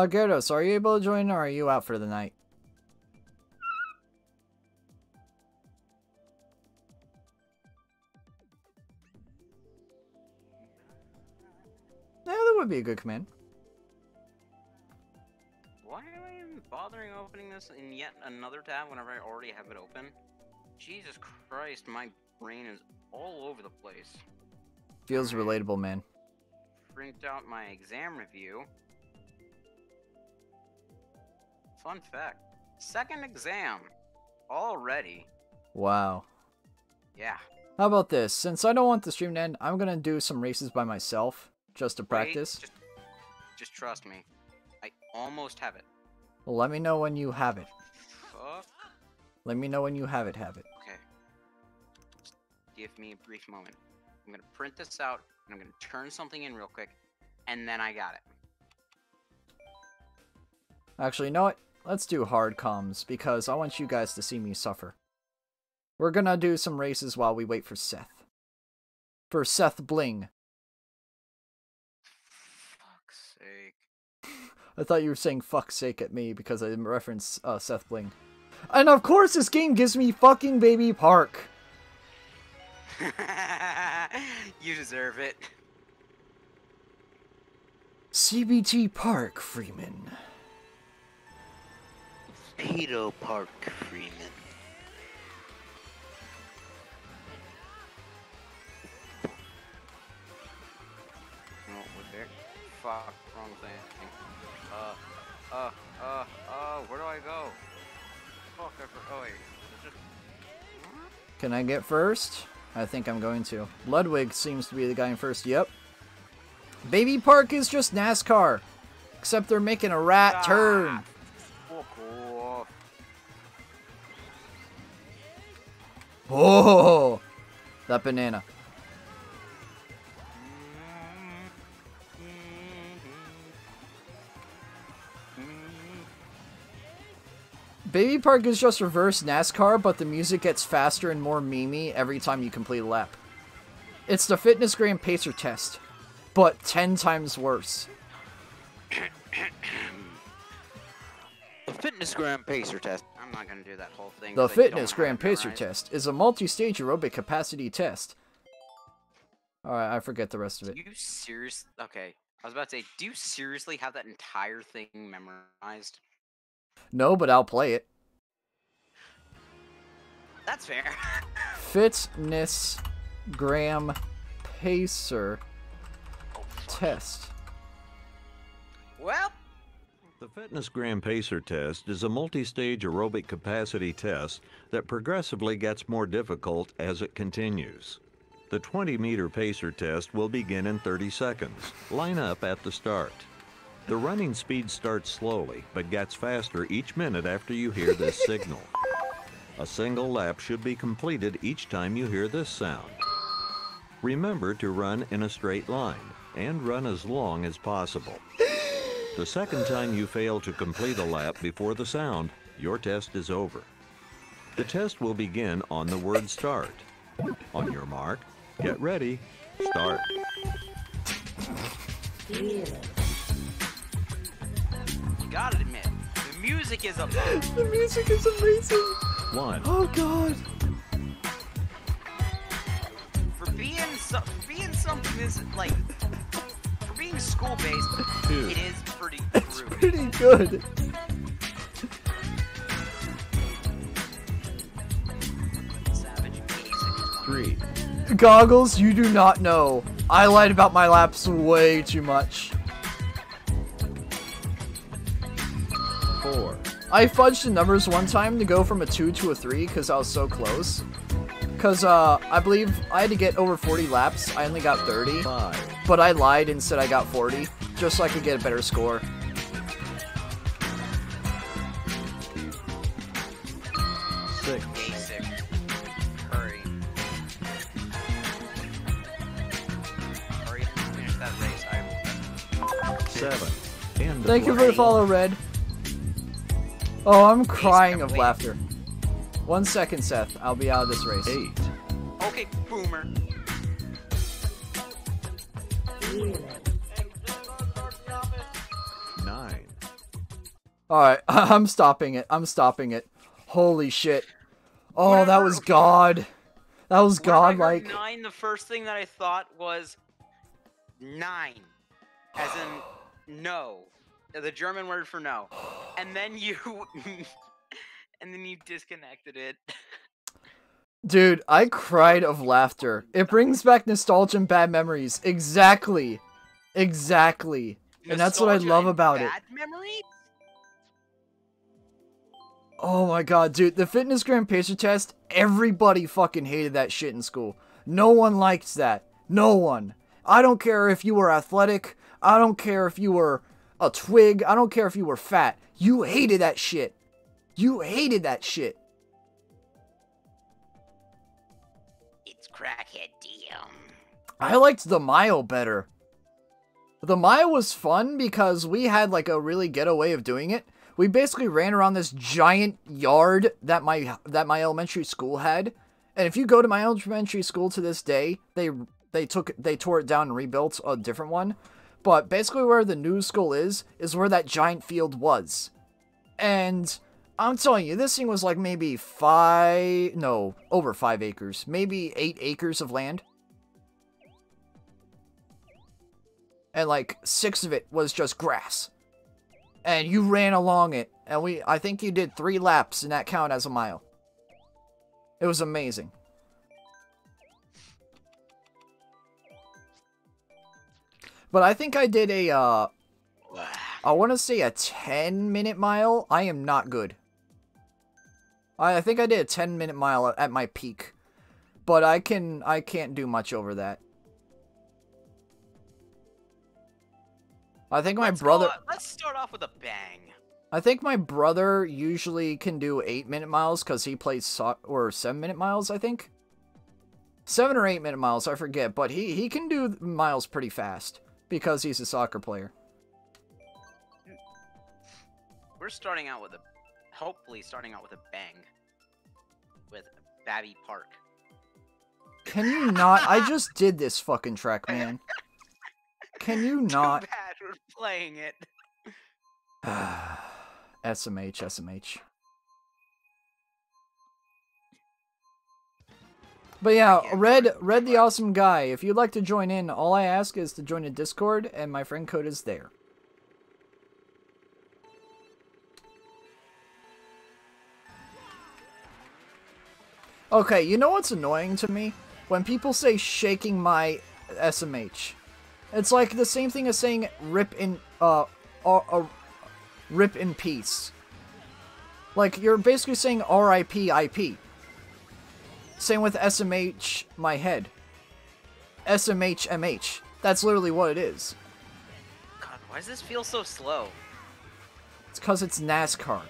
Gyarados, are you able to join or are you out for the night? Yeah, that would be a good command. Bothering opening this in yet another tab whenever I already have it open. Jesus Christ, my brain is all over the place. Feels relatable, man. Print out my exam review. Fun fact. Second exam. Already. Wow. Yeah. How about this? Since I don't want the stream to end, I'm gonna do some races by myself. Just to practice. Just trust me. I almost have it. Well, let me know when you have it. Fuck. Let me know when you have it, Okay. Just give me a brief moment. I'm gonna print this out, and I'm gonna turn something in real quick, and then I got it. Actually, you know what? Let's do hard comms, because I want you guys to see me suffer. We're gonna do some races while we wait for Seth. for Seth Bling. Fuck's sake. I thought you were saying fuck's sake at me because I didn't reference Seth Bling. And of course this game gives me fucking Baby Park. You deserve it. CBT Park, Freeman. Pedo Park, Freeman. No, we're there. Fuck, wrong thing. Where do I go? Fuck, I forgot. Oh, wait. Can I get first? I think I'm going to. Ludwig seems to be the guy in first. Yep. Baby Park is just NASCAR, except they're making a rat turn. Cool. Oh, that banana. Baby Park is just reverse NASCAR, but the music gets faster and more memey every time you complete a lap. It's the FitnessGram Pacer Test, but 10 times worse. The FitnessGram Pacer Test. I'm not going to do that whole thing. The FitnessGram Pacer Test is a multi-stage aerobic capacity test. Alright, I forget the rest of it. Do you seriously... Okay, I was about to say, do you seriously have that entire thing memorized? No, but I'll play it. That's fair. FitnessGram Pacer Test. Well... The FitnessGram Pacer Test is a multi-stage aerobic capacity test that progressively gets more difficult as it continues. The 20-meter pacer test will begin in 30 seconds. Line up at the start. The running speed starts slowly, but gets faster each minute after you hear this signal. A single lap should be completed each time you hear this sound. Remember to run in a straight line, and run as long as possible. The second time you fail to complete a lap before the sound, your test is over. The test will begin on the word start. On your mark, get ready, start. You gotta admit, the music is amazing. The music is amazing. One. Oh God. For being something this like. Being school-based, it is pretty groovy. It's pretty good. Savage music. 3. Goggles, you do not know. I lied about my laps way too much. 4. I fudged the numbers one time to go from a 2 to a 3 because I was so close. Because, I believe I had to get over 40 laps. I only got 30. 5. But I lied and said I got 40, just so I could get a better score. 6. Basic. Hurry. Hurry and finish that race. I... 7. And thank you for the follow, Red. Oh, I'm crying of laughter. 1 second, Seth. I'll be out of this race. 8. Okay, boomer. 9. Alright, I'm stopping it. I'm stopping it. Holy shit. Oh, whenever, that was God. That was God like. 9, the first thing that I thought was 9. As in no. The German word for no. And then you disconnected it. Dude, I cried of laughter. It brings back nostalgia and bad memories. Exactly. Exactly. Nostalgia and that's what I love about it. Bad memories? Oh my God, dude. The FitnessGram Pacer Test, everybody fucking hated that shit in school. No one liked that. No one. I don't care if you were athletic. I don't care if you were a twig. I don't care if you were fat. You hated that shit. You hated that shit. Crackhead DM. I liked the mile better. The mile was fun because we had like a really ghetto way of doing it. We basically ran around this giant yard that my elementary school had. And if you go to my elementary school to this day, they They tore it down and rebuilt a different one. But basically where the new school is where that giant field was. And I'm telling you, this thing was like maybe over 5 acres. Maybe 8 acres of land. And like 6 of it was just grass. And you ran along it. And I think you did 3 laps, and that counted as a mile. It was amazing. But I think I did a, I want to say a 10-minute mile. I am not good. I think I did a 10-minute mile at my peak. But I can't do much over that. I think my brother... Let's start off with a bang. I think my brother usually can do 8-minute miles because he plays or 7-minute miles, I think. 7 or 8 minute miles, I forget, but he can do miles pretty fast because he's a soccer player. We're starting out with a, hopefully starting out with a bang. With Babby Park. Can you not? I just did this fucking track, man. Can you not? Too bad we're playing it. SMH, SMH. But yeah, Red the Awesome Guy, if you'd like to join in, all I ask is to join a Discord, and my friend code is there. Okay, you know what's annoying to me? When people say shaking my SMH. It's like the same thing as saying rip in peace. Like, you're basically saying R.I.P. IP. Same with SMH, my head. SMH, MH. That's literally what it is. God, why does this feel so slow? It's because it's NASCAR.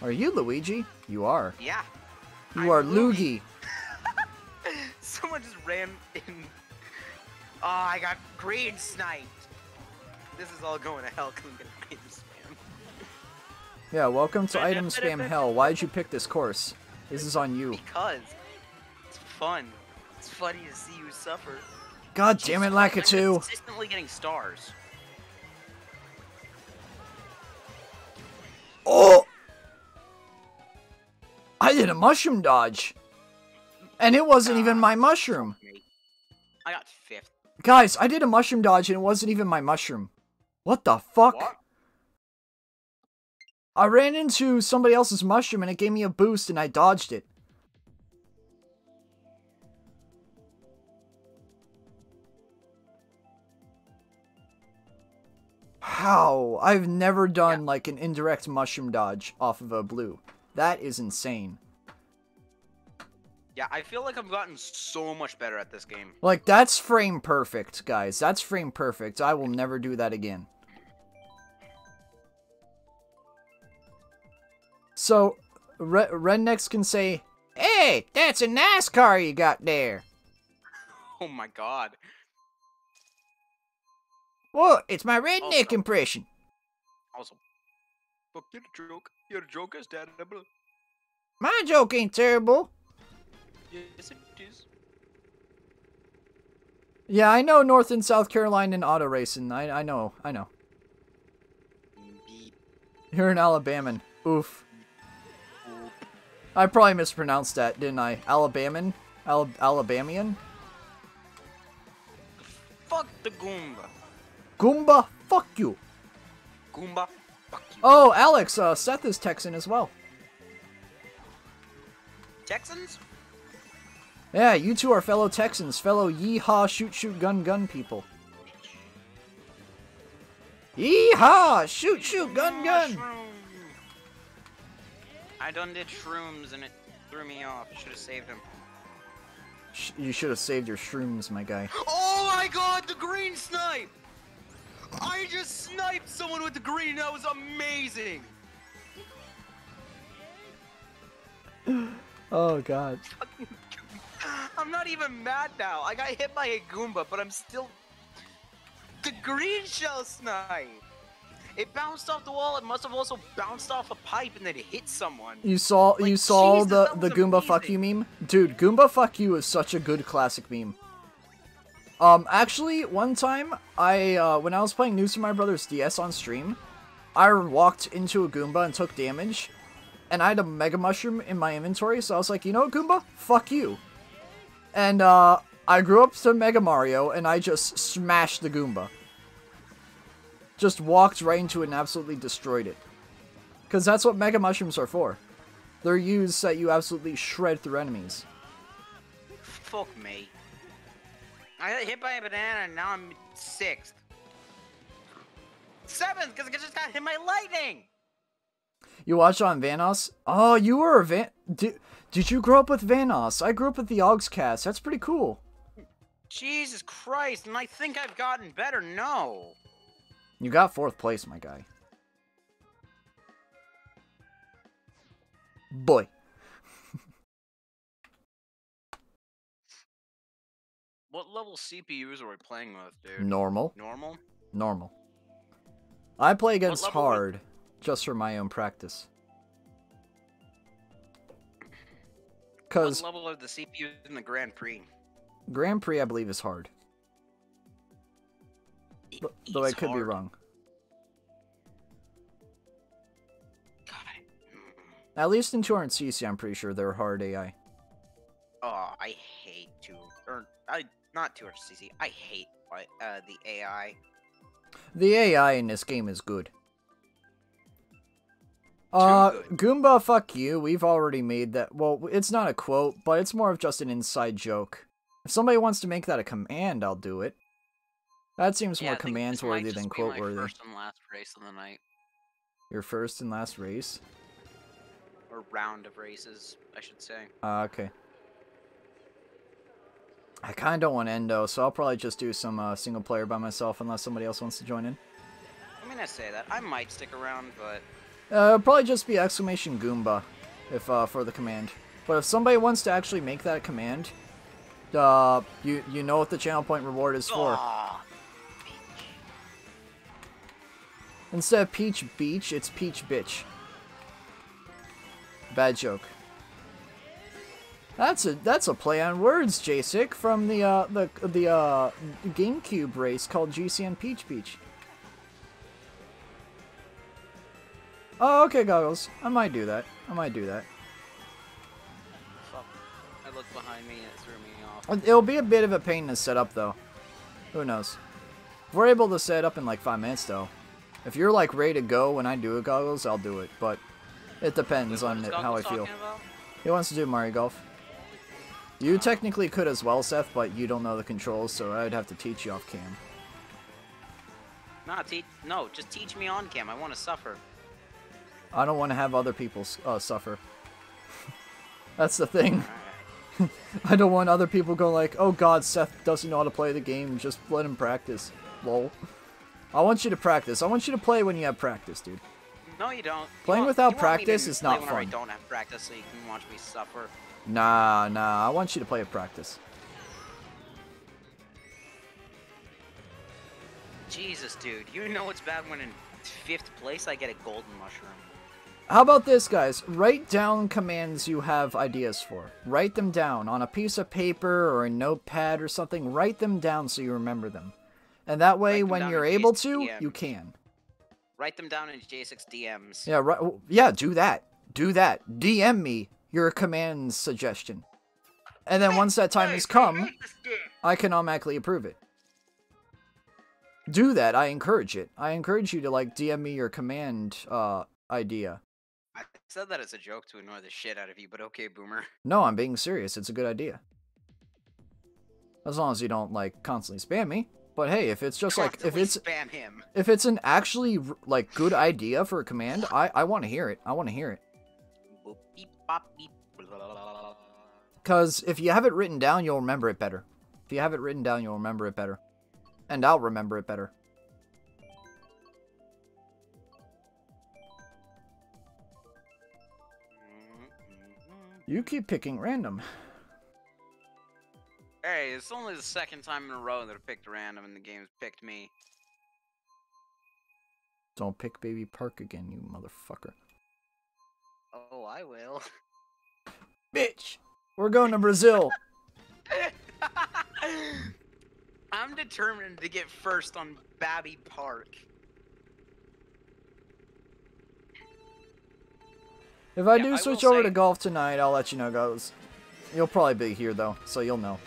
Are you Luigi? You are. Yeah. You are Luigi. Someone just ran in. Oh, I got green sniped. This is all going to hell because I'm going to item spam. Yeah, welcome to item spam hell. Why did you pick this course? This is on you. Because it's fun. It's funny to see you suffer. God damn it, Lakitu. I'm consistently getting stars. Oh! I did a mushroom dodge. And it wasn't even my mushroom. I got 5th. Guys, I did a mushroom dodge and it wasn't even my mushroom. What the fuck? What? I ran into somebody else's mushroom and it gave me a boost and I dodged it. How? I've never done like an indirect mushroom dodge off of a blue. That is insane. Yeah, I feel like I've gotten so much better at this game. Like, that's frame perfect, guys. That's frame perfect. I will never do that again. So, rednecks can say, "Hey, that's a NASCAR you got there." Oh my god. Whoa, it's my redneck impression. Also, fuck your joke. Your joke is terrible. My joke ain't terrible. Yes, it is. Yeah, I know North and South Carolina in auto racing. I know, I know. Beep. You're an Alabaman. Oof. Beep. I probably mispronounced that, didn't I? Alabaman? Alabamian? Fuck the Goomba. Goomba, fuck you. Goomba, fuck you. Oh, Alex, Seth is Texan as well. Texans? Yeah, you two are fellow Texans, fellow yee-haw, shoot-shoot, gun-gun people. Yee-haw, shoot-shoot, gun-gun! I done did shrooms and it threw me off. I should have saved him. You should have saved your shrooms, my guy. Oh my god, the green snipe! I just sniped someone with the green, that was amazing! Oh god. I'm not even mad now. I got hit by a Goomba, but I'm still... The green shell snipe! It bounced off the wall. It must have also bounced off a pipe and then it hit someone. You saw the Goomba amazing. Fuck you meme? Dude, Goomba fuck you is such a good classic meme. Actually, one time, when I was playing New Super Mario Brothers DS on stream, I walked into a Goomba and took damage, and I had a Mega Mushroom in my inventory, so I was like, you know, Goomba, fuck you. And, I grew up to Mega Mario, and I just smashed the Goomba. Just walked right into it and absolutely destroyed it. Because that's what Mega Mushrooms are for. They're used so that you absolutely shred through enemies. Fuck me. I got hit by a banana, and now I'm 6th. 7th, because I just got hit by lightning! You watched on Vanoss? Oh, you were a Did you grow up with Vanoss? I grew up with the Ogscast. That's pretty cool. Jesus Christ, and I think I've gotten better. No. You got 4th place, my guy. Boy. What level CPUs are we playing with, dude? Normal. Normal? Normal. I play against hard. Just for my own practice. What level of the CPU is in the Grand Prix? Grand Prix, I believe, is hard. Though I could be wrong. God. At least in 200cc, I'm pretty sure they're hard AI. Oh, I hate not 200cc. I hate the AI. The AI in this game is good. Goomba, fuck you. We've already made that. Well, it's not a quote, but it's more of just an inside joke. If somebody wants to make that a command, I'll do it. That seems more command-worthy than quote-worthy. First and last race of the night. Your first and last race? Or round of races, I should say. Okay. I kind of don't want to end, though, so I'll probably just do some single player by myself unless somebody else wants to join in. I mean, I say that. I might stick around, but... it'll probably just be exclamation Goomba, if for the command. But if somebody wants to actually make that a command, you know what the channel point reward is for. Aww, Peach. Instead of Peach Beach, it's Peach Bitch. Bad joke. That's a play on words, Jacek, from the GameCube race called GCN Peach Beach. Oh, okay, Goggles. I might do that. I might do that. Fuck. I looked behind me and it threw me off. It'll be a bit of a pain to set up, though. Who knows? If we're able to set up in like 5 minutes, though. If you're like ready to go when I do it, Goggles, I'll do it. But it depends on how I feel. He wants to do Mario Golf. You technically could as well, Seth, but you don't know the controls, so I'd have to teach you off cam. No, just teach me on cam. I want to suffer. I don't want to have other people suffer. That's the thing. I don't want other people going like, oh god, Seth doesn't know how to play the game, just let him practice. Lol. I want you to practice. I want you to play when you have practice, dude. No, you don't. Playing without practice is not fun. I don't have practice so you can watch me suffer. Nah, I want you to play with practice. Jesus, dude. You know it's bad when in 5th place I get a golden mushroom. How about this, guys? Write down commands you have ideas for. Write them down on a piece of paper or a notepad or something. Write them down so you remember them. And that way, when you're able to, you can. Write them down in J6 DMs. Yeah, right. Yeah, do that. Do that. DM me your command suggestion. And then once that time has come, I can automatically approve it. Do that. I encourage it. I encourage you to, like, DM me your command idea. I said that as a joke to annoy the shit out of you, but okay, Boomer. No, I'm being serious. It's a good idea. As long as you don't, like, constantly spam me. But hey, if it's just like, if it's an actually, like, good idea for a command, I want to hear it. I want to hear it. Because if you have it written down, you'll remember it better. If you have it written down, you'll remember it better. And I'll remember it better. You keep picking random. Hey, it's only the 2nd time in a row that I picked random and the game's picked me. Don't pick Baby Park again, you motherfucker. Oh, I will. Bitch! We're going to Brazil! I'm determined to get first on Baby Park. If I do switch over to golf tonight, I'll let you know, guys. You'll probably be here, though, so you'll know.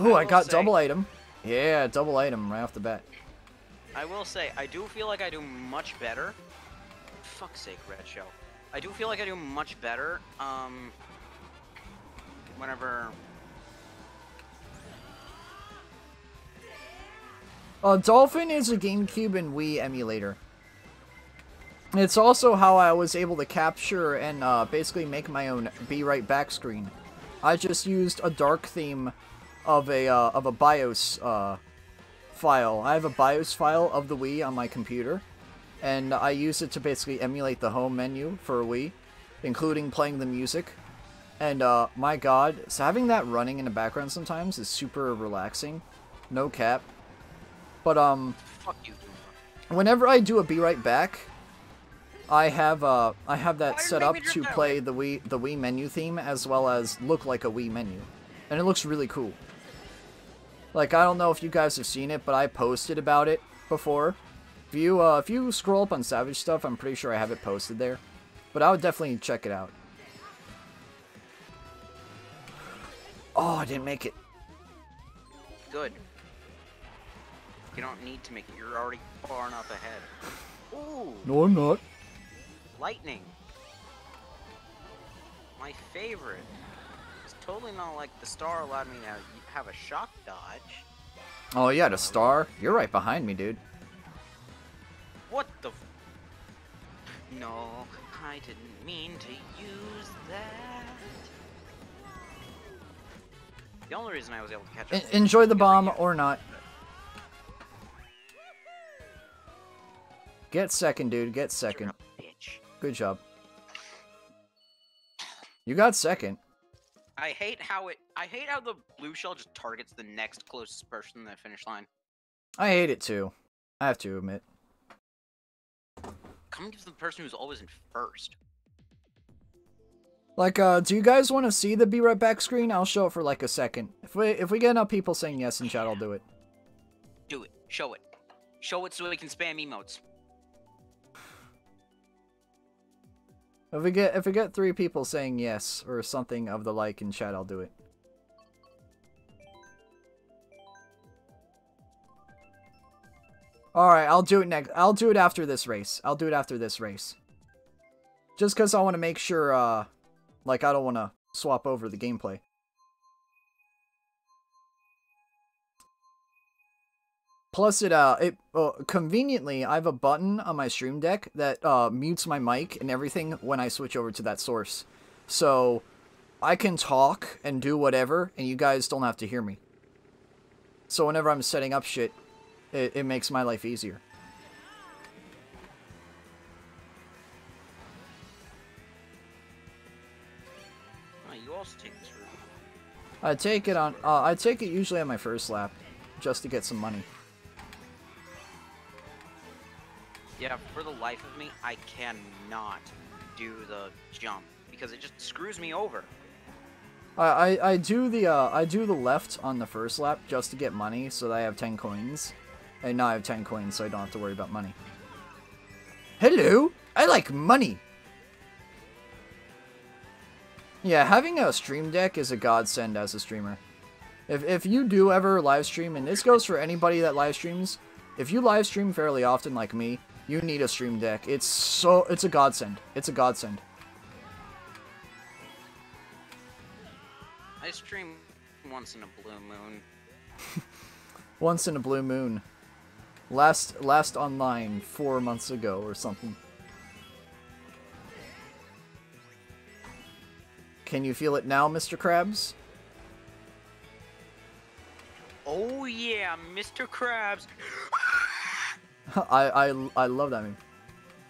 Ooh, I got double item. Yeah, double item right off the bat. I will say, I do feel like I do much better. Fuck's sake, Red Shell. I do feel like I do much better, whenever... Dolphin is a GameCube and Wii emulator. It's also how I was able to capture and basically make my own Be Right Back screen. I just used a dark theme of a BIOS file. I have a BIOS file of the Wii on my computer, and I use it to basically emulate the home menu for Wii, including playing the music. And my god, so having that running in the background sometimes is super relaxing. No cap. But fuck you. Whenever I do a Be Right Back, I have that set up to play the Wii menu theme as well as look like a Wii menu, and it looks really cool. Like, I don't know if you guys have seen it, but I posted about it before. If you scroll up on Savage Stuff, I'm pretty sure I have it posted there, but I would definitely check it out. Oh, I didn't make it. Good. You don't need to make it. You're already far enough ahead. Ooh. No, I'm not. Lightning. My favorite. It's totally not like the star allowed me to have a shock dodge. Oh yeah, the star. You're right behind me, dude. What the... No, I didn't mean to use that. The only reason I was able to catch up... Enjoy the bomb or not. Get second, dude. Get second. Good job. You got second. I hate how the blue shell just targets the next closest person to the finish line. I hate it too. I have to admit. Coming to the person who's always in first. Like, do you guys want to see the Be Right Back screen? I'll show it for like a second. If we get enough people saying yes in chat, I'll do it. Do it. Show it. Show it so we can spam emotes. If we get 3 people saying yes or something of the like in chat, I'll do it. All right, I'll do it next. I'll do it after this race. I'll do it after this race. Just because I want to make sure, like, I don't want to swap over the gameplay. Plus, it conveniently, I have a button on my stream deck that mutes my mic and everything when I switch over to that source. So I can talk and do whatever, and you guys don't have to hear me. So whenever I'm setting up shit, it makes my life easier. You also take this route. I take it usually on my first lap, just to get some money. Yeah, for the life of me, I cannot do the jump because it just screws me over. I do the left on the first lap just to get money so that I have 10 coins. And now I have 10 coins, so I don't have to worry about money. Hello! I like money! Yeah, having a stream deck is a godsend as a streamer. If you do ever live stream, and this goes for anybody that live streams, if you live stream fairly often like me, you need a stream deck. It's a godsend. It's a godsend. I stream once in a blue moon. Once in a blue moon. Last online 4 months ago or something. Can you feel it now, Mr. Krabs? Oh yeah, Mr. Krabs. I love that meme.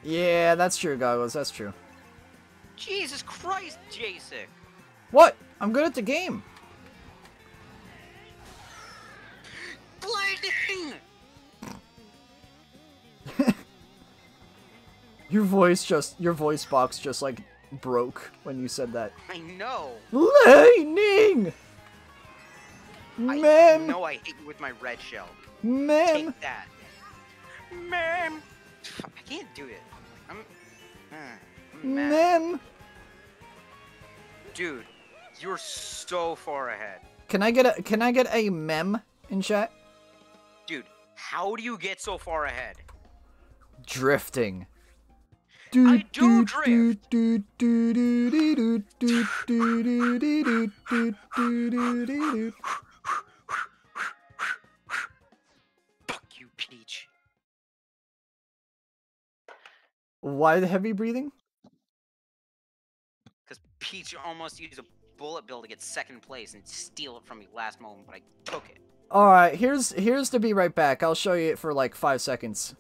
Yeah, that's true, Goggles. That's true. Jesus Christ, Jacek. What? I'm good at the game. Blinding. Your voice box just like broke when you said that. I know. Lightning. Ma'am. No, I hit you with my red shell. Ma'am. Take that. Ma'am. I can't do it. I'm mad. Ma'am. Dude, you're so far ahead. Can I get a mem in chat? Dude, how do you get so far ahead? Drifting. I do drift. Fuck you, Peach. Why the heavy breathing? Because Peach almost used a bullet bill to get second place and steal it from me last moment, but I took it. All right, here's to be right back. I'll show you it for like 5 seconds.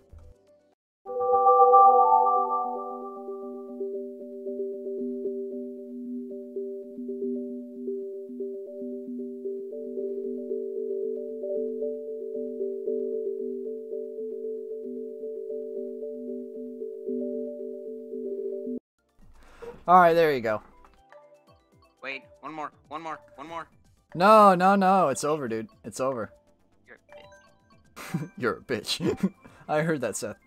All right, there you go. Wait, one more. No, it's over, dude. It's over. You're a bitch. You're a bitch. I heard that, Seth.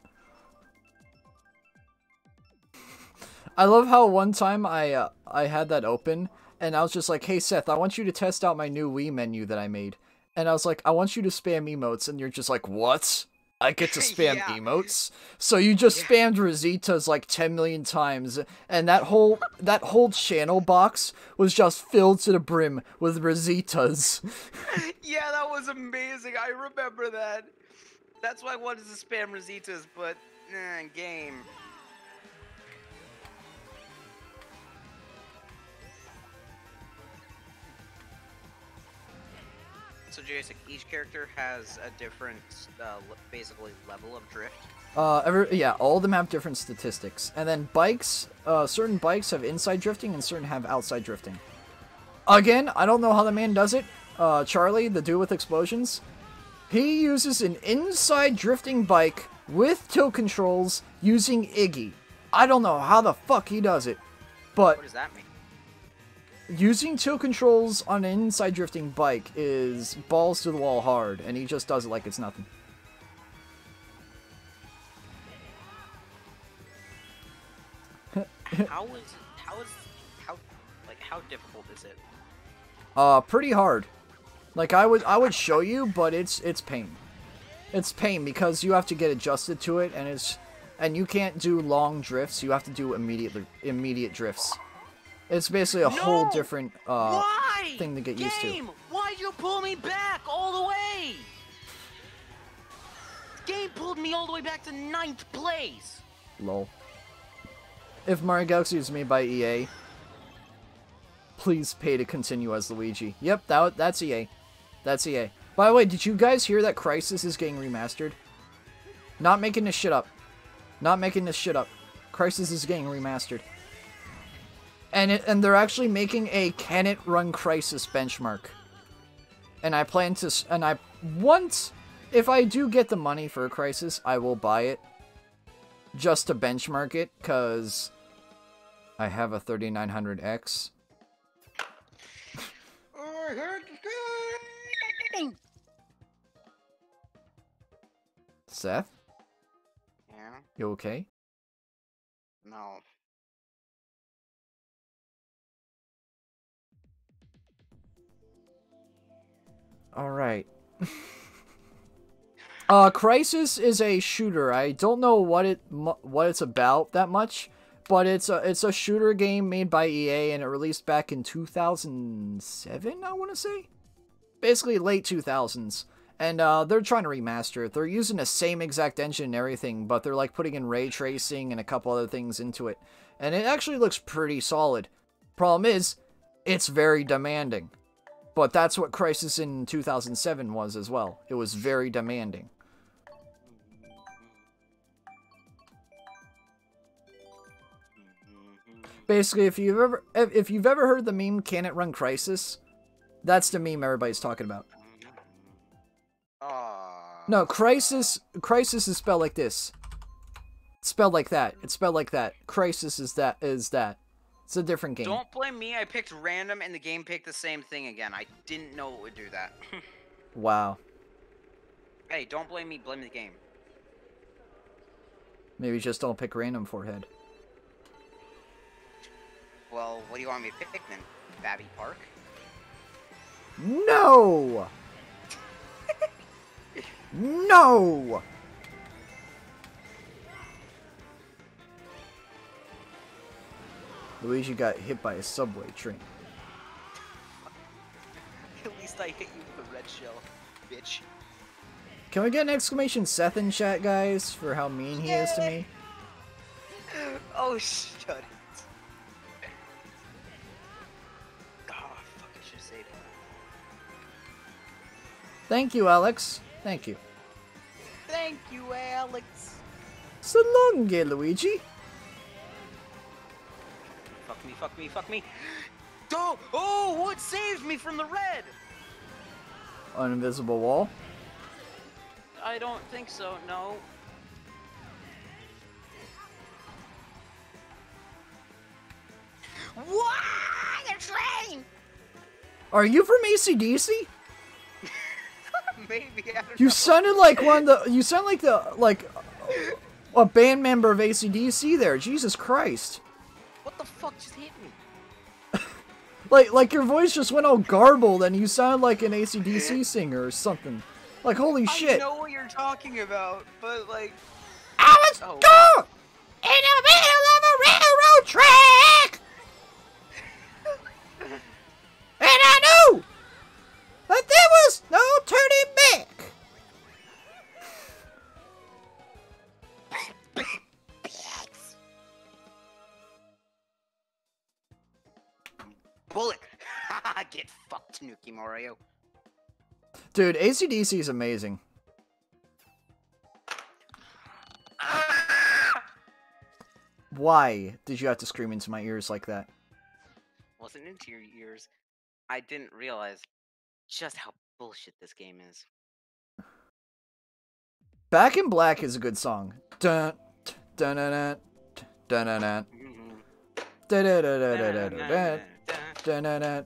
I love how one time I had that open, and I was just like, hey, Seth, I want you to test out my new Wii menu that I made. And I was like, I want you to spam emotes, and you're just like, what? I get to spam emotes? So you just spammed Rosita's like 10 million times, and that whole channel box was just filled to the brim with Rosita's. Yeah, that was amazing. I remember that. That's why I wanted to spam Rosita's, but game. So Jurassic, each character has a different, basically, level of drift. All of them have different statistics. And then bikes, certain bikes have inside drifting and certain have outside drifting. Again, I don't know how the man does it. Charlie, the dude with explosions, he uses an inside drifting bike with tilt controls using Iggy. I don't know how the fuck he does it, but... What does that mean? Using tilt controls on an inside drifting bike is balls to the wall hard, and he just does it like it's nothing. How difficult is it? Pretty hard. Like I would show you, but it's pain. It's pain because you have to get adjusted to it, and you can't do long drifts. You have to do immediate drifts. It's basically a whole different thing to get used to. Game, why'd you pull me back all the way? Game pulled me all the way back to 9th place. Lol. If Mario Galaxy is made by EA, please pay to continue as Luigi. Yep, that's EA. That's EA. By the way, did you guys hear that Crysis is getting remastered? Not making this shit up. Not making this shit up. Crysis is getting remastered. And they're actually making a can it run Crysis benchmark. And I plan to... And I... Once... If I do get the money for a Crysis, I will buy it. Just to benchmark it, because... I have a 3900X. Seth? Yeah? You okay? No. Alright. Crysis is a shooter. I don't know what it's about that much, but it's a shooter game made by EA, and it released back in 2007, I want to say? Basically late 2000s. And they're trying to remaster it. They're using the same exact engine and everything, but they're like putting in ray tracing and a couple other things into it. And it actually looks pretty solid. Problem is, it's very demanding. But that's what Crysis in 2007 was as well. It was very demanding. Basically, if you've ever heard the meme "Can it run Crysis?", that's the meme everybody's talking about. No, Crysis is spelled like this: It's spelled like that. It's spelled like that. Crisis is that. It's a different game. Don't blame me. I picked random and the game picked the same thing again. I didn't know it would do that. Wow. Hey, don't blame me. Blame the game. Maybe just don't pick random, Forehead. Well, what do you want me to pick then? Babby Park? No! No! Luigi got hit by a subway train. At least I hit you with a red shell, bitch. Can we get an exclamation Seth in chat, guys, for how mean he is to me? Oh, shut it. Oh, fuck, I should say that. Thank you, Alex. Thank you. Thank you, Alex. So long, Luigi. Fuck me, fuck me, fuck me. Don't! Oh, what saved me from the red? An invisible wall? I don't think so, no. What? The train! Are you from AC/DC? Maybe, I don't know. Sounded like one of the, you sound like the, a band member of AC/DC there, Jesus Christ. What the fuck just hit me? like your voice just went all garbled and you sound like an AC/DC singer or something. Like, holy shit. I know what you're talking about, but like... I was gone in the middle of a railroad track! And I knew that there was no turning back! Bullet! Get fucked, Nuki Mario. Dude, AC/DC is amazing. Why did you have to scream into my ears like that? Wasn't into your ears. I didn't realize just how bullshit this game is. Back in Black is a good song. Dun dun dun dun dun dun dun dun dun. Dun dun dun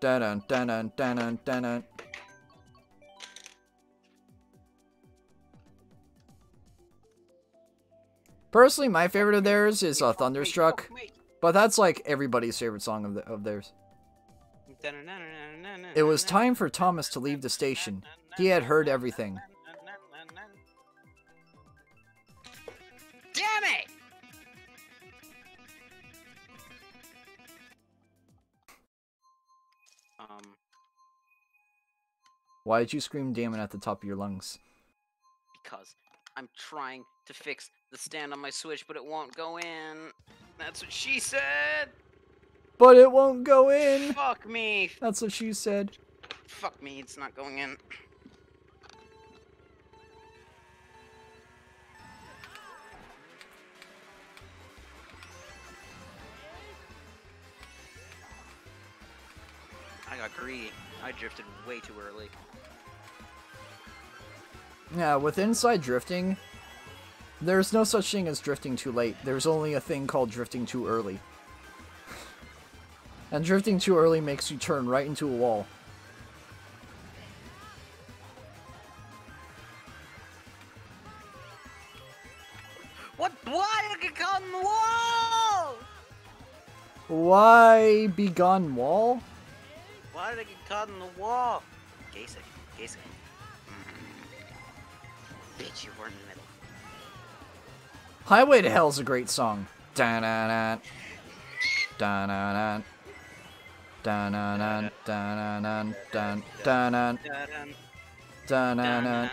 dun dun dun dun. Personally, my favorite of theirs is Thunderstruck, but that's like everybody's favorite song of theirs. It was time for Thomas to leave the station. He had heard everything. Damn it! Why did you scream "damn it" at the top of your lungs? Because I'm trying to fix the stand on my Switch, but it won't go in. That's what she said. But it won't go in. Fuck me. That's what she said. Fuck me. It's not going in. I got greedy. I drifted way too early. Yeah, with inside drifting, there's no such thing as drifting too late. There's only a thing called drifting too early. And drifting too early makes you turn right into a wall. What? Why be gone wall? Why be gone wall? Why did I get caught in the wall? Gase it. Gase it. Bitch, you were in the middle. Highway to Hell is a great song. Da-na-na. Da-na-na. Da-na-na. Da-na-na. Da-na-na. Da-na-na.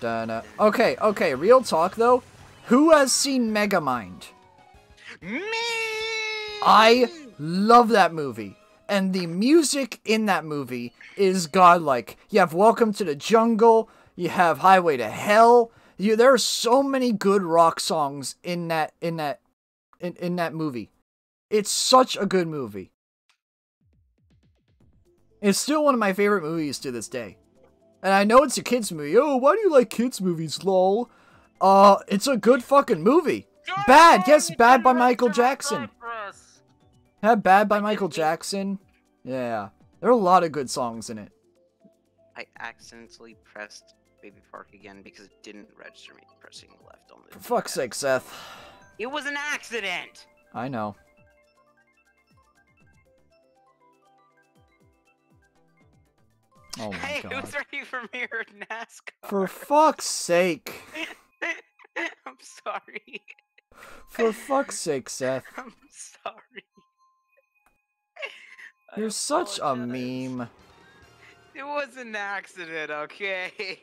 Da-na. Okay, okay, real talk though. Who has seen Megamind? Me! I love that movie. And the music in that movie is godlike. You have Welcome to the Jungle. You have Highway to Hell. There are so many good rock songs in that movie. It's such a good movie. It's still one of my favorite movies to this day. And I know it's a kids movie. Oh, why do you like kids movies, lol? It's a good fucking movie. Bad, yes, Bad by Michael Jackson. Bad by Michael Jackson. Yeah, there are a lot of good songs in it. I accidentally pressed Baby Park again because it didn't register me pressing left on the. For fuck's sake, Seth. It was an accident. I know. Oh my God. Hey, who's ready for mirrored NASCAR? For fuck's sake. I'm sorry. For fuck's sake, Seth. I'm sorry. You're such a meme. It was an accident, okay?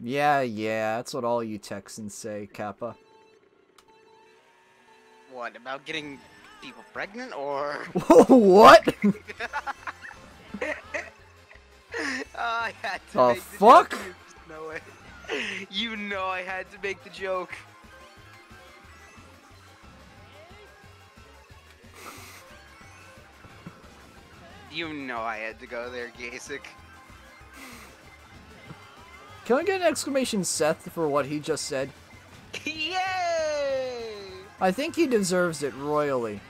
Yeah, yeah, that's what all you Texans say, Kappa. What, about getting people pregnant, or...? What?! I had to make the fuck? Joke. You know I had to make the joke. You know I had to go there, Gasek. Can I get an exclamation Seth for what he just said? Yay! I think he deserves it royally.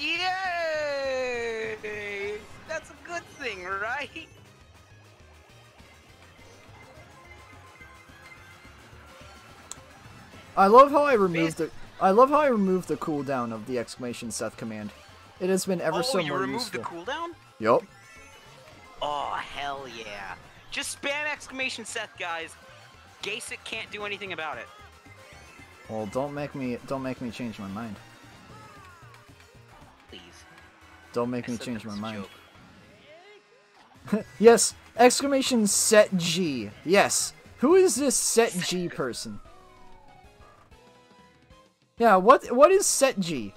Yay! That's a good thing, right? I love how I removed the cooldown of the exclamation Seth command. It has been ever so more useful. Oh, you removed the cooldown? Yup. Oh, hell yeah. Just spam exclamation Seth, guys. Gasek can't do anything about it. Well, don't make me change my mind. Please. Don't make me change my mind. Yes, exclamation Set G. Yes. Who is this Set G person? Yeah, what is Set G?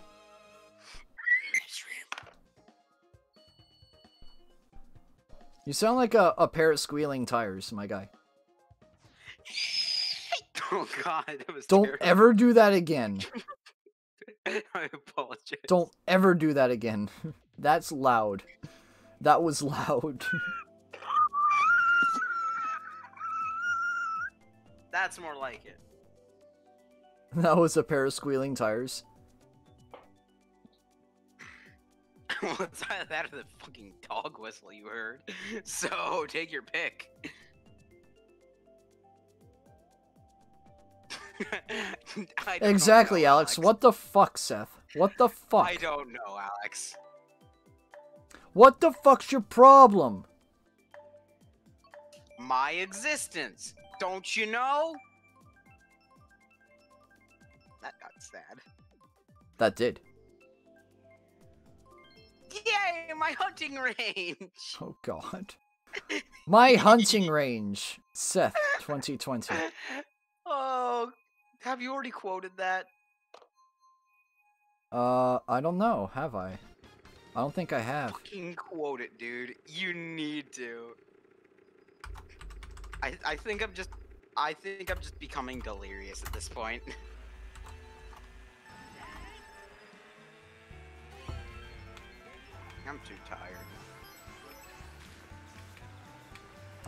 You sound like a pair of squealing tires, my guy. Oh God, that was terrible. Don't ever do that again. I apologize. Don't ever do that again. That's loud. That was loud. That's more like it. That was a pair of squealing tires. Well, it's either that or the fucking dog whistle you heard. So, take your pick. Exactly, know, Alex. What the fuck, Seth? What the fuck? I don't know, Alex. What the fuck's your problem? My existence. Don't you know? That got sad. That did. Yay, my hunting range! Oh God. My hunting range, Seth, 2020. Oh, have you already quoted that? I don't know, have I? I don't think I have. Fucking quote it, dude. You need to. I think I'm just becoming delirious at this point. I'm too tired.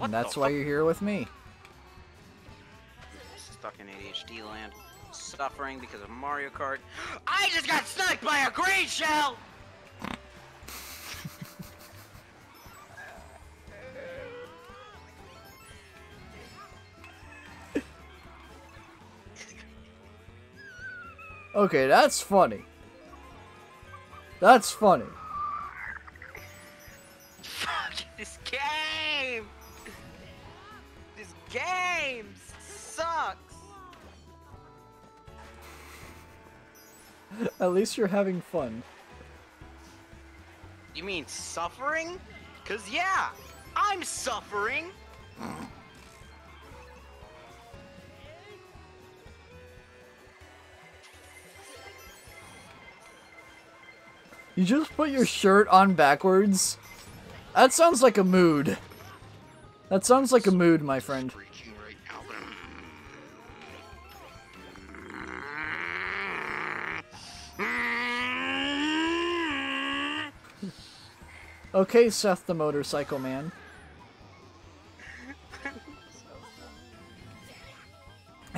And that's why you're here with me. Stuck in ADHD land. Suffering because of Mario Kart. I just got sniped by a green shell! Okay, that's funny. That's funny. This game sucks. At least you're having fun. You mean suffering? 'Cause yeah, I'm suffering. You just put your shirt on backwards? That sounds like a mood. That sounds like a mood, my friend. Okay, Seth the motorcycle man.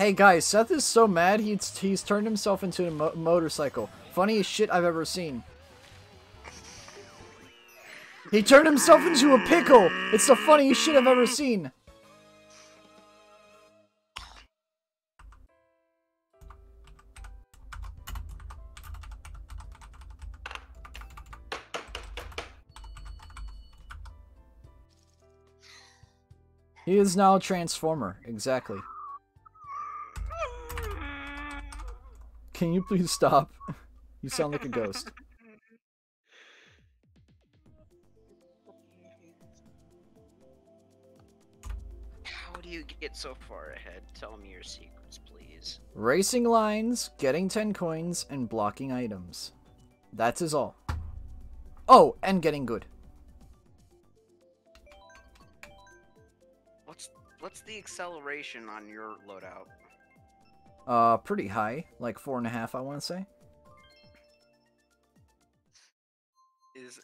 Hey guys, Seth is so mad he's turned himself into a motorcycle. Funniest shit I've ever seen. He turned himself into a pickle! It's the funniest shit I've ever seen! He is now a transformer, exactly. Can you please stop? You sound like a ghost. How do you get so far ahead? Tell me your secrets, please. Racing lines, getting 10 coins, and blocking items. That is all. Oh, and getting good. What's the acceleration on your loadout? Pretty high, like 4.5, I want to say.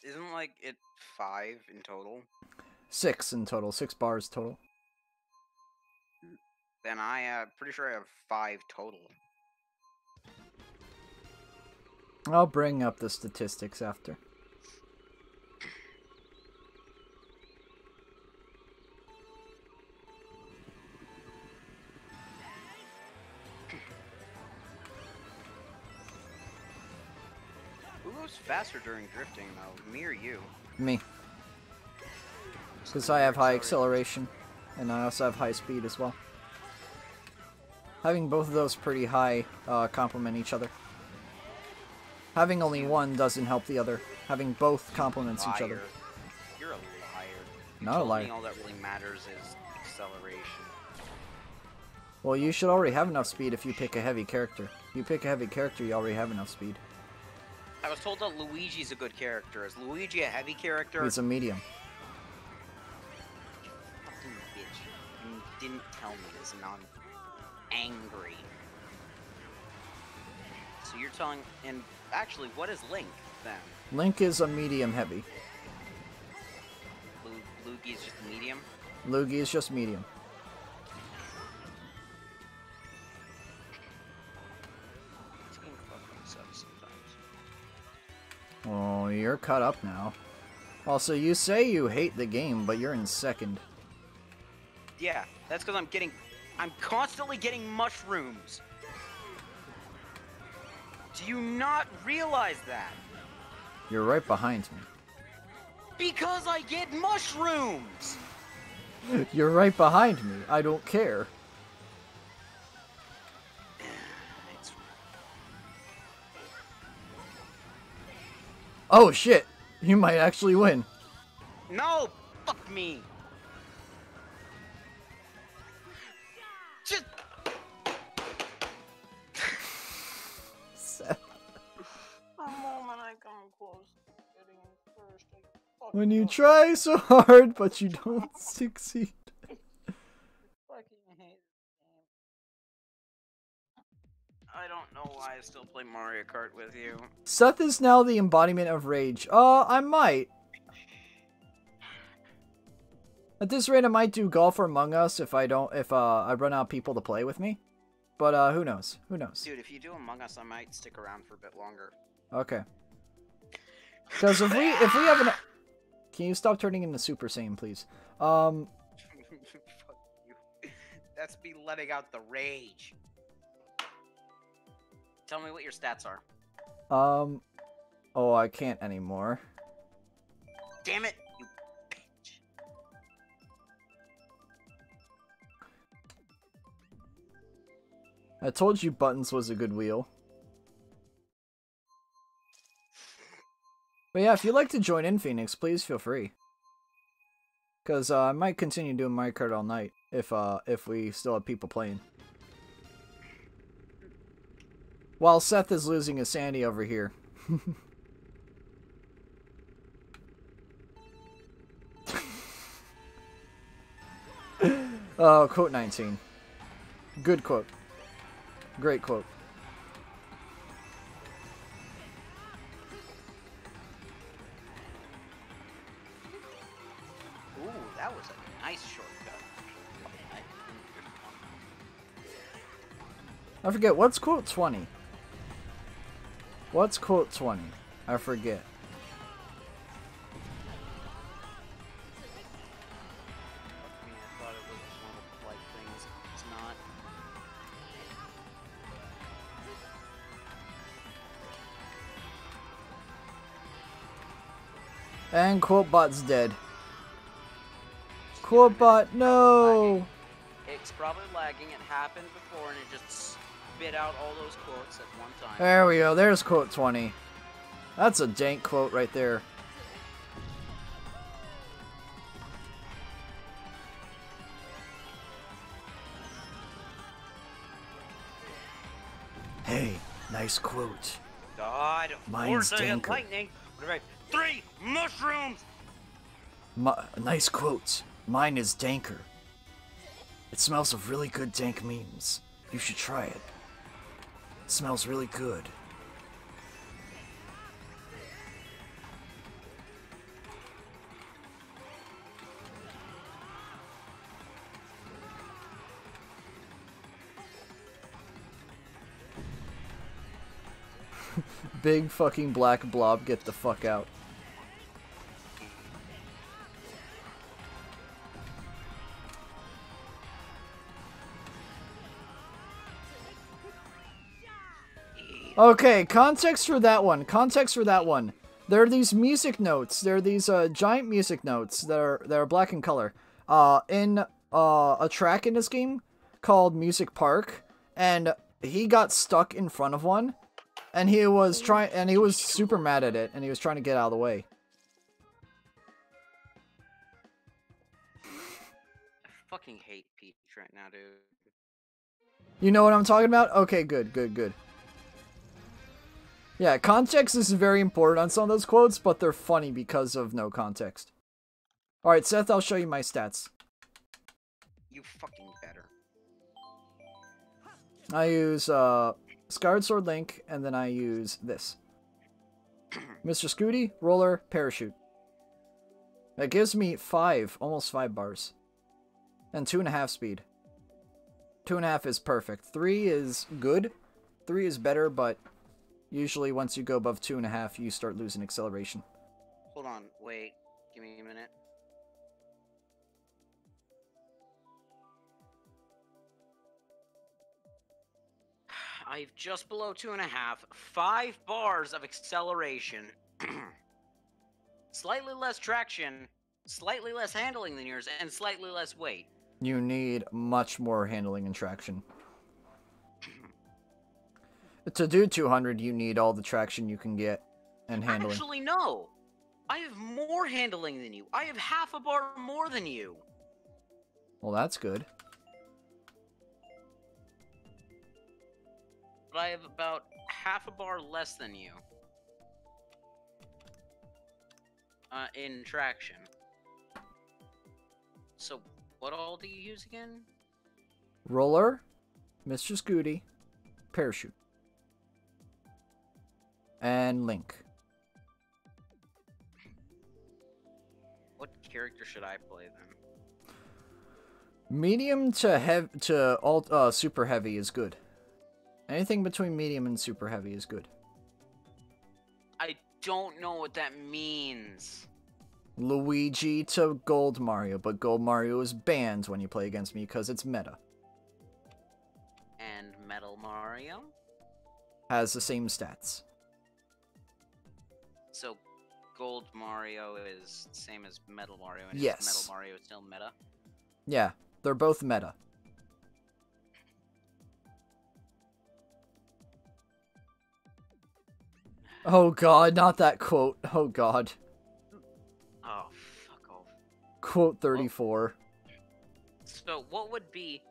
Isn't like it 5 in total? 6 in total, 6 bars total. Then I pretty sure I have 5 total. I'll bring up the statistics after. Faster during drifting, though. Me or you? Me. Because I have high acceleration, and I also have high speed as well. Having both of those pretty high complement each other. Having only one doesn't help the other. Having both complements each other. You're a liar. Not a liar. All that really matters is acceleration. Well, you should already have enough speed if you pick a heavy character. You pick a heavy character, you already have enough speed. I was told that Luigi's a good character. Is Luigi a heavy character? He's a medium. Fucking bitch. You didn't tell me this, and I'm angry. So you're telling... And actually, what is Link, then? Link is a medium heavy. Luigi's just medium? Luigi is just medium. Oh, you're cut up now. Also, you say you hate the game, but you're in second. Yeah, that's because I'm constantly getting mushrooms. Do you not realize that? You're right behind me. Because I get mushrooms! You're right behind me. I don't care. Oh shit, you might actually win. No, fuck me. Just... When you try so hard, but you don't succeed. I don't know why I still play Mario Kart with you. Seth is now the embodiment of rage. I might. At this rate, I might do golf or Among Us if I don't. If I run out of people to play with me, but who knows? Who knows? Dude, if you do Among Us, I might stick around for a bit longer. Okay. Because if we have an, can you stop turning into Super Saiyan, please? Fuck you. That's me letting out the rage. Tell me what your stats are. Oh, I can't anymore. Damn it, you bitch. I told you buttons was a good wheel. But yeah, if you'd like to join in, Phoenix, please feel free. Because I might continue doing Mario Kart all night if we still have people playing. While Seth is losing his sanity over here. Oh, quote 19. Good quote. Great quote. Ooh, that was a nice shortcut. I forget. What's quote 20? What's quote 20? I forget. And QuoteBot's dead. QuoteBot, no! It's probably lagging. It happened before and it just spit out all those quotes at one time. There we go. There's quote 20. That's a jank quote right there. Hey, nice quote. God, mine's lightning. Right. 3 mushrooms! Nice quotes. Mine is danker. It smells of really good dank memes. You should try it. It smells really good. Big fucking black blob, get the fuck out. Okay, context for that one. Context for that one. There are these music notes. There are these giant music notes that are black in color. In a track in this game called Music Park, and he got stuck in front of one, and he was super mad at it, and he was trying to get out of the way. I fucking hate Peach right now, dude. You know what I'm talking about? Okay, good, good, good. Yeah, context is very important on some of those quotes, but they're funny because of no context. Alright, Seth, I'll show you my stats. You fucking better. I use Skyward Sword Link, and then I use this. Mr. Scooty, Roller, Parachute. That gives me 5, almost 5 bars. And 2.5 speed. 2.5 is perfect. 3 is good. 3 is better, but... usually, once you go above 2.5, you start losing acceleration. Hold on, wait. Give me a minute. I've just below 2.5. 5 bars of acceleration. Slightly less traction, slightly less handling than yours, and slightly less weight. You need much more handling and traction. To do 200, you need all the traction you can get and handling. Actually, no. I have more handling than you. I have half a bar more than you. Well, that's good. But I have about half a bar less than you. In traction. So, what all do you use again? Roller, Mr. Scooty, Parachute. And Link. What character should I play then? Medium to heavy to alt, super heavy is good. Anything between medium and super heavy is good. I don't know what that means. Luigi to Gold Mario, but Gold Mario is banned when you play against me because it's meta. And Metal Mario? Has the same stats. So, Gold Mario is same as Metal Mario, and yes. Metal Mario is still meta? Yeah, they're both meta. Oh god, not that quote. Oh god. Oh, fuck off. Quote 34. Oh. So, what would be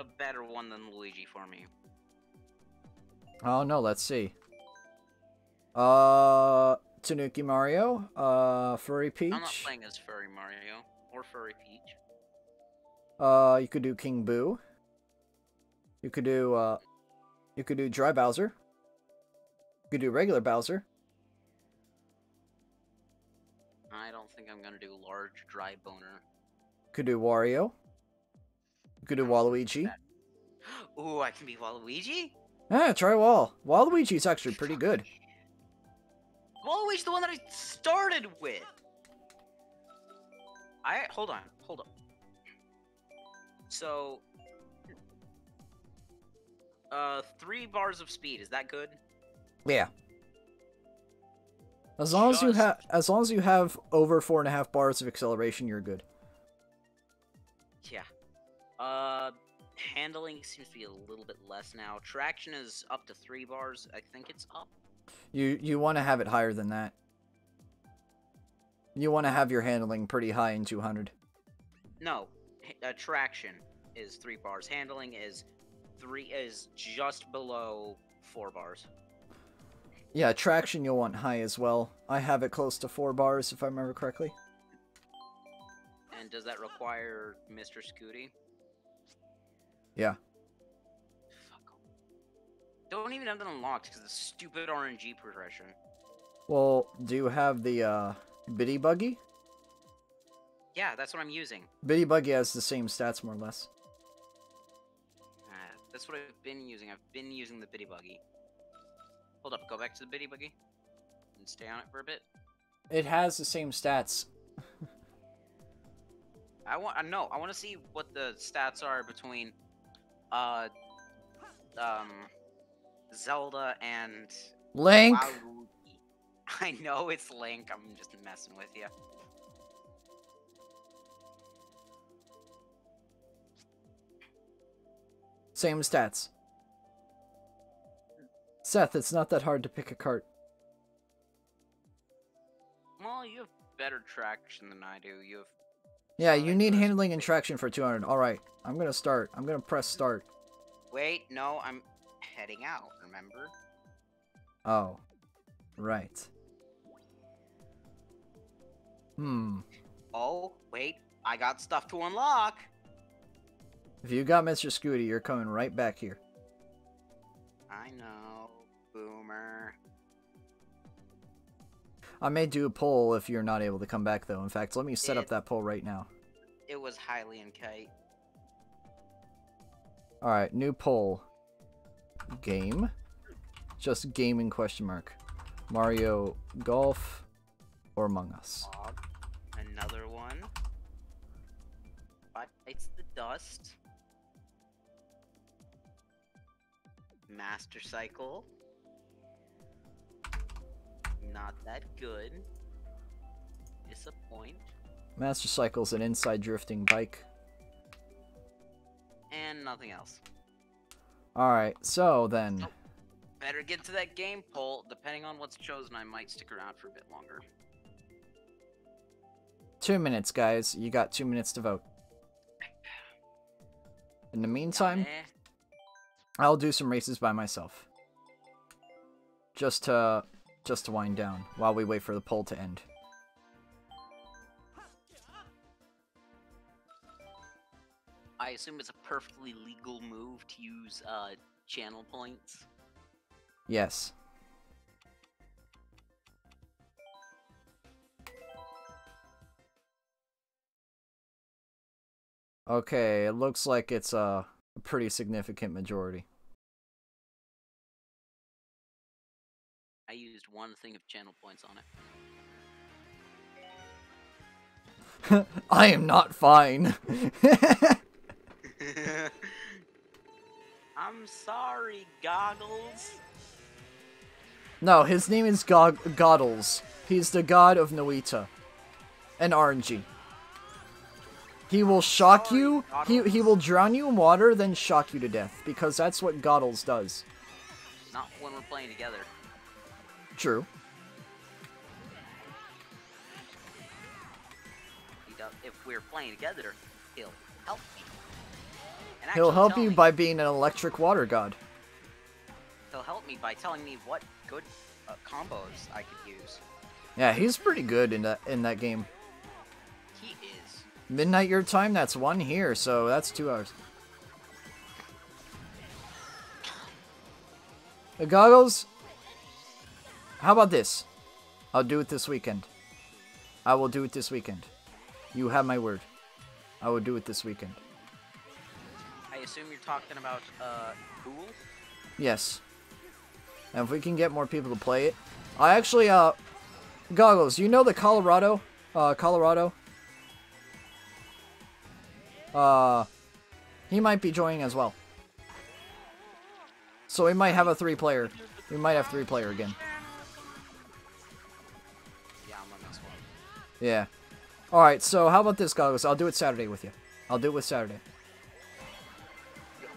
a better one than Luigi for me? Oh no, let's see. Tanuki Mario, Furry Peach. I'm not playing as Furry Mario or Furry Peach. You could do King Boo. You could do Dry Bowser. You could do regular Bowser. I don't think I'm gonna do large Dry Boner. Could do Wario. You We could do Waluigi. Ooh, I can be Waluigi? Yeah, try Wall. Waluigi's actually pretty good. Waluigi's the one that I started with. Hold on. So, 3 bars of speed. Is that good? Yeah. As long as you have over 4.5 bars of acceleration, you're good. Yeah. Handling seems to be a little bit less now. Traction is up to 3 bars. I think it's up. You want to have it higher than that. You want to have your handling pretty high in 200. No, traction is 3 bars. Handling is just below 4 bars. Yeah, traction you'll want high as well. I have it close to 4 bars, if I remember correctly. And does that require Mr. Scooty? Yeah. Fuck. Don't even have that unlocked because of the stupid RNG progression. Well, do you have the Bitty Buggy? Yeah, that's what I'm using. Bitty Buggy has the same stats, more or less. That's what I've been using. I've been using the Bitty Buggy. Hold up, go back to the Bitty Buggy and stay on it for a bit. It has the same stats. I want to see what the stats are between Zelda and Link. Waluigi. I know it's Link. I'm just messing with you. Same stats. Seth, it's not that hard to pick a cart. Well, you have better traction than I do. You have... Yeah, you need handling and traction for 200. Alright, I'm gonna start. I'm gonna press start. Wait, no, I'm heading out, remember? Oh. Right. Hmm. Oh, wait, I got stuff to unlock! If you got Mr. Scooty, you're coming right back here. I know, boomer. I may do a poll if you're not able to come back, though. In fact, let me set up that poll right now. It was highly unkite. Alright, new poll. Game. Just gaming question mark. Mario Golf or Among Us? Another one. It's the dust. Master Cycle. Not that good. Disappoint. Master Cycle's an inside drifting bike. And nothing else. Alright, so then... Oh, better get to that game poll. Depending on what's chosen, I might stick around for a bit longer. 2 minutes, guys. You got 2 minutes to vote. In the meantime... I'll do some races by myself. Just to wind down while we wait for the poll to end. I assume it's a perfectly legal move to use channel points. Yes. Okay, it looks like it's a pretty significant majority. I used one thing of channel points on it. I am not fine. I'm sorry, Goggles. No, his name is Goggles. He's the god of Noita and RNG. He will shock you, he will drown you in water, then shock you to death, because that's what Goggles does. Not when we're playing together. True. If we're playing together, he'll help me. And he'll help you by being an electric water god. He'll help me by telling me what good combos I could use. Yeah, he's pretty good in that game. He is. Midnight your time, that's 1 here, so that's 2 hours. The Goggles, how about this? I'll do it this weekend. I will do it this weekend. You have my word. I will do it this weekend. assume you're talking about pool? Yes. And if we can get more people to play it. I actually, Goggles, you know the Colorado, he might be joining as well. So we might have a three-player. We might have three-player again. Yeah, I'm on this one. Yeah. Alright, so how about this, Goggles? I'll do it Saturday with you. I'll do it with Saturday.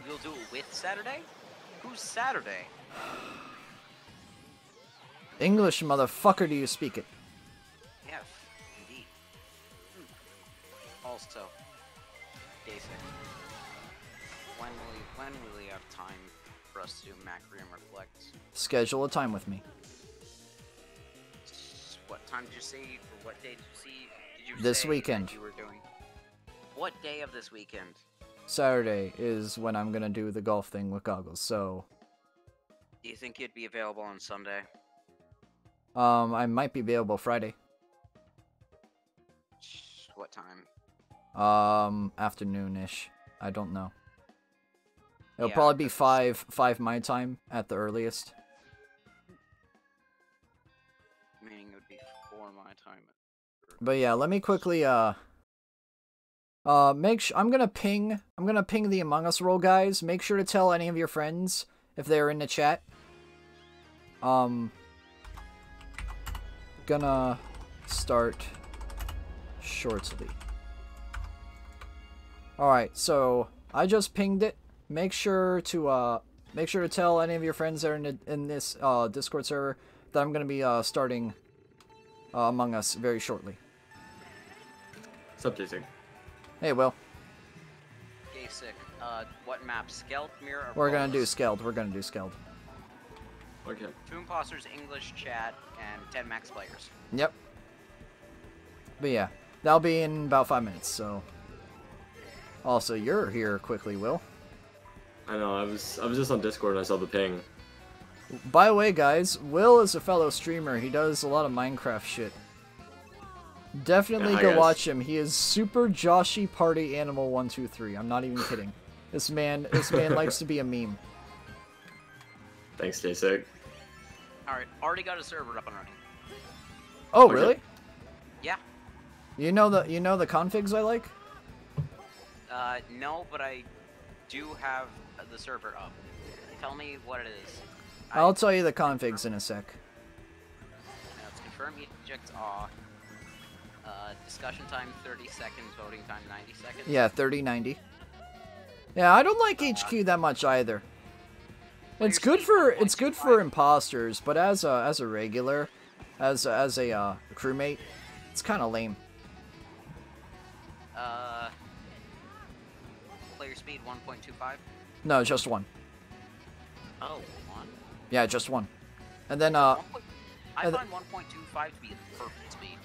You'll do it with Saturday? Who's Saturday? English, motherfucker, do you speak it? Yeah, indeed. Also, basic. When will we have time for us to do Macri and Reflect? Schedule a time with me. What time did you see? Or what day did you see? This weekend. You were doing? What day of this weekend? Saturday is when I'm gonna do the golf thing with Goggles, so... Do you think you'd be available on Sunday? I might be available Friday. What time? Afternoon-ish. I don't know. It'll probably be 5 my time at the earliest. Meaning it would be 4 my time. But yeah, let me quickly, I'm gonna ping the Among Us role guys. Make sure to tell any of your friends if they're in the chat. Gonna start shortly. Alright, so I just pinged it. Make sure to tell any of your friends that are in this, Discord server that I'm gonna be, starting, Among Us very shortly. What's up, J-Sick? Hey, Will. J-Sick, what map? Skeld, Mirror, or We're gonna do Skeld. We're gonna do Skeld. Okay. 2 imposters, English chat, and 10 max players. Yep. But yeah, that'll be in about 5 minutes, so... Also, you're here quickly, Will. I know, I was just on Discord and I saw the ping. By the way, guys, Will is a fellow streamer. He does a lot of Minecraft shit. Definitely go watch him. He is Super Joshy Party Animal 123. I'm not even kidding. This man likes to be a meme. Thanks, J-Sig. Alright, already got a server up and running. Oh, okay. Really? Yeah. You know the configs I like? No, but I do have the server up. Tell me what it is. I'll tell you the configs in a sec. Let's confirm eject off. Discussion time 30 seconds, voting time 90 seconds. Yeah, 30-90. Yeah, I don't like HQ that much either. It's good for imposters, but as a crewmate, it's kind of lame. Player speed 1.25. No, just 1. Oh, 1. Yeah, just 1. And then I find 1.25 to be the perfect speed.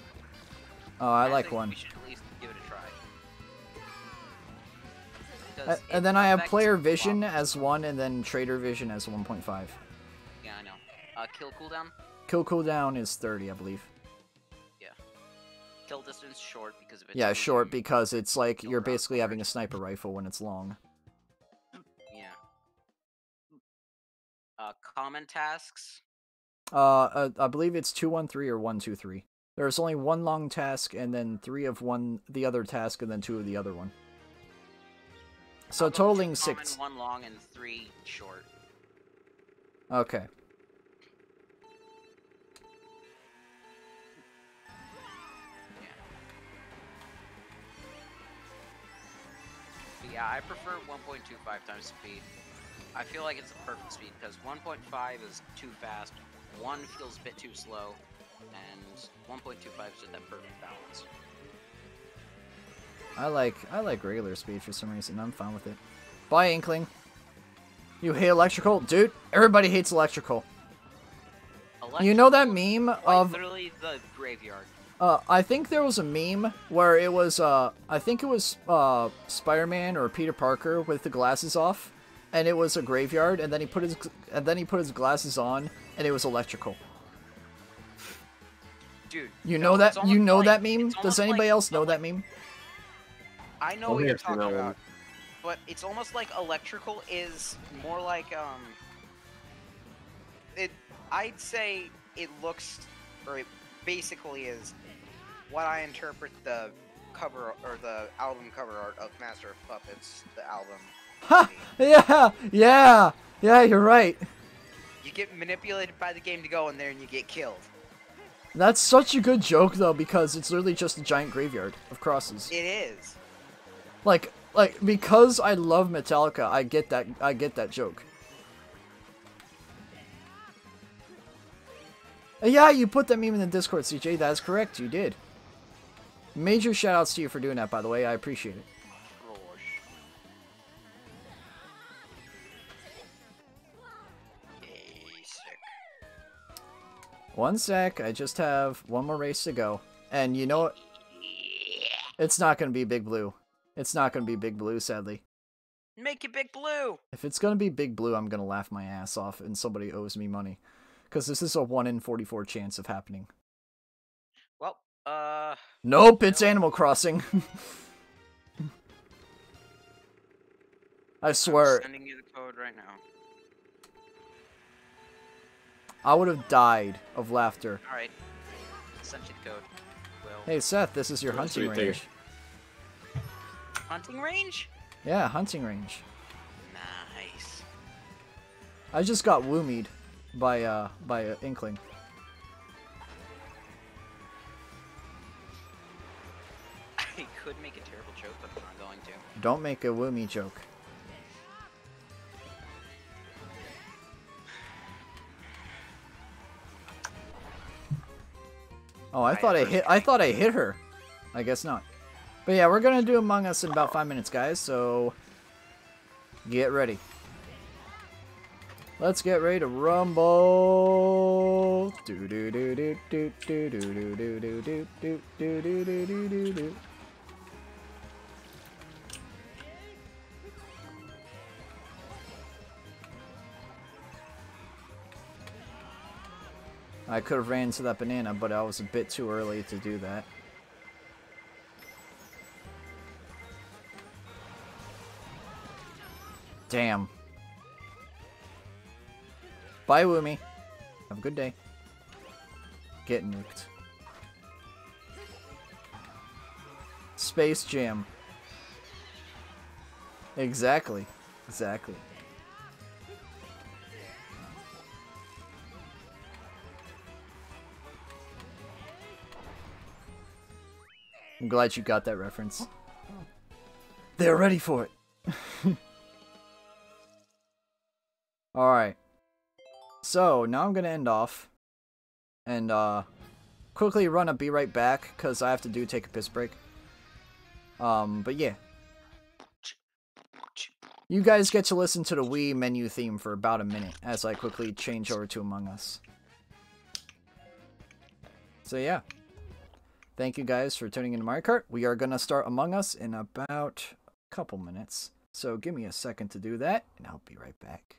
Oh, I like 1. We should at least give it a try. And then I have player vision as 1 and then trader vision as 1.5. Yeah, I know. Kill cooldown? Kill cooldown is 30, I believe. Yeah. Kill distance short because of it. Yeah, short because it's like you're basically having a sniper rifle when it's long. Yeah. Common tasks? I believe it's 213 or 123. There's only 1 long task, and then 3 of the other task, and then 2 of the other one. So totaling 6. Common, 1 long, and 3 short. Okay. Yeah. Yeah, I prefer 1.25 times speed. I feel like it's the perfect speed, because 1.5 is too fast, 1 feels a bit too slow, and 1.25 is just that perfect balance. I like regular speed for some reason. I'm fine with it. Bye, Inkling. You hate electrical? Dude, everybody hates electrical. You know that meme of... literally the graveyard. I think there was a meme where it was, I think it was, Spider-Man or Peter Parker with the glasses off, and it was a graveyard, and then he put his glasses on, and it was electrical. Dude, you know that meme? Does anybody else know that meme? I know what you're talking about. But it's almost like electrical is more like, I'd say it looks, or it basically is, what I interpret the cover, or the album cover art of Master of Puppets, the album. Ha! Yeah! Yeah! Yeah, you're right. You get manipulated by the game to go in there and you get killed. That's such a good joke, though, because it's literally just a giant graveyard of crosses. It is. Like, because I love Metallica, I get that joke. Yeah, you put that meme in the Discord, CJ. That is correct. You did. Major shoutouts to you for doing that, by the way. I appreciate it. One sec. I just have one more race to go. And you know what? It's not going to be Big Blue. It's not going to be Big Blue, sadly. Make it Big Blue! If it's going to be Big Blue, I'm going to laugh my ass off and somebody owes me money. Because this is a 1 in 44 chance of happening. Well, Nope, it's Animal Crossing. I swear. I'm sending you the code right now. I would have died of laughter. Alright. Sent you the code. Well, hey Seth, this is your hunting range. Hunting range? Yeah, hunting range. Nice. I just got woomied by Inkling. I could make a terrible joke, but I'm not going to. Don't make a woomy joke. Oh, I thought I hit her. I guess not. But yeah, we're gonna do Among Us in about 5 minutes, guys, so get ready. Let's get ready to rumble. Do do do do do do do do do do do do do do do do do. I could have ran to that banana, but I was a bit too early to do that. Damn. Bye, Woomy. Have a good day. Get nuked. Space Jam. Exactly. Exactly. I'm glad you got that reference. They're ready for it. Alright. So, now I'm going to end off and quickly run a be right back because I have to take a piss break. But yeah. You guys get to listen to the Wii menu theme for about a minute as I quickly change over to Among Us. So yeah. Thank you guys for tuning into Mario Kart. We are going to start Among Us in about a couple minutes. So give me a second to do that and I'll be right back.